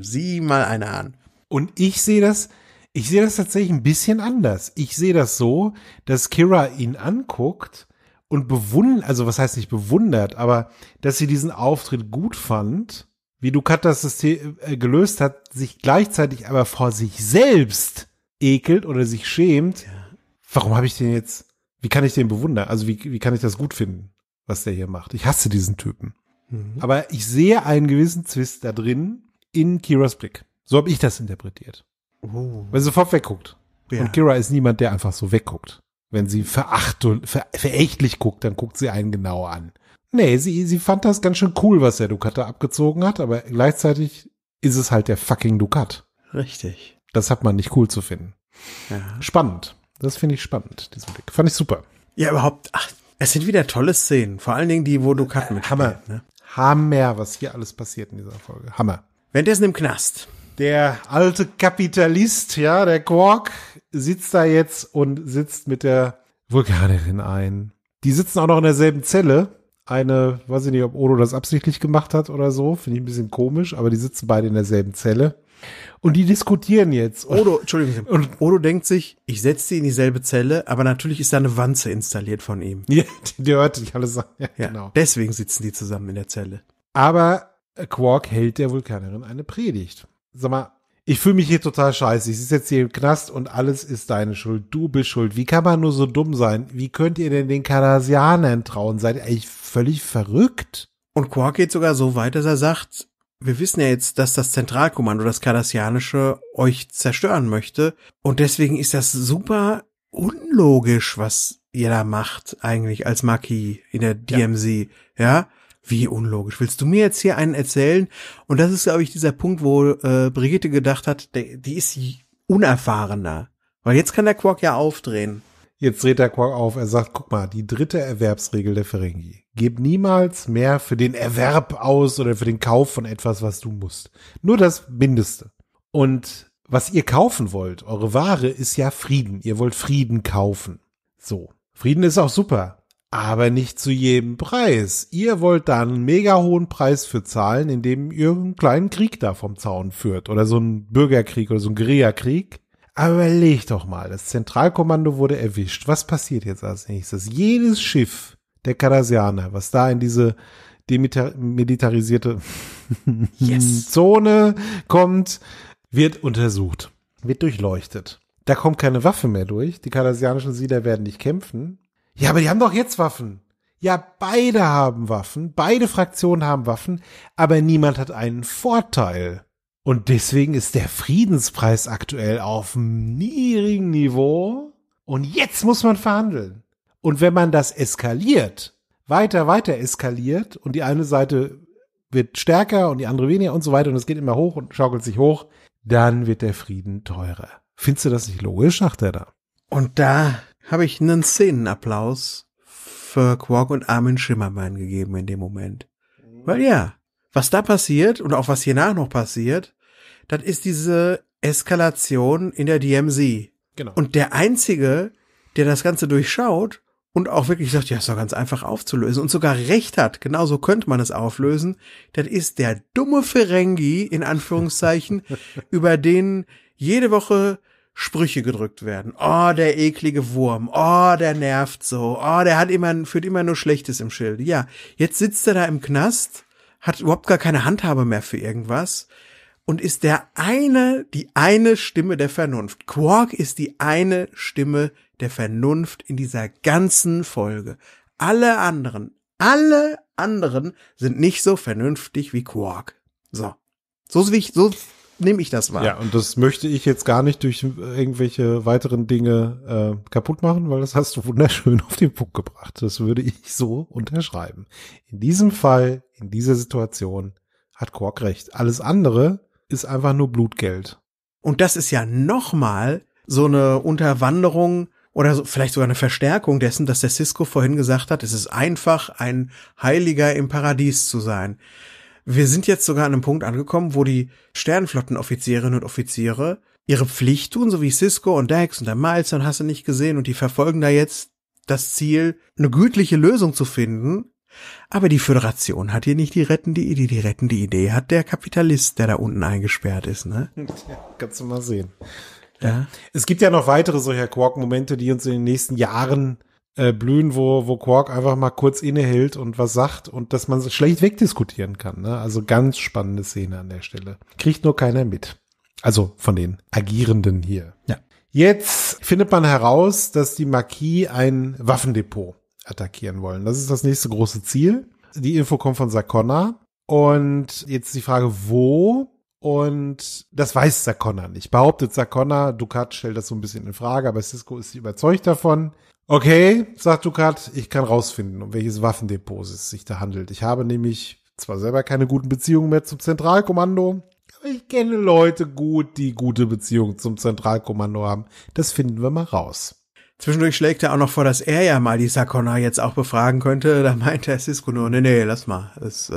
sieh mal eine an. Und ich sehe das tatsächlich ein bisschen anders. Ich sehe das so, dass Kira ihn anguckt und bewundert, also was heißt nicht bewundert, aber dass sie diesen Auftritt gut fand, wie Dukat das System gelöst hat, sich gleichzeitig aber vor sich selbst ekelt oder sich schämt. Ja. Warum habe ich den jetzt, wie kann ich den bewundern? Also wie kann ich das gut finden, was der hier macht? Ich hasse diesen Typen. Mhm. Aber ich sehe einen gewissen Twist da drin in Kiras Blick. So habe ich das interpretiert. Oh. Weil sie sofort wegguckt. Ja. Und Kira ist niemand, der einfach so wegguckt. Wenn sie verächtlich guckt, dann guckt sie einen genau an. Nee, sie fand das ganz schön cool, was der Dukat da abgezogen hat, aber gleichzeitig ist es halt der fucking Dukat. Richtig. Das hat man nicht cool zu finden. Ja. Spannend. Das finde ich spannend, diesen Blick. Fand ich super. Ja, überhaupt. Ach, es sind wieder tolle Szenen. Vor allen Dingen die, wo Dukat mit. Hammer. Ne? Hammer, was hier alles passiert in dieser Folge. Hammer. Währenddessen im Knast. Der alte Kapitalist, ja, der Quark, sitzt da jetzt und sitzt mit der Vulkanerin ein. Die sitzen auch noch in derselben Zelle. Eine, weiß ich nicht, ob Odo das absichtlich gemacht hat oder so. Finde ich ein bisschen komisch, aber die sitzen beide in derselben Zelle. Und die diskutieren jetzt. Und Odo denkt sich, ich setze sie in dieselbe Zelle, aber natürlich ist da eine Wanze installiert von ihm. Ja, die hört nicht alles an. Ja, genau. Deswegen sitzen die zusammen in der Zelle. Aber Quark hält der Vulkanerin eine Predigt. Sag mal, ich fühle mich hier total scheiße. Ich sitze jetzt hier im Knast und alles ist deine Schuld. Du bist schuld. Wie kann man nur so dumm sein? Wie könnt ihr denn den Cardassianern trauen? Seid ihr eigentlich völlig verrückt? Und Quark geht sogar so weit, dass er sagt, wir wissen ja jetzt, dass das Zentralkommando, das Cardassianische, euch zerstören möchte. Und deswegen ist das super unlogisch, was ihr da macht eigentlich als Marquis in der DMZ. Ja? Wie unlogisch. Willst du mir jetzt hier einen erzählen? Und das ist, glaube ich, dieser Punkt, wo Brigitte gedacht hat, die ist unerfahrener. Weil jetzt kann der Quark ja aufdrehen. Jetzt dreht der Quark auf. Er sagt, guck mal, die dritte Erwerbsregel der Ferengi. Gib niemals mehr für den Erwerb aus oder für den Kauf von etwas, was du musst. Nur das Mindeste. Und was ihr kaufen wollt, eure Ware, ist ja Frieden. Ihr wollt Frieden kaufen. So. Frieden ist auch super. Aber nicht zu jedem Preis. Ihr wollt da einen mega hohen Preis für zahlen, indem ihr einen kleinen Krieg da vom Zaun führt. Oder so einen Bürgerkrieg oder so einen Guerillakrieg. Aber überleg doch mal, das Zentralkommando wurde erwischt. Was passiert jetzt als nächstes? Jedes Schiff der Cardassianer, was da in diese demilitarisierte Zone kommt, wird untersucht, wird durchleuchtet. Da kommt keine Waffe mehr durch. Die kardassianischen Siedler werden nicht kämpfen. Ja, aber die haben doch jetzt Waffen. Ja, beide haben Waffen. Beide Fraktionen haben Waffen. Aber niemand hat einen Vorteil. Und deswegen ist der Friedenspreis aktuell auf einem niedrigen Niveau. Und jetzt muss man verhandeln. Und wenn man das eskaliert, weiter eskaliert und die eine Seite wird stärker und die andere weniger und so weiter und es geht immer hoch und schaukelt sich hoch, dann wird der Frieden teurer. Findest du das nicht logisch, sagt er da? Und da habe ich einen Szenenapplaus für Quark und Armin Schimmermann gegeben in dem Moment. Weil ja, was da passiert und auch was hiernach noch passiert, das ist diese Eskalation in der DMZ. Genau. Und der Einzige, der das Ganze durchschaut und auch wirklich sagt, ja, ist doch ganz einfach aufzulösen und sogar recht hat, genauso könnte man es auflösen, das ist der dumme Ferengi, in Anführungszeichen, über den jede Woche Sprüche gedrückt werden. Oh, der eklige Wurm. Oh, der nervt so. Oh, der hat immer, führt immer nur Schlechtes im Schilde. Ja, jetzt sitzt er da im Knast, hat überhaupt gar keine Handhabe mehr für irgendwas und ist die eine Stimme der Vernunft. Quark ist die eine Stimme der Vernunft in dieser ganzen Folge. Alle anderen sind nicht so vernünftig wie Quark. So nehme ich das wahr. Ja, und das möchte ich jetzt gar nicht durch irgendwelche weiteren Dinge kaputt machen, weil das hast du wunderschön auf den Punkt gebracht. Das würde ich so unterschreiben. In diesem Fall, in dieser Situation, hat Quark recht. Alles andere ist einfach nur Blutgeld. Und das ist ja nochmal so eine Unterwanderung oder so, vielleicht sogar eine Verstärkung dessen, dass der Sisko vorhin gesagt hat, es ist einfach, ein Heiliger im Paradies zu sein. Wir sind jetzt sogar an einem Punkt angekommen, wo die Sternflottenoffizierinnen und Offiziere ihre Pflicht tun, so wie Sisko und Dax und der Miles, dann hast du nicht gesehen, und die verfolgen da jetzt das Ziel, eine gütliche Lösung zu finden. Aber die Föderation hat hier nicht die rettende Idee, die rettende Idee hat der Kapitalist, der da unten eingesperrt ist, ne? Ja, kannst du mal sehen. Ja. Es gibt ja noch weitere solcher Quark-Momente, die uns in den nächsten Jahren blühen, wo Quark einfach mal kurz innehält und was sagt und dass man es schlecht wegdiskutieren kann. Ne? Also ganz spannende Szene an der Stelle. Kriegt nur keiner mit. Also von den Agierenden hier. Ja. Jetzt findet man heraus, dass die Maquis ein Waffendepot attackieren wollen. Das ist das nächste große Ziel. Die Info kommt von Sakonna. Und jetzt die Frage, wo? Und das weiß Sakonna nicht. Behauptet Sakonna, Dukat stellt das so ein bisschen in Frage, aber Sisko ist überzeugt davon. Okay, sagt Dukat, ich kann rausfinden, um welches Waffendepot es sich da handelt. Ich habe nämlich zwar selber keine guten Beziehungen mehr zum Zentralkommando, aber ich kenne Leute gut, die gute Beziehungen zum Zentralkommando haben. Das finden wir mal raus. Zwischendurch schlägt er auch noch vor, dass er ja mal die Sakonna jetzt auch befragen könnte. Da meint der Sisko nur, nee, lass mal. Das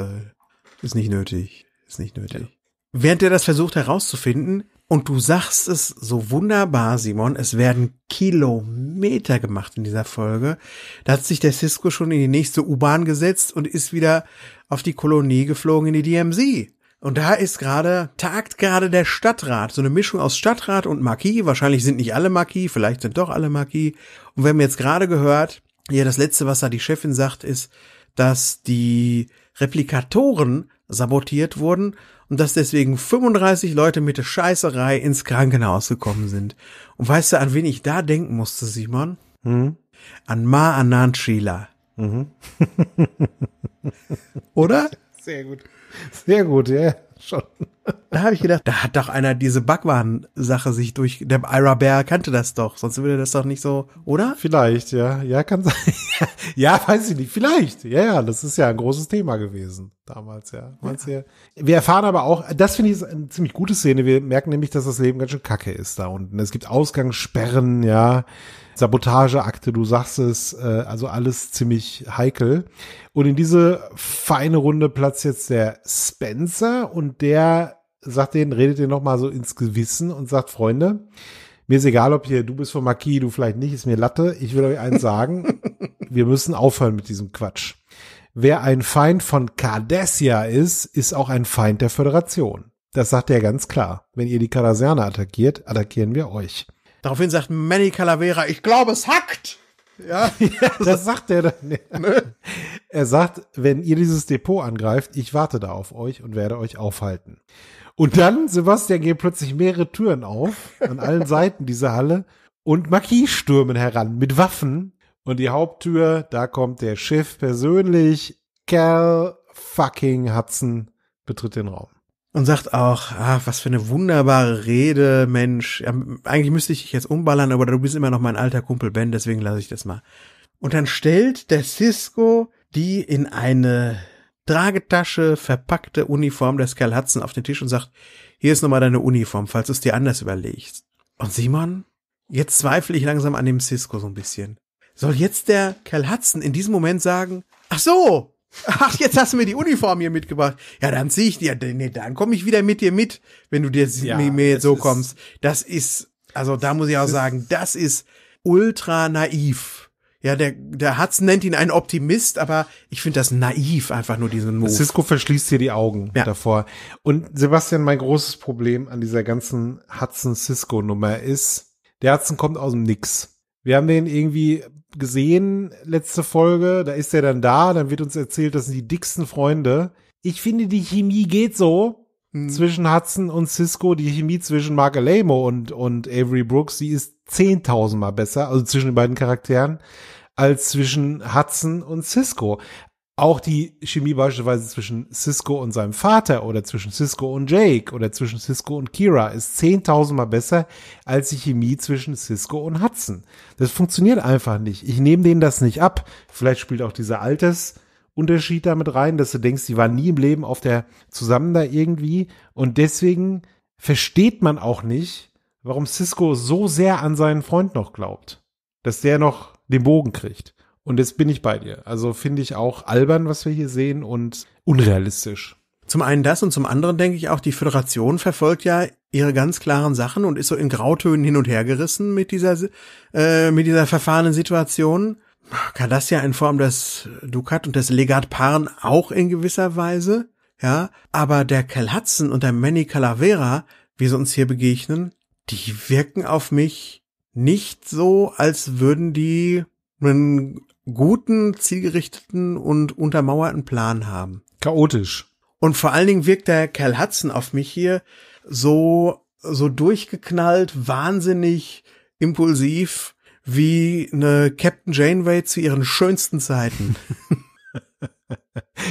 ist nicht nötig. Ist nicht nötig. Ja. Während er das versucht herauszufinden, und du sagst es so wunderbar, Simon, es werden Kilometer gemacht in dieser Folge. Da hat sich der Sisko schon in die nächste U-Bahn gesetzt und ist wieder auf die Kolonie geflogen, in die DMZ. Und da ist tagt gerade der Stadtrat. So eine Mischung aus Stadtrat und Marquis. Wahrscheinlich sind nicht alle Marquis, vielleicht sind doch alle Marquis. Und wir haben jetzt gerade gehört, ja, das Letzte, was da die Chefin sagt, ist, dass die Replikatoren sabotiert wurden und dass deswegen 35 Leute mit der Scheißerei ins Krankenhaus gekommen sind. Und weißt du, an wen ich da denken musste, Simon? Hm? An Ma Anand Sheela. Mhm. Oder? Sehr gut. Sehr gut, ja, schon. Da habe ich gedacht, da hat doch einer diese Bhagwan-Sache sich der Ira Behr kannte das doch, sonst würde das doch nicht so, oder? Vielleicht, ja. Ja, kann sein. Ja, weiß ich nicht. Vielleicht. Ja, das ist ja ein großes Thema gewesen damals, ja. Ja. Wir erfahren aber auch, das finde ich eine ziemlich gute Szene, wir merken nämlich, dass das Leben ganz schön kacke ist da unten. Es gibt Ausgangssperren, ja, Sabotageakte, du sagst es, also alles ziemlich heikel. Und in diese feine Runde platzt jetzt der Spencer und der sagt denen, redet denen nochmal so ins Gewissen und sagt, Freunde, mir ist egal, ob hier du bist vom Marquis, du vielleicht nicht, ist mir Latte. Ich will euch eins sagen, wir müssen aufhören mit diesem Quatsch. Wer ein Feind von Cardassia ist, ist auch ein Feind der Föderation. Das sagt er ganz klar. Wenn ihr die Cardassianer attackiert, attackieren wir euch. Daraufhin sagt Manny Calavera, ich glaube, es hackt. Ja, das sagt er dann. Ja. Er sagt, wenn ihr dieses Depot angreift, ich warte da auf euch und werde euch aufhalten. Und dann, Sebastian, gehen plötzlich mehrere Türen auf, an allen Seiten dieser Halle, und Maquis stürmen heran mit Waffen. Und die Haupttür, da kommt der Schiff persönlich, Cal fucking Hudson, betritt den Raum. Und sagt auch, ah, was für eine wunderbare Rede, Mensch. Ja, eigentlich müsste ich dich jetzt umballern, aber du bist immer noch mein alter Kumpel Ben, deswegen lasse ich das mal. Und dann stellt der Sisko die in eine Tragetasche verpackte Uniform des Cal Hudson auf den Tisch und sagt, hier ist nochmal deine Uniform, falls du es dir anders überlegst. Und Simon, jetzt zweifle ich langsam an dem Sisko so ein bisschen. Soll jetzt der Cal Hudson in diesem Moment sagen, ach so, ach, jetzt hast du mir die Uniform hier mitgebracht. Ja, dann ziehe ich dir, nee, dann komme ich wieder mit dir mit, wenn du dir ja, mir jetzt so kommst. Das ist, also da muss ich auch sagen, das ist ultra naiv. Ja, der Hudson nennt ihn einen Optimist, aber ich finde das naiv, einfach nur diesen Move. Sisko verschließt hier die Augen davor. Und Sebastian, mein großes Problem an dieser ganzen Hudson-Sisko-Nummer ist, der Hudson kommt aus dem Nix. Wir haben den irgendwie gesehen, letzte Folge, da ist er dann da, dann wird uns erzählt, das sind die dicksten Freunde. Ich finde, die Chemie geht so zwischen Hudson und Sisko, die Chemie zwischen Marc Alaimo und Avery Brooks, die ist 10.000 Mal besser, also zwischen den beiden Charakteren, als zwischen Hudson und Sisko. Auch die Chemie beispielsweise zwischen Sisko und seinem Vater oder zwischen Sisko und Jake oder zwischen Sisko und Kira ist 10.000 Mal besser als die Chemie zwischen Sisko und Hudson. Das funktioniert einfach nicht. Ich nehme denen das nicht ab. Vielleicht spielt auch dieser Altersunterschied damit rein, dass du denkst, die waren nie im Leben auf der zusammen da irgendwie. Und deswegen versteht man auch nicht, warum Sisko so sehr an seinen Freund noch glaubt, dass der noch den Bogen kriegt. Und jetzt bin ich bei dir. Also finde ich auch albern, was wir hier sehen, und unrealistisch. Zum einen das und zum anderen denke ich auch, die Föderation verfolgt ja ihre ganz klaren Sachen und ist so in Grautönen hin und her gerissen mit dieser verfahrenen Situation. Cardassia in Form des Dukat und des Legat Parn auch in gewisser Weise, ja. Aber der Cal Hudson und der Manny Calavera, wie sie uns hier begegnen, die wirken auf mich nicht so, als würden die einen guten, zielgerichteten und untermauerten Plan haben. Chaotisch. Und vor allen Dingen wirkt der Cal Hudson auf mich hier so durchgeknallt, wahnsinnig impulsiv, wie eine Captain Janeway zu ihren schönsten Zeiten.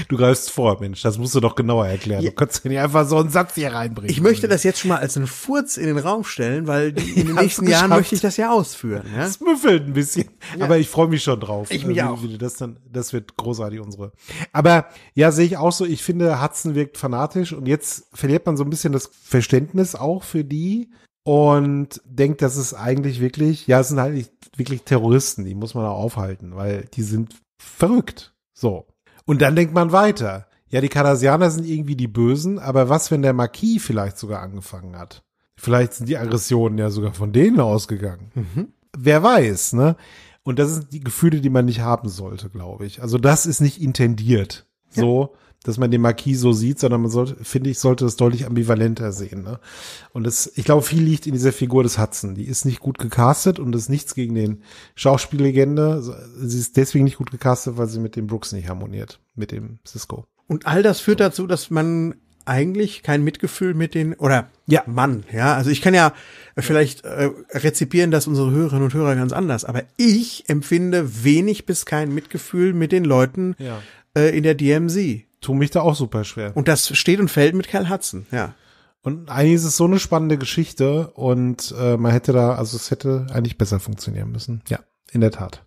Du greifst vor, Mensch, das musst du doch genauer erklären. Ja. Du kannst ja nicht einfach so einen Satz hier reinbringen. Ich möchte das jetzt schon mal als einen Furz in den Raum stellen, weil in den nächsten Jahren möchte ich das ja ausführen. Ja? Das müffelt ein bisschen, ja. Aber ich freue mich schon drauf. Ich mich auch. Das wird großartig, unsere. Aber ja, sehe ich auch so, ich finde, Hudson wirkt fanatisch und jetzt verliert man so ein bisschen das Verständnis auch für die und denkt, das ist eigentlich wirklich, ja, es sind halt wirklich Terroristen, die muss man auch aufhalten, weil die sind verrückt. So. Und dann denkt man weiter. Ja, die Cardassianer sind irgendwie die Bösen, aber was, wenn der Marquis vielleicht sogar angefangen hat? Vielleicht sind die Aggressionen ja sogar von denen ausgegangen. Wer weiß, ne? Und das sind die Gefühle, die man nicht haben sollte, glaube ich. Also das ist nicht intendiert, so, dass man den Marquis so sieht, sondern man sollte, finde ich, sollte das deutlich ambivalenter sehen, ne? Und das, ich glaube, viel liegt in dieser Figur des Hudson. Die ist nicht gut gecastet und das ist nichts gegen den Schauspiellegende. Sie ist deswegen nicht gut gecastet, weil sie mit dem Brooks nicht harmoniert, mit dem Sisko. Und all das führt dazu, dass man eigentlich kein Mitgefühl mit den, oder ja, Mann, ja, also ich kann ja vielleicht rezipieren, dass unsere Hörerinnen und Hörer ganz anders, aber ich empfinde wenig bis kein Mitgefühl mit den Leuten in der DMZ. Tue mich da auch super schwer. Und das steht und fällt mit Cal Hudson, ja. Und eigentlich ist es so eine spannende Geschichte und man hätte da, also es hätte eigentlich besser funktionieren müssen. Ja, in der Tat.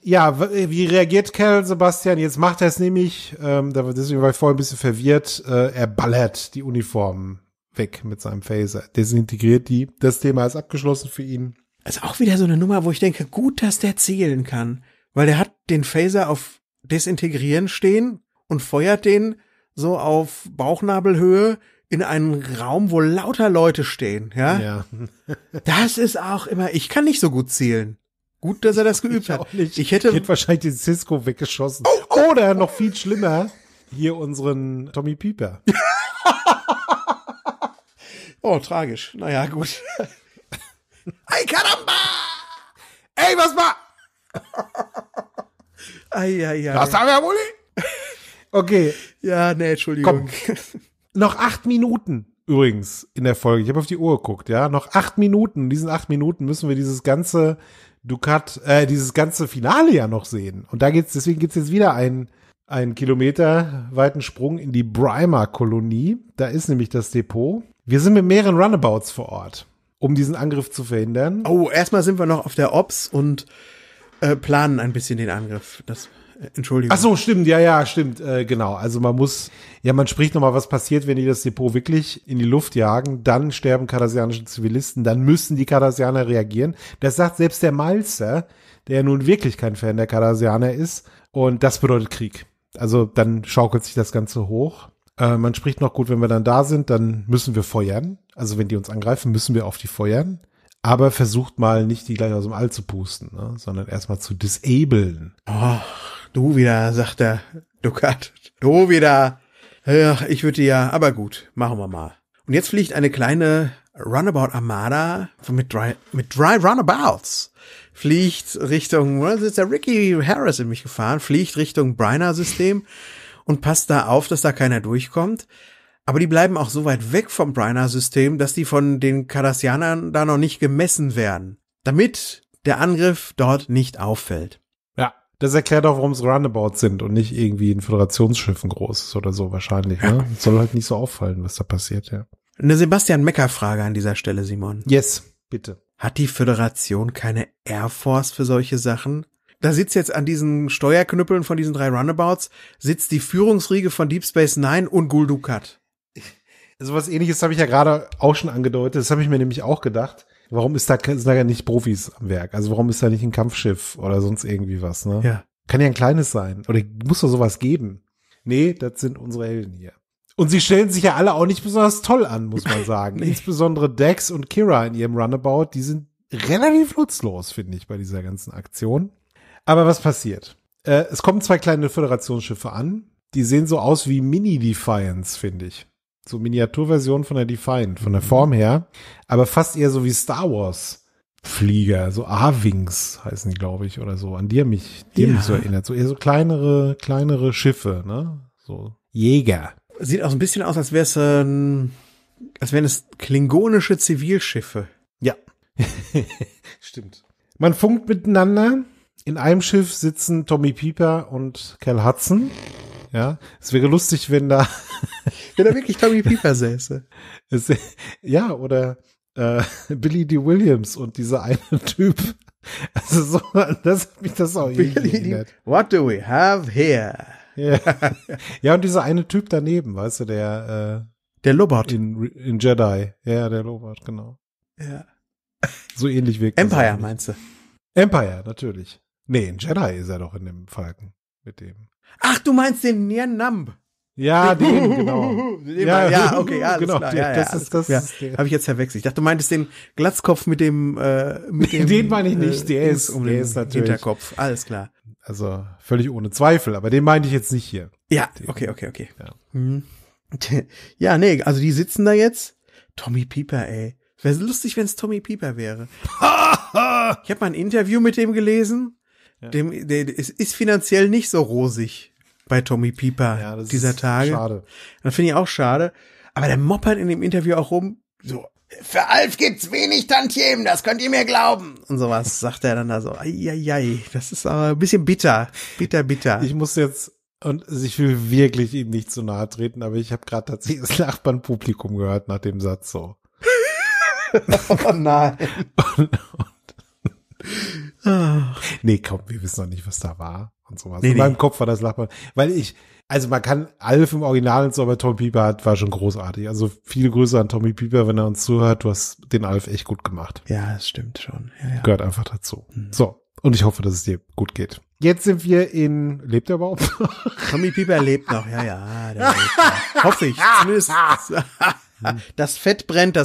Ja, wie reagiert Cal, Sebastian? Jetzt macht er es nämlich, deswegen war ich vorher ein bisschen verwirrt, er ballert die Uniformen weg mit seinem Phaser, desintegriert die. Das Thema ist abgeschlossen für ihn. Das ist auch wieder so eine Nummer, wo ich denke, gut, dass der zielen kann, weil der hat den Phaser auf Desintegrieren stehen und feuert den so auf Bauchnabelhöhe in einen Raum, wo lauter Leute stehen, ja? Ja. Das ist auch immer, ich kann nicht so gut zielen. Gut, dass er das geübt hat. Ich hätte wahrscheinlich den Sisko weggeschossen. Oder noch viel schlimmer, hier unseren Tommy Pieper. Oh, tragisch. Naja, gut. Ay, caramba! Ey, was war? Ei. Was haben wir, Bulli? Okay. Ja, nee, Entschuldigung. Komm. Noch 8 Minuten. Übrigens, in der Folge, ich habe auf die Uhr geguckt, ja, noch 8 Minuten, in diesen 8 Minuten müssen wir dieses ganze Finale ja noch sehen. Und da deswegen gibt's jetzt wieder einen kilometerweiten Sprung in die Brimer-Kolonie. Da ist nämlich das Depot. Wir sind mit mehreren Runabouts vor Ort, um diesen Angriff zu verhindern. Oh, erstmal sind wir noch auf der Ops und planen ein bisschen den Angriff. Entschuldigung. Ach so, stimmt, ja, stimmt, genau. Also man spricht nochmal, was passiert, wenn die das Depot wirklich in die Luft jagen, dann sterben kardassianische Zivilisten, dann müssen die Kardassianer reagieren. Das sagt selbst der Malzer, der ja nun wirklich kein Fan der Kardassianer ist, und das bedeutet Krieg. Also dann schaukelt sich das Ganze hoch. Man spricht noch, gut, wenn wir dann da sind, dann müssen wir feuern. Also wenn die uns angreifen, müssen wir auf die feuern. Aber versucht mal nicht, die gleich aus dem All zu pusten, ne? Sondern erstmal zu disablen. Oh, du wieder, sagt der Dukat. Du wieder. Ja, ich würde ja, aber gut, machen wir mal. Und jetzt fliegt eine kleine Runabout-Armada mit drei Runabouts. Fliegt Richtung, das ist der Ricky Harris in mich gefahren, fliegt Richtung Briner-System und passt da auf, dass da keiner durchkommt. Aber die bleiben auch so weit weg vom Briner-System, dass die von den Kardassianern da noch nicht gemessen werden, damit der Angriff dort nicht auffällt. Ja, das erklärt auch, warum es Runabouts sind und nicht irgendwie in Föderationsschiffen groß ist oder so wahrscheinlich. Ne? Ja. Soll halt nicht so auffallen, was da passiert, ja. Eine Sebastian-Mecker-Frage an dieser Stelle, Simon. Yes, bitte. Hat die Föderation keine Air Force für solche Sachen? Da sitzt jetzt an diesen Steuerknüppeln von diesen 3 Runabouts, sitzt die Führungsriege von Deep Space Nine und Gul Dukat. Also was Ähnliches habe ich ja gerade auch schon angedeutet. Das habe ich mir nämlich auch gedacht. Warum sind da nicht Profis am Werk? Also warum ist da nicht ein Kampfschiff oder sonst irgendwie was? Ne? Ja. Kann ja ein kleines sein. Oder muss doch sowas geben. Nee, das sind unsere Helden hier. Und sie stellen sich ja alle auch nicht besonders toll an, muss man sagen. Nee. Insbesondere Dex und Kira in ihrem Runabout. Die sind relativ nutzlos, finde ich, bei dieser ganzen Aktion. Aber was passiert? Es kommen 2 kleine Föderationsschiffe an. Die sehen so aus wie Mini-Defiance, finde ich. So Miniaturversion von der Defiant, von der Form her, aber fast eher so wie Star Wars Flieger, so A-Wings heißen die, glaube ich, oder so, an die mich so erinnert, so eher so kleinere Schiffe, ne? So Jäger. Sieht auch so ein bisschen aus, als wären es klingonische Zivilschiffe. Ja. Stimmt. Man funkt miteinander. In einem Schiff sitzen Tommy Pieper und Cal Hudson. Ja, es wäre lustig, wenn da wirklich Tommy Pieper säße. Ja, oder Billy Dee Williams und dieser eine Typ. Also so, das hat mich das auch irgendwie. What do we have here? Ja. Ja, und dieser eine Typ daneben, weißt du, der Lobot. In Jedi. Ja, der Lobot, genau. Ja. So ähnlich wirkt Empire, meinst du? Empire, natürlich. Nee, in Jedi ist er doch in dem Falken mit dem. Ach, du meinst den Nien Namb? Ja, den, genau. Ja, okay, alles genau, klar. Ja, das habe ich jetzt verwechselt. Ich dachte, du meintest den Glatzkopf mit dem den meine ich nicht, der ist um den Hinterkopf. Alles klar. Also völlig ohne Zweifel, aber den meinte ich jetzt nicht hier. Ja, den, okay. Ja. Hm. Ja, nee, also die sitzen da jetzt. Tommy Pieper, ey. Wäre lustig, wenn es Tommy Pieper wäre. Ich habe mal ein Interview mit dem gelesen. Ja. Es ist finanziell nicht so rosig bei Tommy Pieper dieser Tage. Schade. Das finde ich auch schade. Aber der moppert in dem Interview auch rum. So, für Alf gibt's wenig Tantiemen, das könnt ihr mir glauben. Und sowas sagt er dann da so. Eieiei, das ist aber ein bisschen bitter. Bitter. Ich muss jetzt, und ich will wirklich ihm nicht zu nahe treten, aber ich habe gerade tatsächlich das Nachbarnpublikum gehört nach dem Satz so. Oh nein. Nee, komm, wir wissen noch nicht, was da war und sowas. Nee. In meinem Kopf war das Lachen, weil man kann Alf im Original und so, aber Tommy Pieper war schon großartig. Also viele Grüße an Tommy Pieper, wenn er uns zuhört, du hast den Alf echt gut gemacht. Ja, das stimmt schon. Ja. Gehört einfach dazu. Mhm. So, und ich hoffe, dass es dir gut geht. Jetzt sind wir lebt er überhaupt noch? Tommy Pieper lebt noch, ja, der lebt noch. Hoffe ich, zumindest. Das Fett brennt,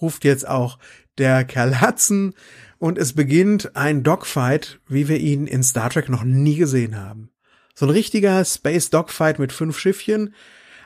ruft jetzt auch der Cal Hudson. Und es beginnt ein Dogfight, wie wir ihn in Star Trek noch nie gesehen haben. So ein richtiger Space Dogfight mit 5 Schiffchen.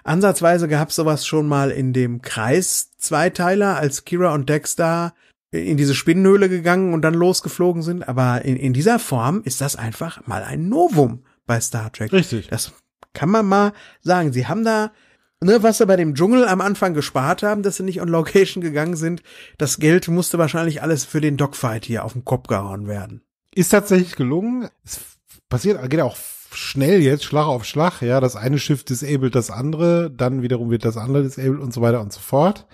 Ansatzweise gab's sowas schon mal in dem Kreis-Zweiteiler, als Kira und Dex da in diese Spinnenhöhle gegangen und dann losgeflogen sind. Aber in dieser Form ist das einfach mal ein Novum bei Star Trek. Richtig. Das kann man mal sagen. Sie haben da, ne, was sie bei dem Dschungel am Anfang gespart haben, dass sie nicht on Location gegangen sind, das Geld musste wahrscheinlich alles für den Dogfight hier auf den Kopf gehauen werden. Ist tatsächlich gelungen. Es passiert, geht auch schnell jetzt, Schlag auf Schlag, ja, das eine Schiff disabled das andere, dann wiederum wird das andere disabled und so weiter und so fort.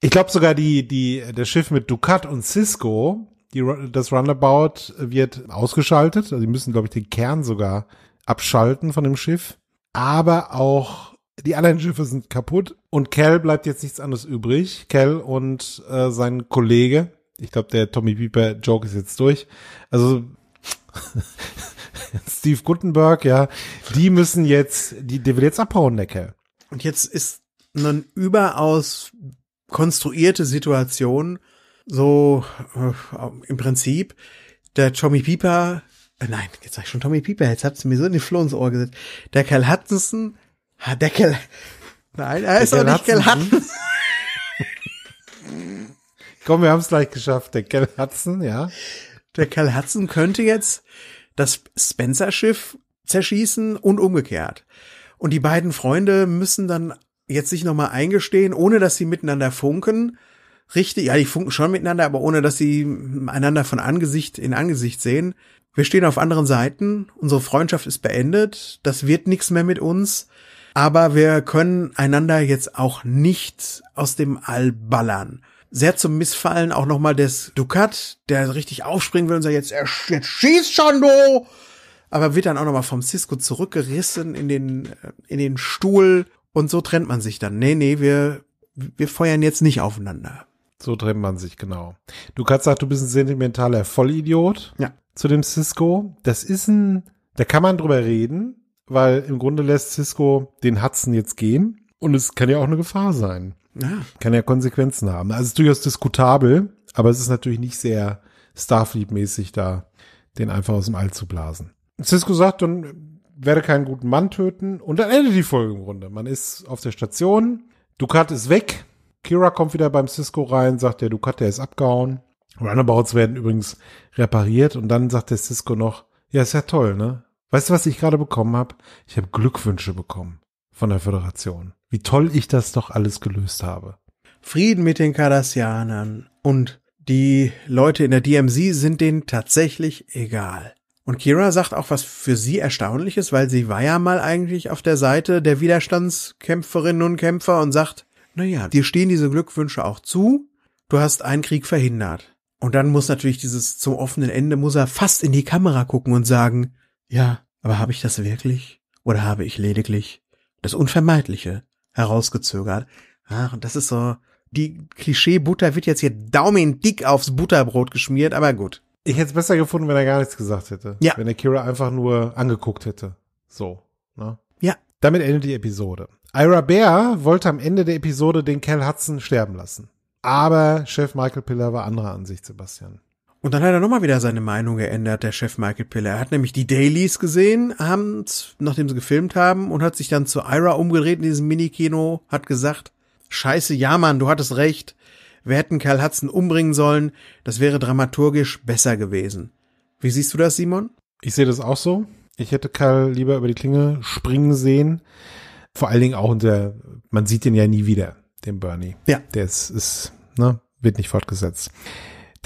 Ich glaube sogar das Schiff mit Dukat und Sisko, das Runabout wird ausgeschaltet, also die müssen, glaube ich, den Kern sogar abschalten von dem Schiff, aber auch die anderen Schiffe sind kaputt und Cal bleibt jetzt nichts anderes übrig. Cal und sein Kollege, ich glaube, der Tommy Pieper Joke ist jetzt durch, also Steve Guttenberg, ja, die müssen jetzt, der will jetzt abhauen, der Kerl. Und jetzt ist eine überaus konstruierte Situation, so im Prinzip, der Tommy Pieper, nein, jetzt sag ich schon Tommy Pieper, jetzt habt ihr mir so in den Floh ins Ohr gesetzt, der Cal Hudson, nein, er ist doch nicht Cal Hudson. Komm, wir haben es gleich geschafft, der Cal Hudson, ja. Der Cal Hudson könnte jetzt das Spencer-Schiff zerschießen und umgekehrt. Und die beiden Freunde müssen dann jetzt sich nochmal eingestehen, ohne dass sie miteinander funken. Richtig, ja, die funken schon miteinander, aber ohne dass sie einander von Angesicht in Angesicht sehen. Wir stehen auf anderen Seiten, unsere Freundschaft ist beendet, das wird nichts mehr mit uns, aber wir können einander jetzt auch nicht aus dem All ballern. Sehr zum Missfallen auch nochmal des Dukat, der richtig aufspringen will und sagt, jetzt schießt schon, du! Aber wird dann auch nochmal vom Sisko zurückgerissen in den Stuhl und so trennt man sich dann. Nee, wir feuern jetzt nicht aufeinander. So trennt man sich, genau. Dukat sagt, du bist ein sentimentaler Vollidiot. Ja. Zu dem Sisko. Das ist da kann man drüber reden, weil im Grunde lässt Sisko den Hudson jetzt gehen und es kann ja auch eine Gefahr sein. Ja. Kann ja Konsequenzen haben. Also es ist durchaus diskutabel, aber es ist natürlich nicht sehr Starfleet-mäßig da, den einfach aus dem All zu blasen. Sisko sagt, dann werde keinen guten Mann töten und dann endet die Folge im Grunde. Man ist auf der Station, Dukat ist weg, Kira kommt wieder beim Sisko rein, sagt der Dukat, der ist abgehauen. Runabouts werden übrigens repariert und dann sagt der Sisko noch, ja, ist ja toll, ne? Weißt du, was ich gerade bekommen habe? Ich habe Glückwünsche bekommen von der Föderation. Wie toll ich das doch alles gelöst habe. Frieden mit den Cardassianern und die Leute in der DMZ sind denen tatsächlich egal. Und Kira sagt auch was für sie Erstaunliches, weil sie war ja mal eigentlich auf der Seite der Widerstandskämpferinnen und Kämpfer und sagt, naja, dir stehen diese Glückwünsche auch zu, du hast einen Krieg verhindert. Und dann muss natürlich dieses zum offenen Ende, muss er fast in die Kamera gucken und sagen, ja, aber habe ich das wirklich? Oder habe ich lediglich das Unvermeidliche herausgezögert? Ach, und das ist so, die Klischee-Butter wird jetzt hier daumendick aufs Butterbrot geschmiert, aber gut. Ich hätte es besser gefunden, wenn er gar nichts gesagt hätte. Ja. Wenn er Kira einfach nur angeguckt hätte. So, ne? Ja. Damit endet die Episode. Ira Behr wollte am Ende der Episode den Cal Hudson sterben lassen. Aber Chef Michael Piller war anderer Ansicht, Sebastian. Und dann hat er nochmal wieder seine Meinung geändert, der Chef Michael Piller. Er hat nämlich die Dailies gesehen, abends, nachdem sie gefilmt haben, und hat sich dann zu Ira umgedreht in diesem Minikino, hat gesagt, scheiße, ja Mann, du hattest recht, wir hätten Cal Hudson umbringen sollen, das wäre dramaturgisch besser gewesen. Wie siehst du das, Simon? Ich sehe das auch so. Ich hätte Cal lieber über die Klinge springen sehen. Vor allen Dingen auch man sieht den ja nie wieder, den Bernie. Ja. Der wird nicht fortgesetzt.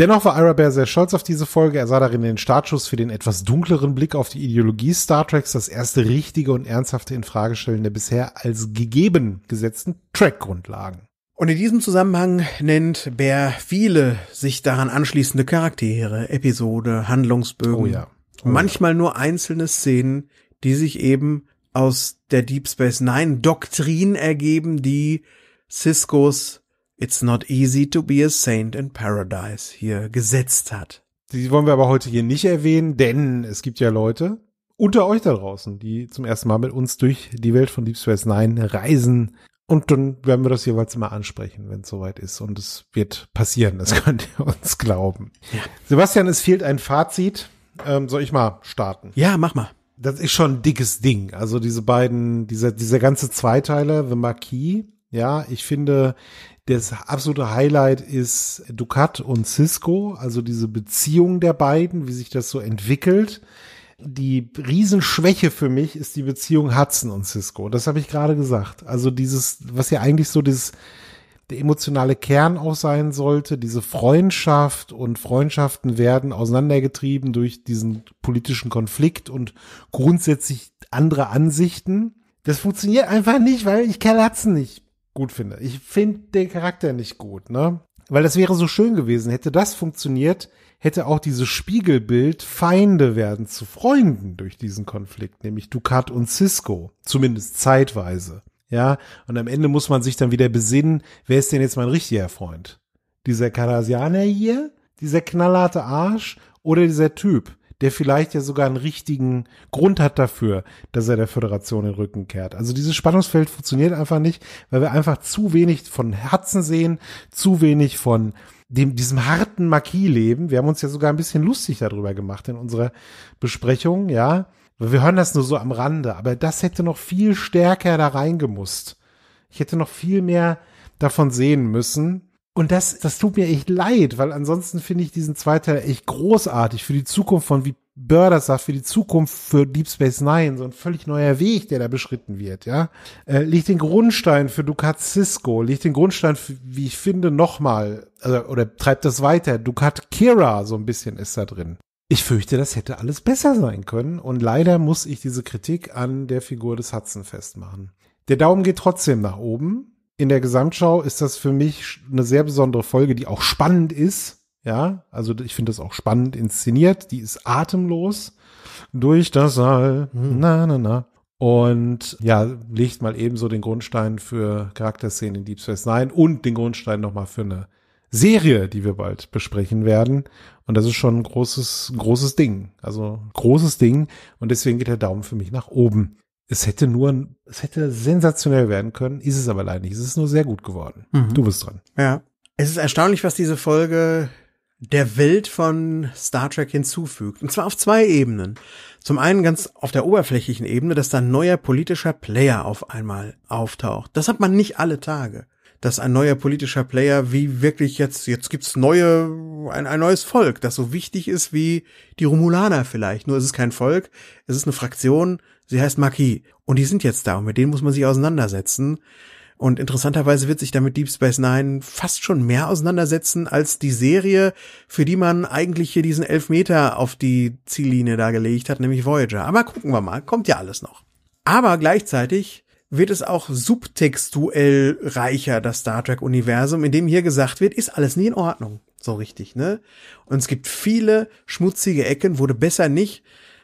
Dennoch war Ira Behr sehr stolz auf diese Folge. Er sah darin den Startschuss für den etwas dunkleren Blick auf die Ideologie Star Treks, das erste richtige und ernsthafte Infragestellen der bisher als gegeben gesetzten Trek-Grundlagen. Und in diesem Zusammenhang nennt Behr viele sich daran anschließende Charaktere, Episode, Handlungsbögen. Oh ja. Oh manchmal ja. Nur einzelne Szenen, die sich eben aus der Deep Space Nine Doktrin ergeben, die Siskos It's not easy to be a saint in paradise hier gesetzt hat. Die wollen wir aber heute hier nicht erwähnen, denn es gibt ja Leute unter euch da draußen, die zum ersten Mal mit uns durch die Welt von Deep Space Nine reisen Und dann werden wir das jeweils mal ansprechen, wenn es soweit ist. Und es wird passieren, das könnt ihr uns glauben. Ja. Sebastian, es fehlt ein Fazit. Soll ich mal starten? Ja, mach mal. Das ist schon ein dickes Ding. Also diese beiden, dieser ganze Zweiteiler, The Marquis. Ja, ich finde, das absolute Highlight ist Dukat und Sisko. Also diese Beziehung der beiden, wie sich das so entwickelt. Die Riesenschwäche für mich ist die Beziehung Hudson und Sisko. Das habe ich gerade gesagt. Also dieses, was ja eigentlich so dieses, der emotionale Kern auch sein sollte, diese Freundschaft und Freundschaften werden auseinandergetrieben durch diesen politischen Konflikt und grundsätzlich andere Ansichten. Das funktioniert einfach nicht, weil ich Cal Hudson nicht gut finde. Ich finde den Charakter nicht gut, ne? Weil das wäre so schön gewesen. Hätte das funktioniert, hätte auch dieses Spiegelbild, Feinde werden zu Freunden durch diesen Konflikt, nämlich Dukat und Sisko, zumindest zeitweise. Ja, und am Ende muss man sich dann wieder besinnen, wer ist denn jetzt mein richtiger Freund? Dieser Cardassianer hier? Dieser knallharte Arsch? Oder dieser Typ, der vielleicht ja sogar einen richtigen Grund hat dafür, dass er der Föderation den Rücken kehrt. Also dieses Spannungsfeld funktioniert einfach nicht, weil wir einfach zu wenig von Herzen sehen, zu wenig von diesem harten Marquis-Leben. Wir haben uns ja sogar ein bisschen lustig darüber gemacht in unserer Besprechung, ja. Wir hören das nur so am Rande, aber das hätte noch viel stärker da reingemusst. Ich hätte noch viel mehr davon sehen müssen. Und das tut mir echt leid, weil ansonsten finde ich diesen Zweiteil echt großartig für die Zukunft von, wie Behr das sagt, für die Zukunft für Deep Space Nine, so ein völlig neuer Weg, der da beschritten wird, ja. Legt den Grundstein für Dukat Sisko, legt den Grundstein für, wie ich finde, nochmal, oder treibt das weiter. Dukat Kira, so ein bisschen ist da drin. Ich fürchte, das hätte alles besser sein können und leider muss ich diese Kritik an der Figur des Hudson festmachen. Der Daumen geht trotzdem nach oben. In der Gesamtschau ist das für mich eine sehr besondere Folge, die auch spannend ist. Ja, also ich finde das auch spannend inszeniert. Die ist atemlos durch das All. Und ja, legt mal ebenso den Grundstein für Charakterszenen in Deep Space Nine und den Grundstein nochmal für eine Serie, die wir bald besprechen werden. Und das ist schon ein großes Ding. Also großes Ding. Und deswegen geht der Daumen für mich nach oben. Es hätte sensationell werden können, ist es aber leider nicht. Es ist nur sehr gut geworden. Mhm. Du bist dran. Ja. Es ist erstaunlich, was diese Folge der Welt von Star Trek hinzufügt. Und zwar auf zwei Ebenen. Zum einen ganz auf der oberflächlichen Ebene, dass da ein neuer politischer Player auf einmal auftaucht. Das hat man nicht alle Tage. Dass ein neuer politischer Player, wie wirklich jetzt gibt's ein neues Volk, das so wichtig ist wie die Romulaner vielleicht. Nur ist es kein Volk, es ist eine Fraktion, sie heißt Marquis. Und die sind jetzt da und mit denen muss man sich auseinandersetzen. Und interessanterweise wird sich damit Deep Space Nine fast schon mehr auseinandersetzen als die Serie, für die man eigentlich hier diesen Elfmeter auf die Ziellinie da gelegt hat, nämlich Voyager. Aber gucken wir mal, kommt ja alles noch. Aber gleichzeitig wird es auch subtextuell reicher, das Star Trek-Universum, in dem hier gesagt wird, ist alles nie in Ordnung. So richtig, ne? Und es gibt viele schmutzige Ecken, wo du besser nicht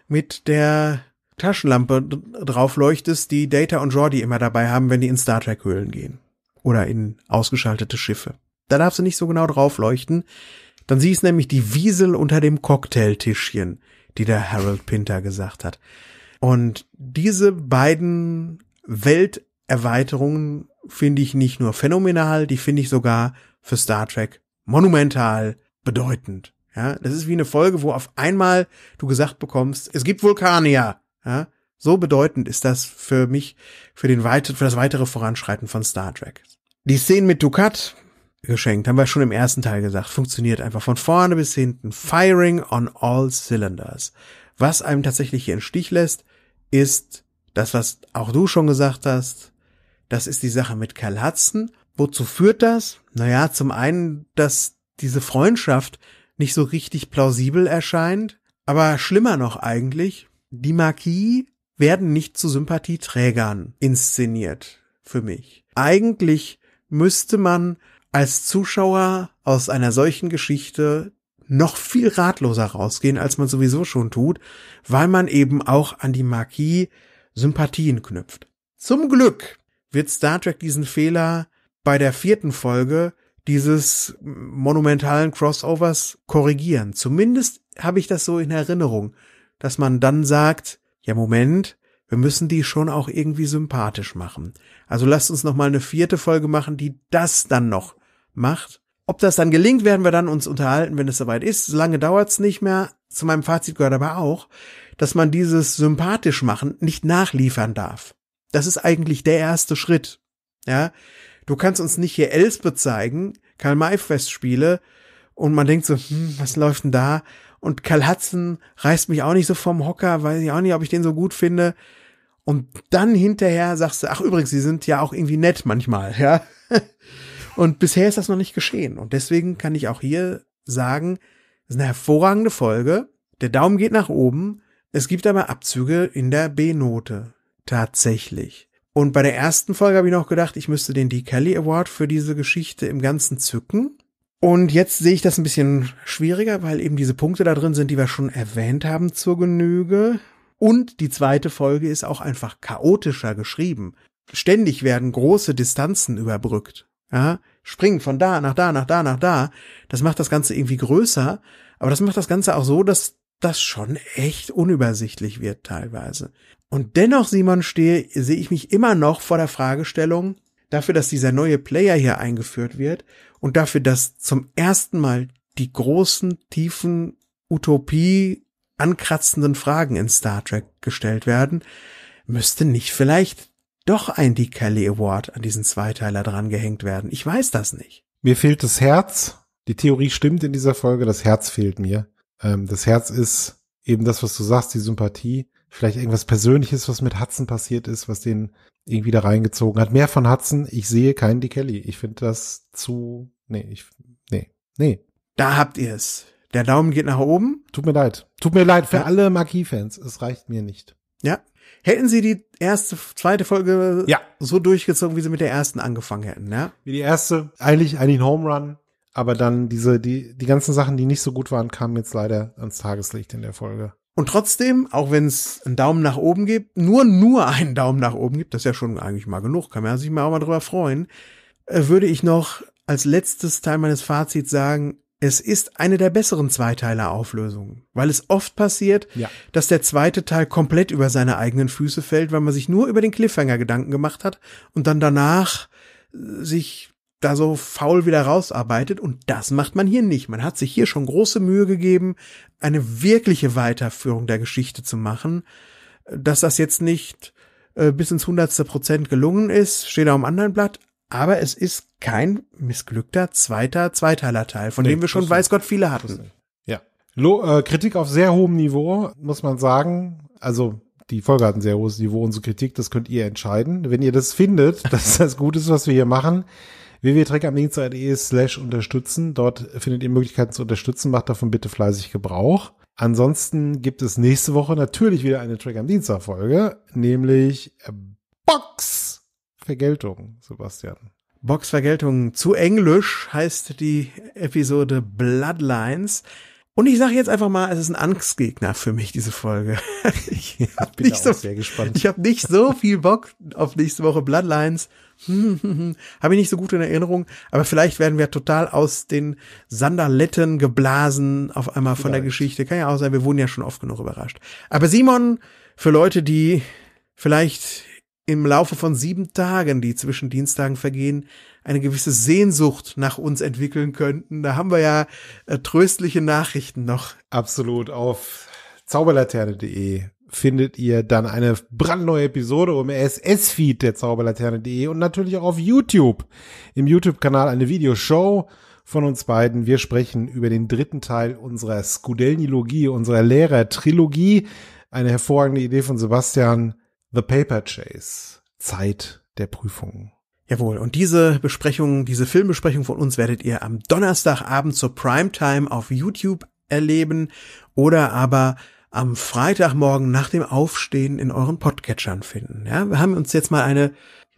mit der Taschenlampe drauf leuchtest, die Data und Geordi immer dabei haben, wenn die in Star Trek-Höhlen gehen. Oder in ausgeschaltete Schiffe. Da darfst du nicht so genau drauf leuchten. Dann siehst du nämlich die Wiesel unter dem Cocktailtischchen, die der Harold Pinter gesagt hat. Und diese beiden Welterweiterungen finde ich nicht nur phänomenal, die finde ich sogar für Star Trek monumental bedeutend. Ja, das ist wie eine Folge, wo auf einmal du gesagt bekommst, es gibt Vulkanier. Ja, so bedeutend ist das für mich, für das weitere Voranschreiten von Star Trek. Die Szenen mit Dukat geschenkt, haben wir schon im ersten Teil gesagt, funktioniert einfach von vorne bis hinten. Firing on all cylinders. Was einem tatsächlich hier im Stich lässt, ist das, was auch du schon gesagt hast, das ist die Sache mit Cal Hudson. Wozu führt das? Naja, zum einen, dass diese Freundschaft nicht so richtig plausibel erscheint, aber schlimmer noch eigentlich, die Marquis werden nicht zu Sympathieträgern inszeniert, für mich. Eigentlich müsste man als Zuschauer aus einer solchen Geschichte noch viel ratloser rausgehen, als man sowieso schon tut, weil man eben auch an die Marquis Sympathien knüpft. Zum Glück wird Star Trek diesen Fehler bei der 4. Folge dieses monumentalen Crossovers korrigieren. Zumindest habe ich das so in Erinnerung, dass man dann sagt, ja Moment, Wir müssen die schon auch irgendwie sympathisch machen. Also lasst uns nochmal eine vierte Folge machen, die das dann noch macht. Ob das dann gelingt, werden wir dann uns unterhalten, wenn es soweit ist. So lange dauert's nicht mehr. Zu meinem Fazit gehört aber auch, dass man dieses sympathisch machen nicht nachliefern darf. Das ist eigentlich der erste Schritt. Ja, du kannst uns nicht hier Elsbeth zeigen, Karl-May-Festspiele, und man denkt so, was läuft denn da? Und Cal Hudson reißt mich auch nicht so vom Hocker, weiß ich auch nicht, ob ich den so gut finde. Und dann hinterher sagst du, ach übrigens, sie sind ja auch irgendwie nett manchmal, ja. Und bisher ist das noch nicht geschehen. Und deswegen kann ich auch hier sagen, es ist eine hervorragende Folge. Der Daumen geht nach oben. Es gibt aber Abzüge in der B-Note. Tatsächlich. Und bei der ersten Folge habe ich noch gedacht, ich müsste den D. Kelly Award für diese Geschichte im Ganzen zücken. Und jetzt sehe ich das ein bisschen schwieriger, weil eben diese Punkte da drin sind, die wir schon erwähnt haben zur Genüge. Und die zweite Folge ist auch einfach chaotischer geschrieben. Ständig werden große Distanzen überbrückt. Ja, springen von da nach da, nach da, nach da. Das macht das Ganze irgendwie größer. Aber das macht das Ganze auch so, dass das schon echt unübersichtlich wird teilweise. Und dennoch, Simon, sehe ich mich immer noch vor der Fragestellung, dafür, dass dieser neue Player hier eingeführt wird und dafür, dass zum ersten Mal die großen, tiefen, Utopie ankratzenden Fragen in Star Trek gestellt werden, müsste nicht vielleicht doch ein Dick Kelly Award an diesen Zweiteiler dran gehängt werden. Ich weiß das nicht. Mir fehlt das Herz. Die Theorie stimmt in dieser Folge. Das Herz fehlt mir. Das Herz ist eben das, was du sagst, die Sympathie. Vielleicht irgendwas Persönliches, was mit Hudson passiert ist, was den irgendwie da reingezogen hat. Mehr von Hudson. Ich sehe keinen Dick Kelly. Ich finde das zu... Nee. Da habt ihr es. Der Daumen geht nach oben. Tut mir leid. Tut mir leid für alle Marquis-Fans. Es reicht mir nicht. Ja. Hätten sie die zweite Folge so durchgezogen, wie sie mit der ersten angefangen hätten, ja? Wie die erste. Eigentlich ein Home Run. Aber dann die ganzen Sachen, die nicht so gut waren, kamen jetzt leider ans Tageslicht in der Folge. Und trotzdem, auch wenn es einen Daumen nach oben gibt, nur einen Daumen nach oben gibt, das ist ja schon eigentlich mal genug, kann man sich mal auch mal drüber freuen, würde ich noch als letztes Teil meines Fazits sagen, es ist eine der besseren Zweiteiler-Auflösungen, weil es oft passiert, dass der zweite Teil komplett über seine eigenen Füße fällt, weil man sich nur über den Cliffhanger Gedanken gemacht hat und dann danach sich da so faul wieder rausarbeitet, und das macht man hier nicht. Man hat sich hier schon große Mühe gegeben, eine wirkliche Weiterführung der Geschichte zu machen. Dass das jetzt nicht bis ins 100% gelungen ist, steht auf dem anderen Blatt, aber es ist kein missglückter Zweiteiler-Teil, von dem wir schon weiß Gott viele hatten. Ja. Kritik auf sehr hohem Niveau, muss man sagen. Also die Folge hat ein sehr hohes Niveau, unsere Kritik, das könnt ihr entscheiden. Wenn ihr das findet, dass das gut ist, was wir hier machen, www.trekam.de/unterstützen. Dort findet ihr Möglichkeiten zu unterstützen. Macht davon bitte fleißig Gebrauch. Ansonsten gibt es nächste Woche natürlich wieder eine Trek am Dienstag-Folge, nämlich Boxvergeltung, Sebastian. Boxvergeltung. Zu Englisch heißt die Episode Bloodlines. Und ich sage jetzt einfach mal, es ist ein Angstgegner für mich, diese Folge. Ich bin auch sehr gespannt. Ich habe nicht so viel Bock auf nächste Woche Bloodlines. Habe ich nicht so gut in Erinnerung. Aber vielleicht werden wir total aus den Sanderletten geblasen auf einmal von der Geschichte. Kann ja auch sein, wir wurden ja schon oft genug überrascht. Aber Simon, für Leute, die vielleicht im Laufe von 7 Tagen, die zwischen Dienstagen vergehen, eine gewisse Sehnsucht nach uns entwickeln könnten. Da haben wir ja tröstliche Nachrichten noch. Absolut. Auf zauberlaterne.de findet ihr dann eine brandneue Episode im RSS-Feed der zauberlaterne.de und natürlich auch auf YouTube. Im YouTube-Kanal eine Videoshow von uns beiden. Wir sprechen über den 3. Teil unserer Skudelnilogie, unserer Lehrer-Trilogie. Eine hervorragende Idee von Sebastian. The Paper Chase, Zeit der Prüfungen. Jawohl, und diese Filmbesprechung von uns werdet ihr am Donnerstagabend zur Primetime auf YouTube erleben oder aber am Freitagmorgen nach dem Aufstehen in euren Podcatchern finden. Ja, wir haben uns jetzt mal eine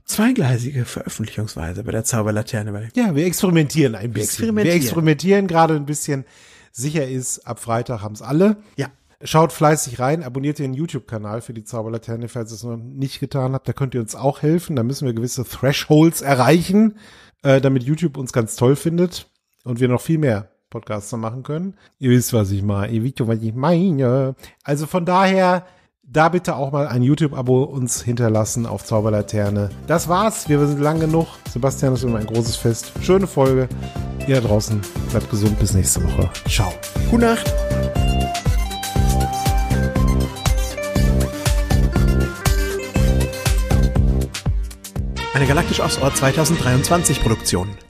zweigleisige Veröffentlichungsweise bei der Zauberlaterne überlegt. Ja, wir experimentieren ein bisschen. Wir experimentieren gerade ein bisschen. Sicher ist, ab Freitag haben es alle. Ja. Schaut fleißig rein, abonniert den YouTube-Kanal für die Zauberlaterne, falls ihr es noch nicht getan habt. Da könnt ihr uns auch helfen. Da müssen wir gewisse Thresholds erreichen, damit YouTube uns ganz toll findet und wir noch viel mehr Podcasts machen können. Ihr wisst, was ich meine. Also von daher, Da bitte auch mal ein YouTube-Abo uns hinterlassen auf Zauberlaterne. Das war's, wir sind lang genug. Sebastian, ist immer ein großes Fest. Schöne Folge. Ihr da draußen, bleibt gesund, bis nächste Woche. Ciao. Gute Nacht. Eine galaktisch aufs Ohr 2023 Produktion.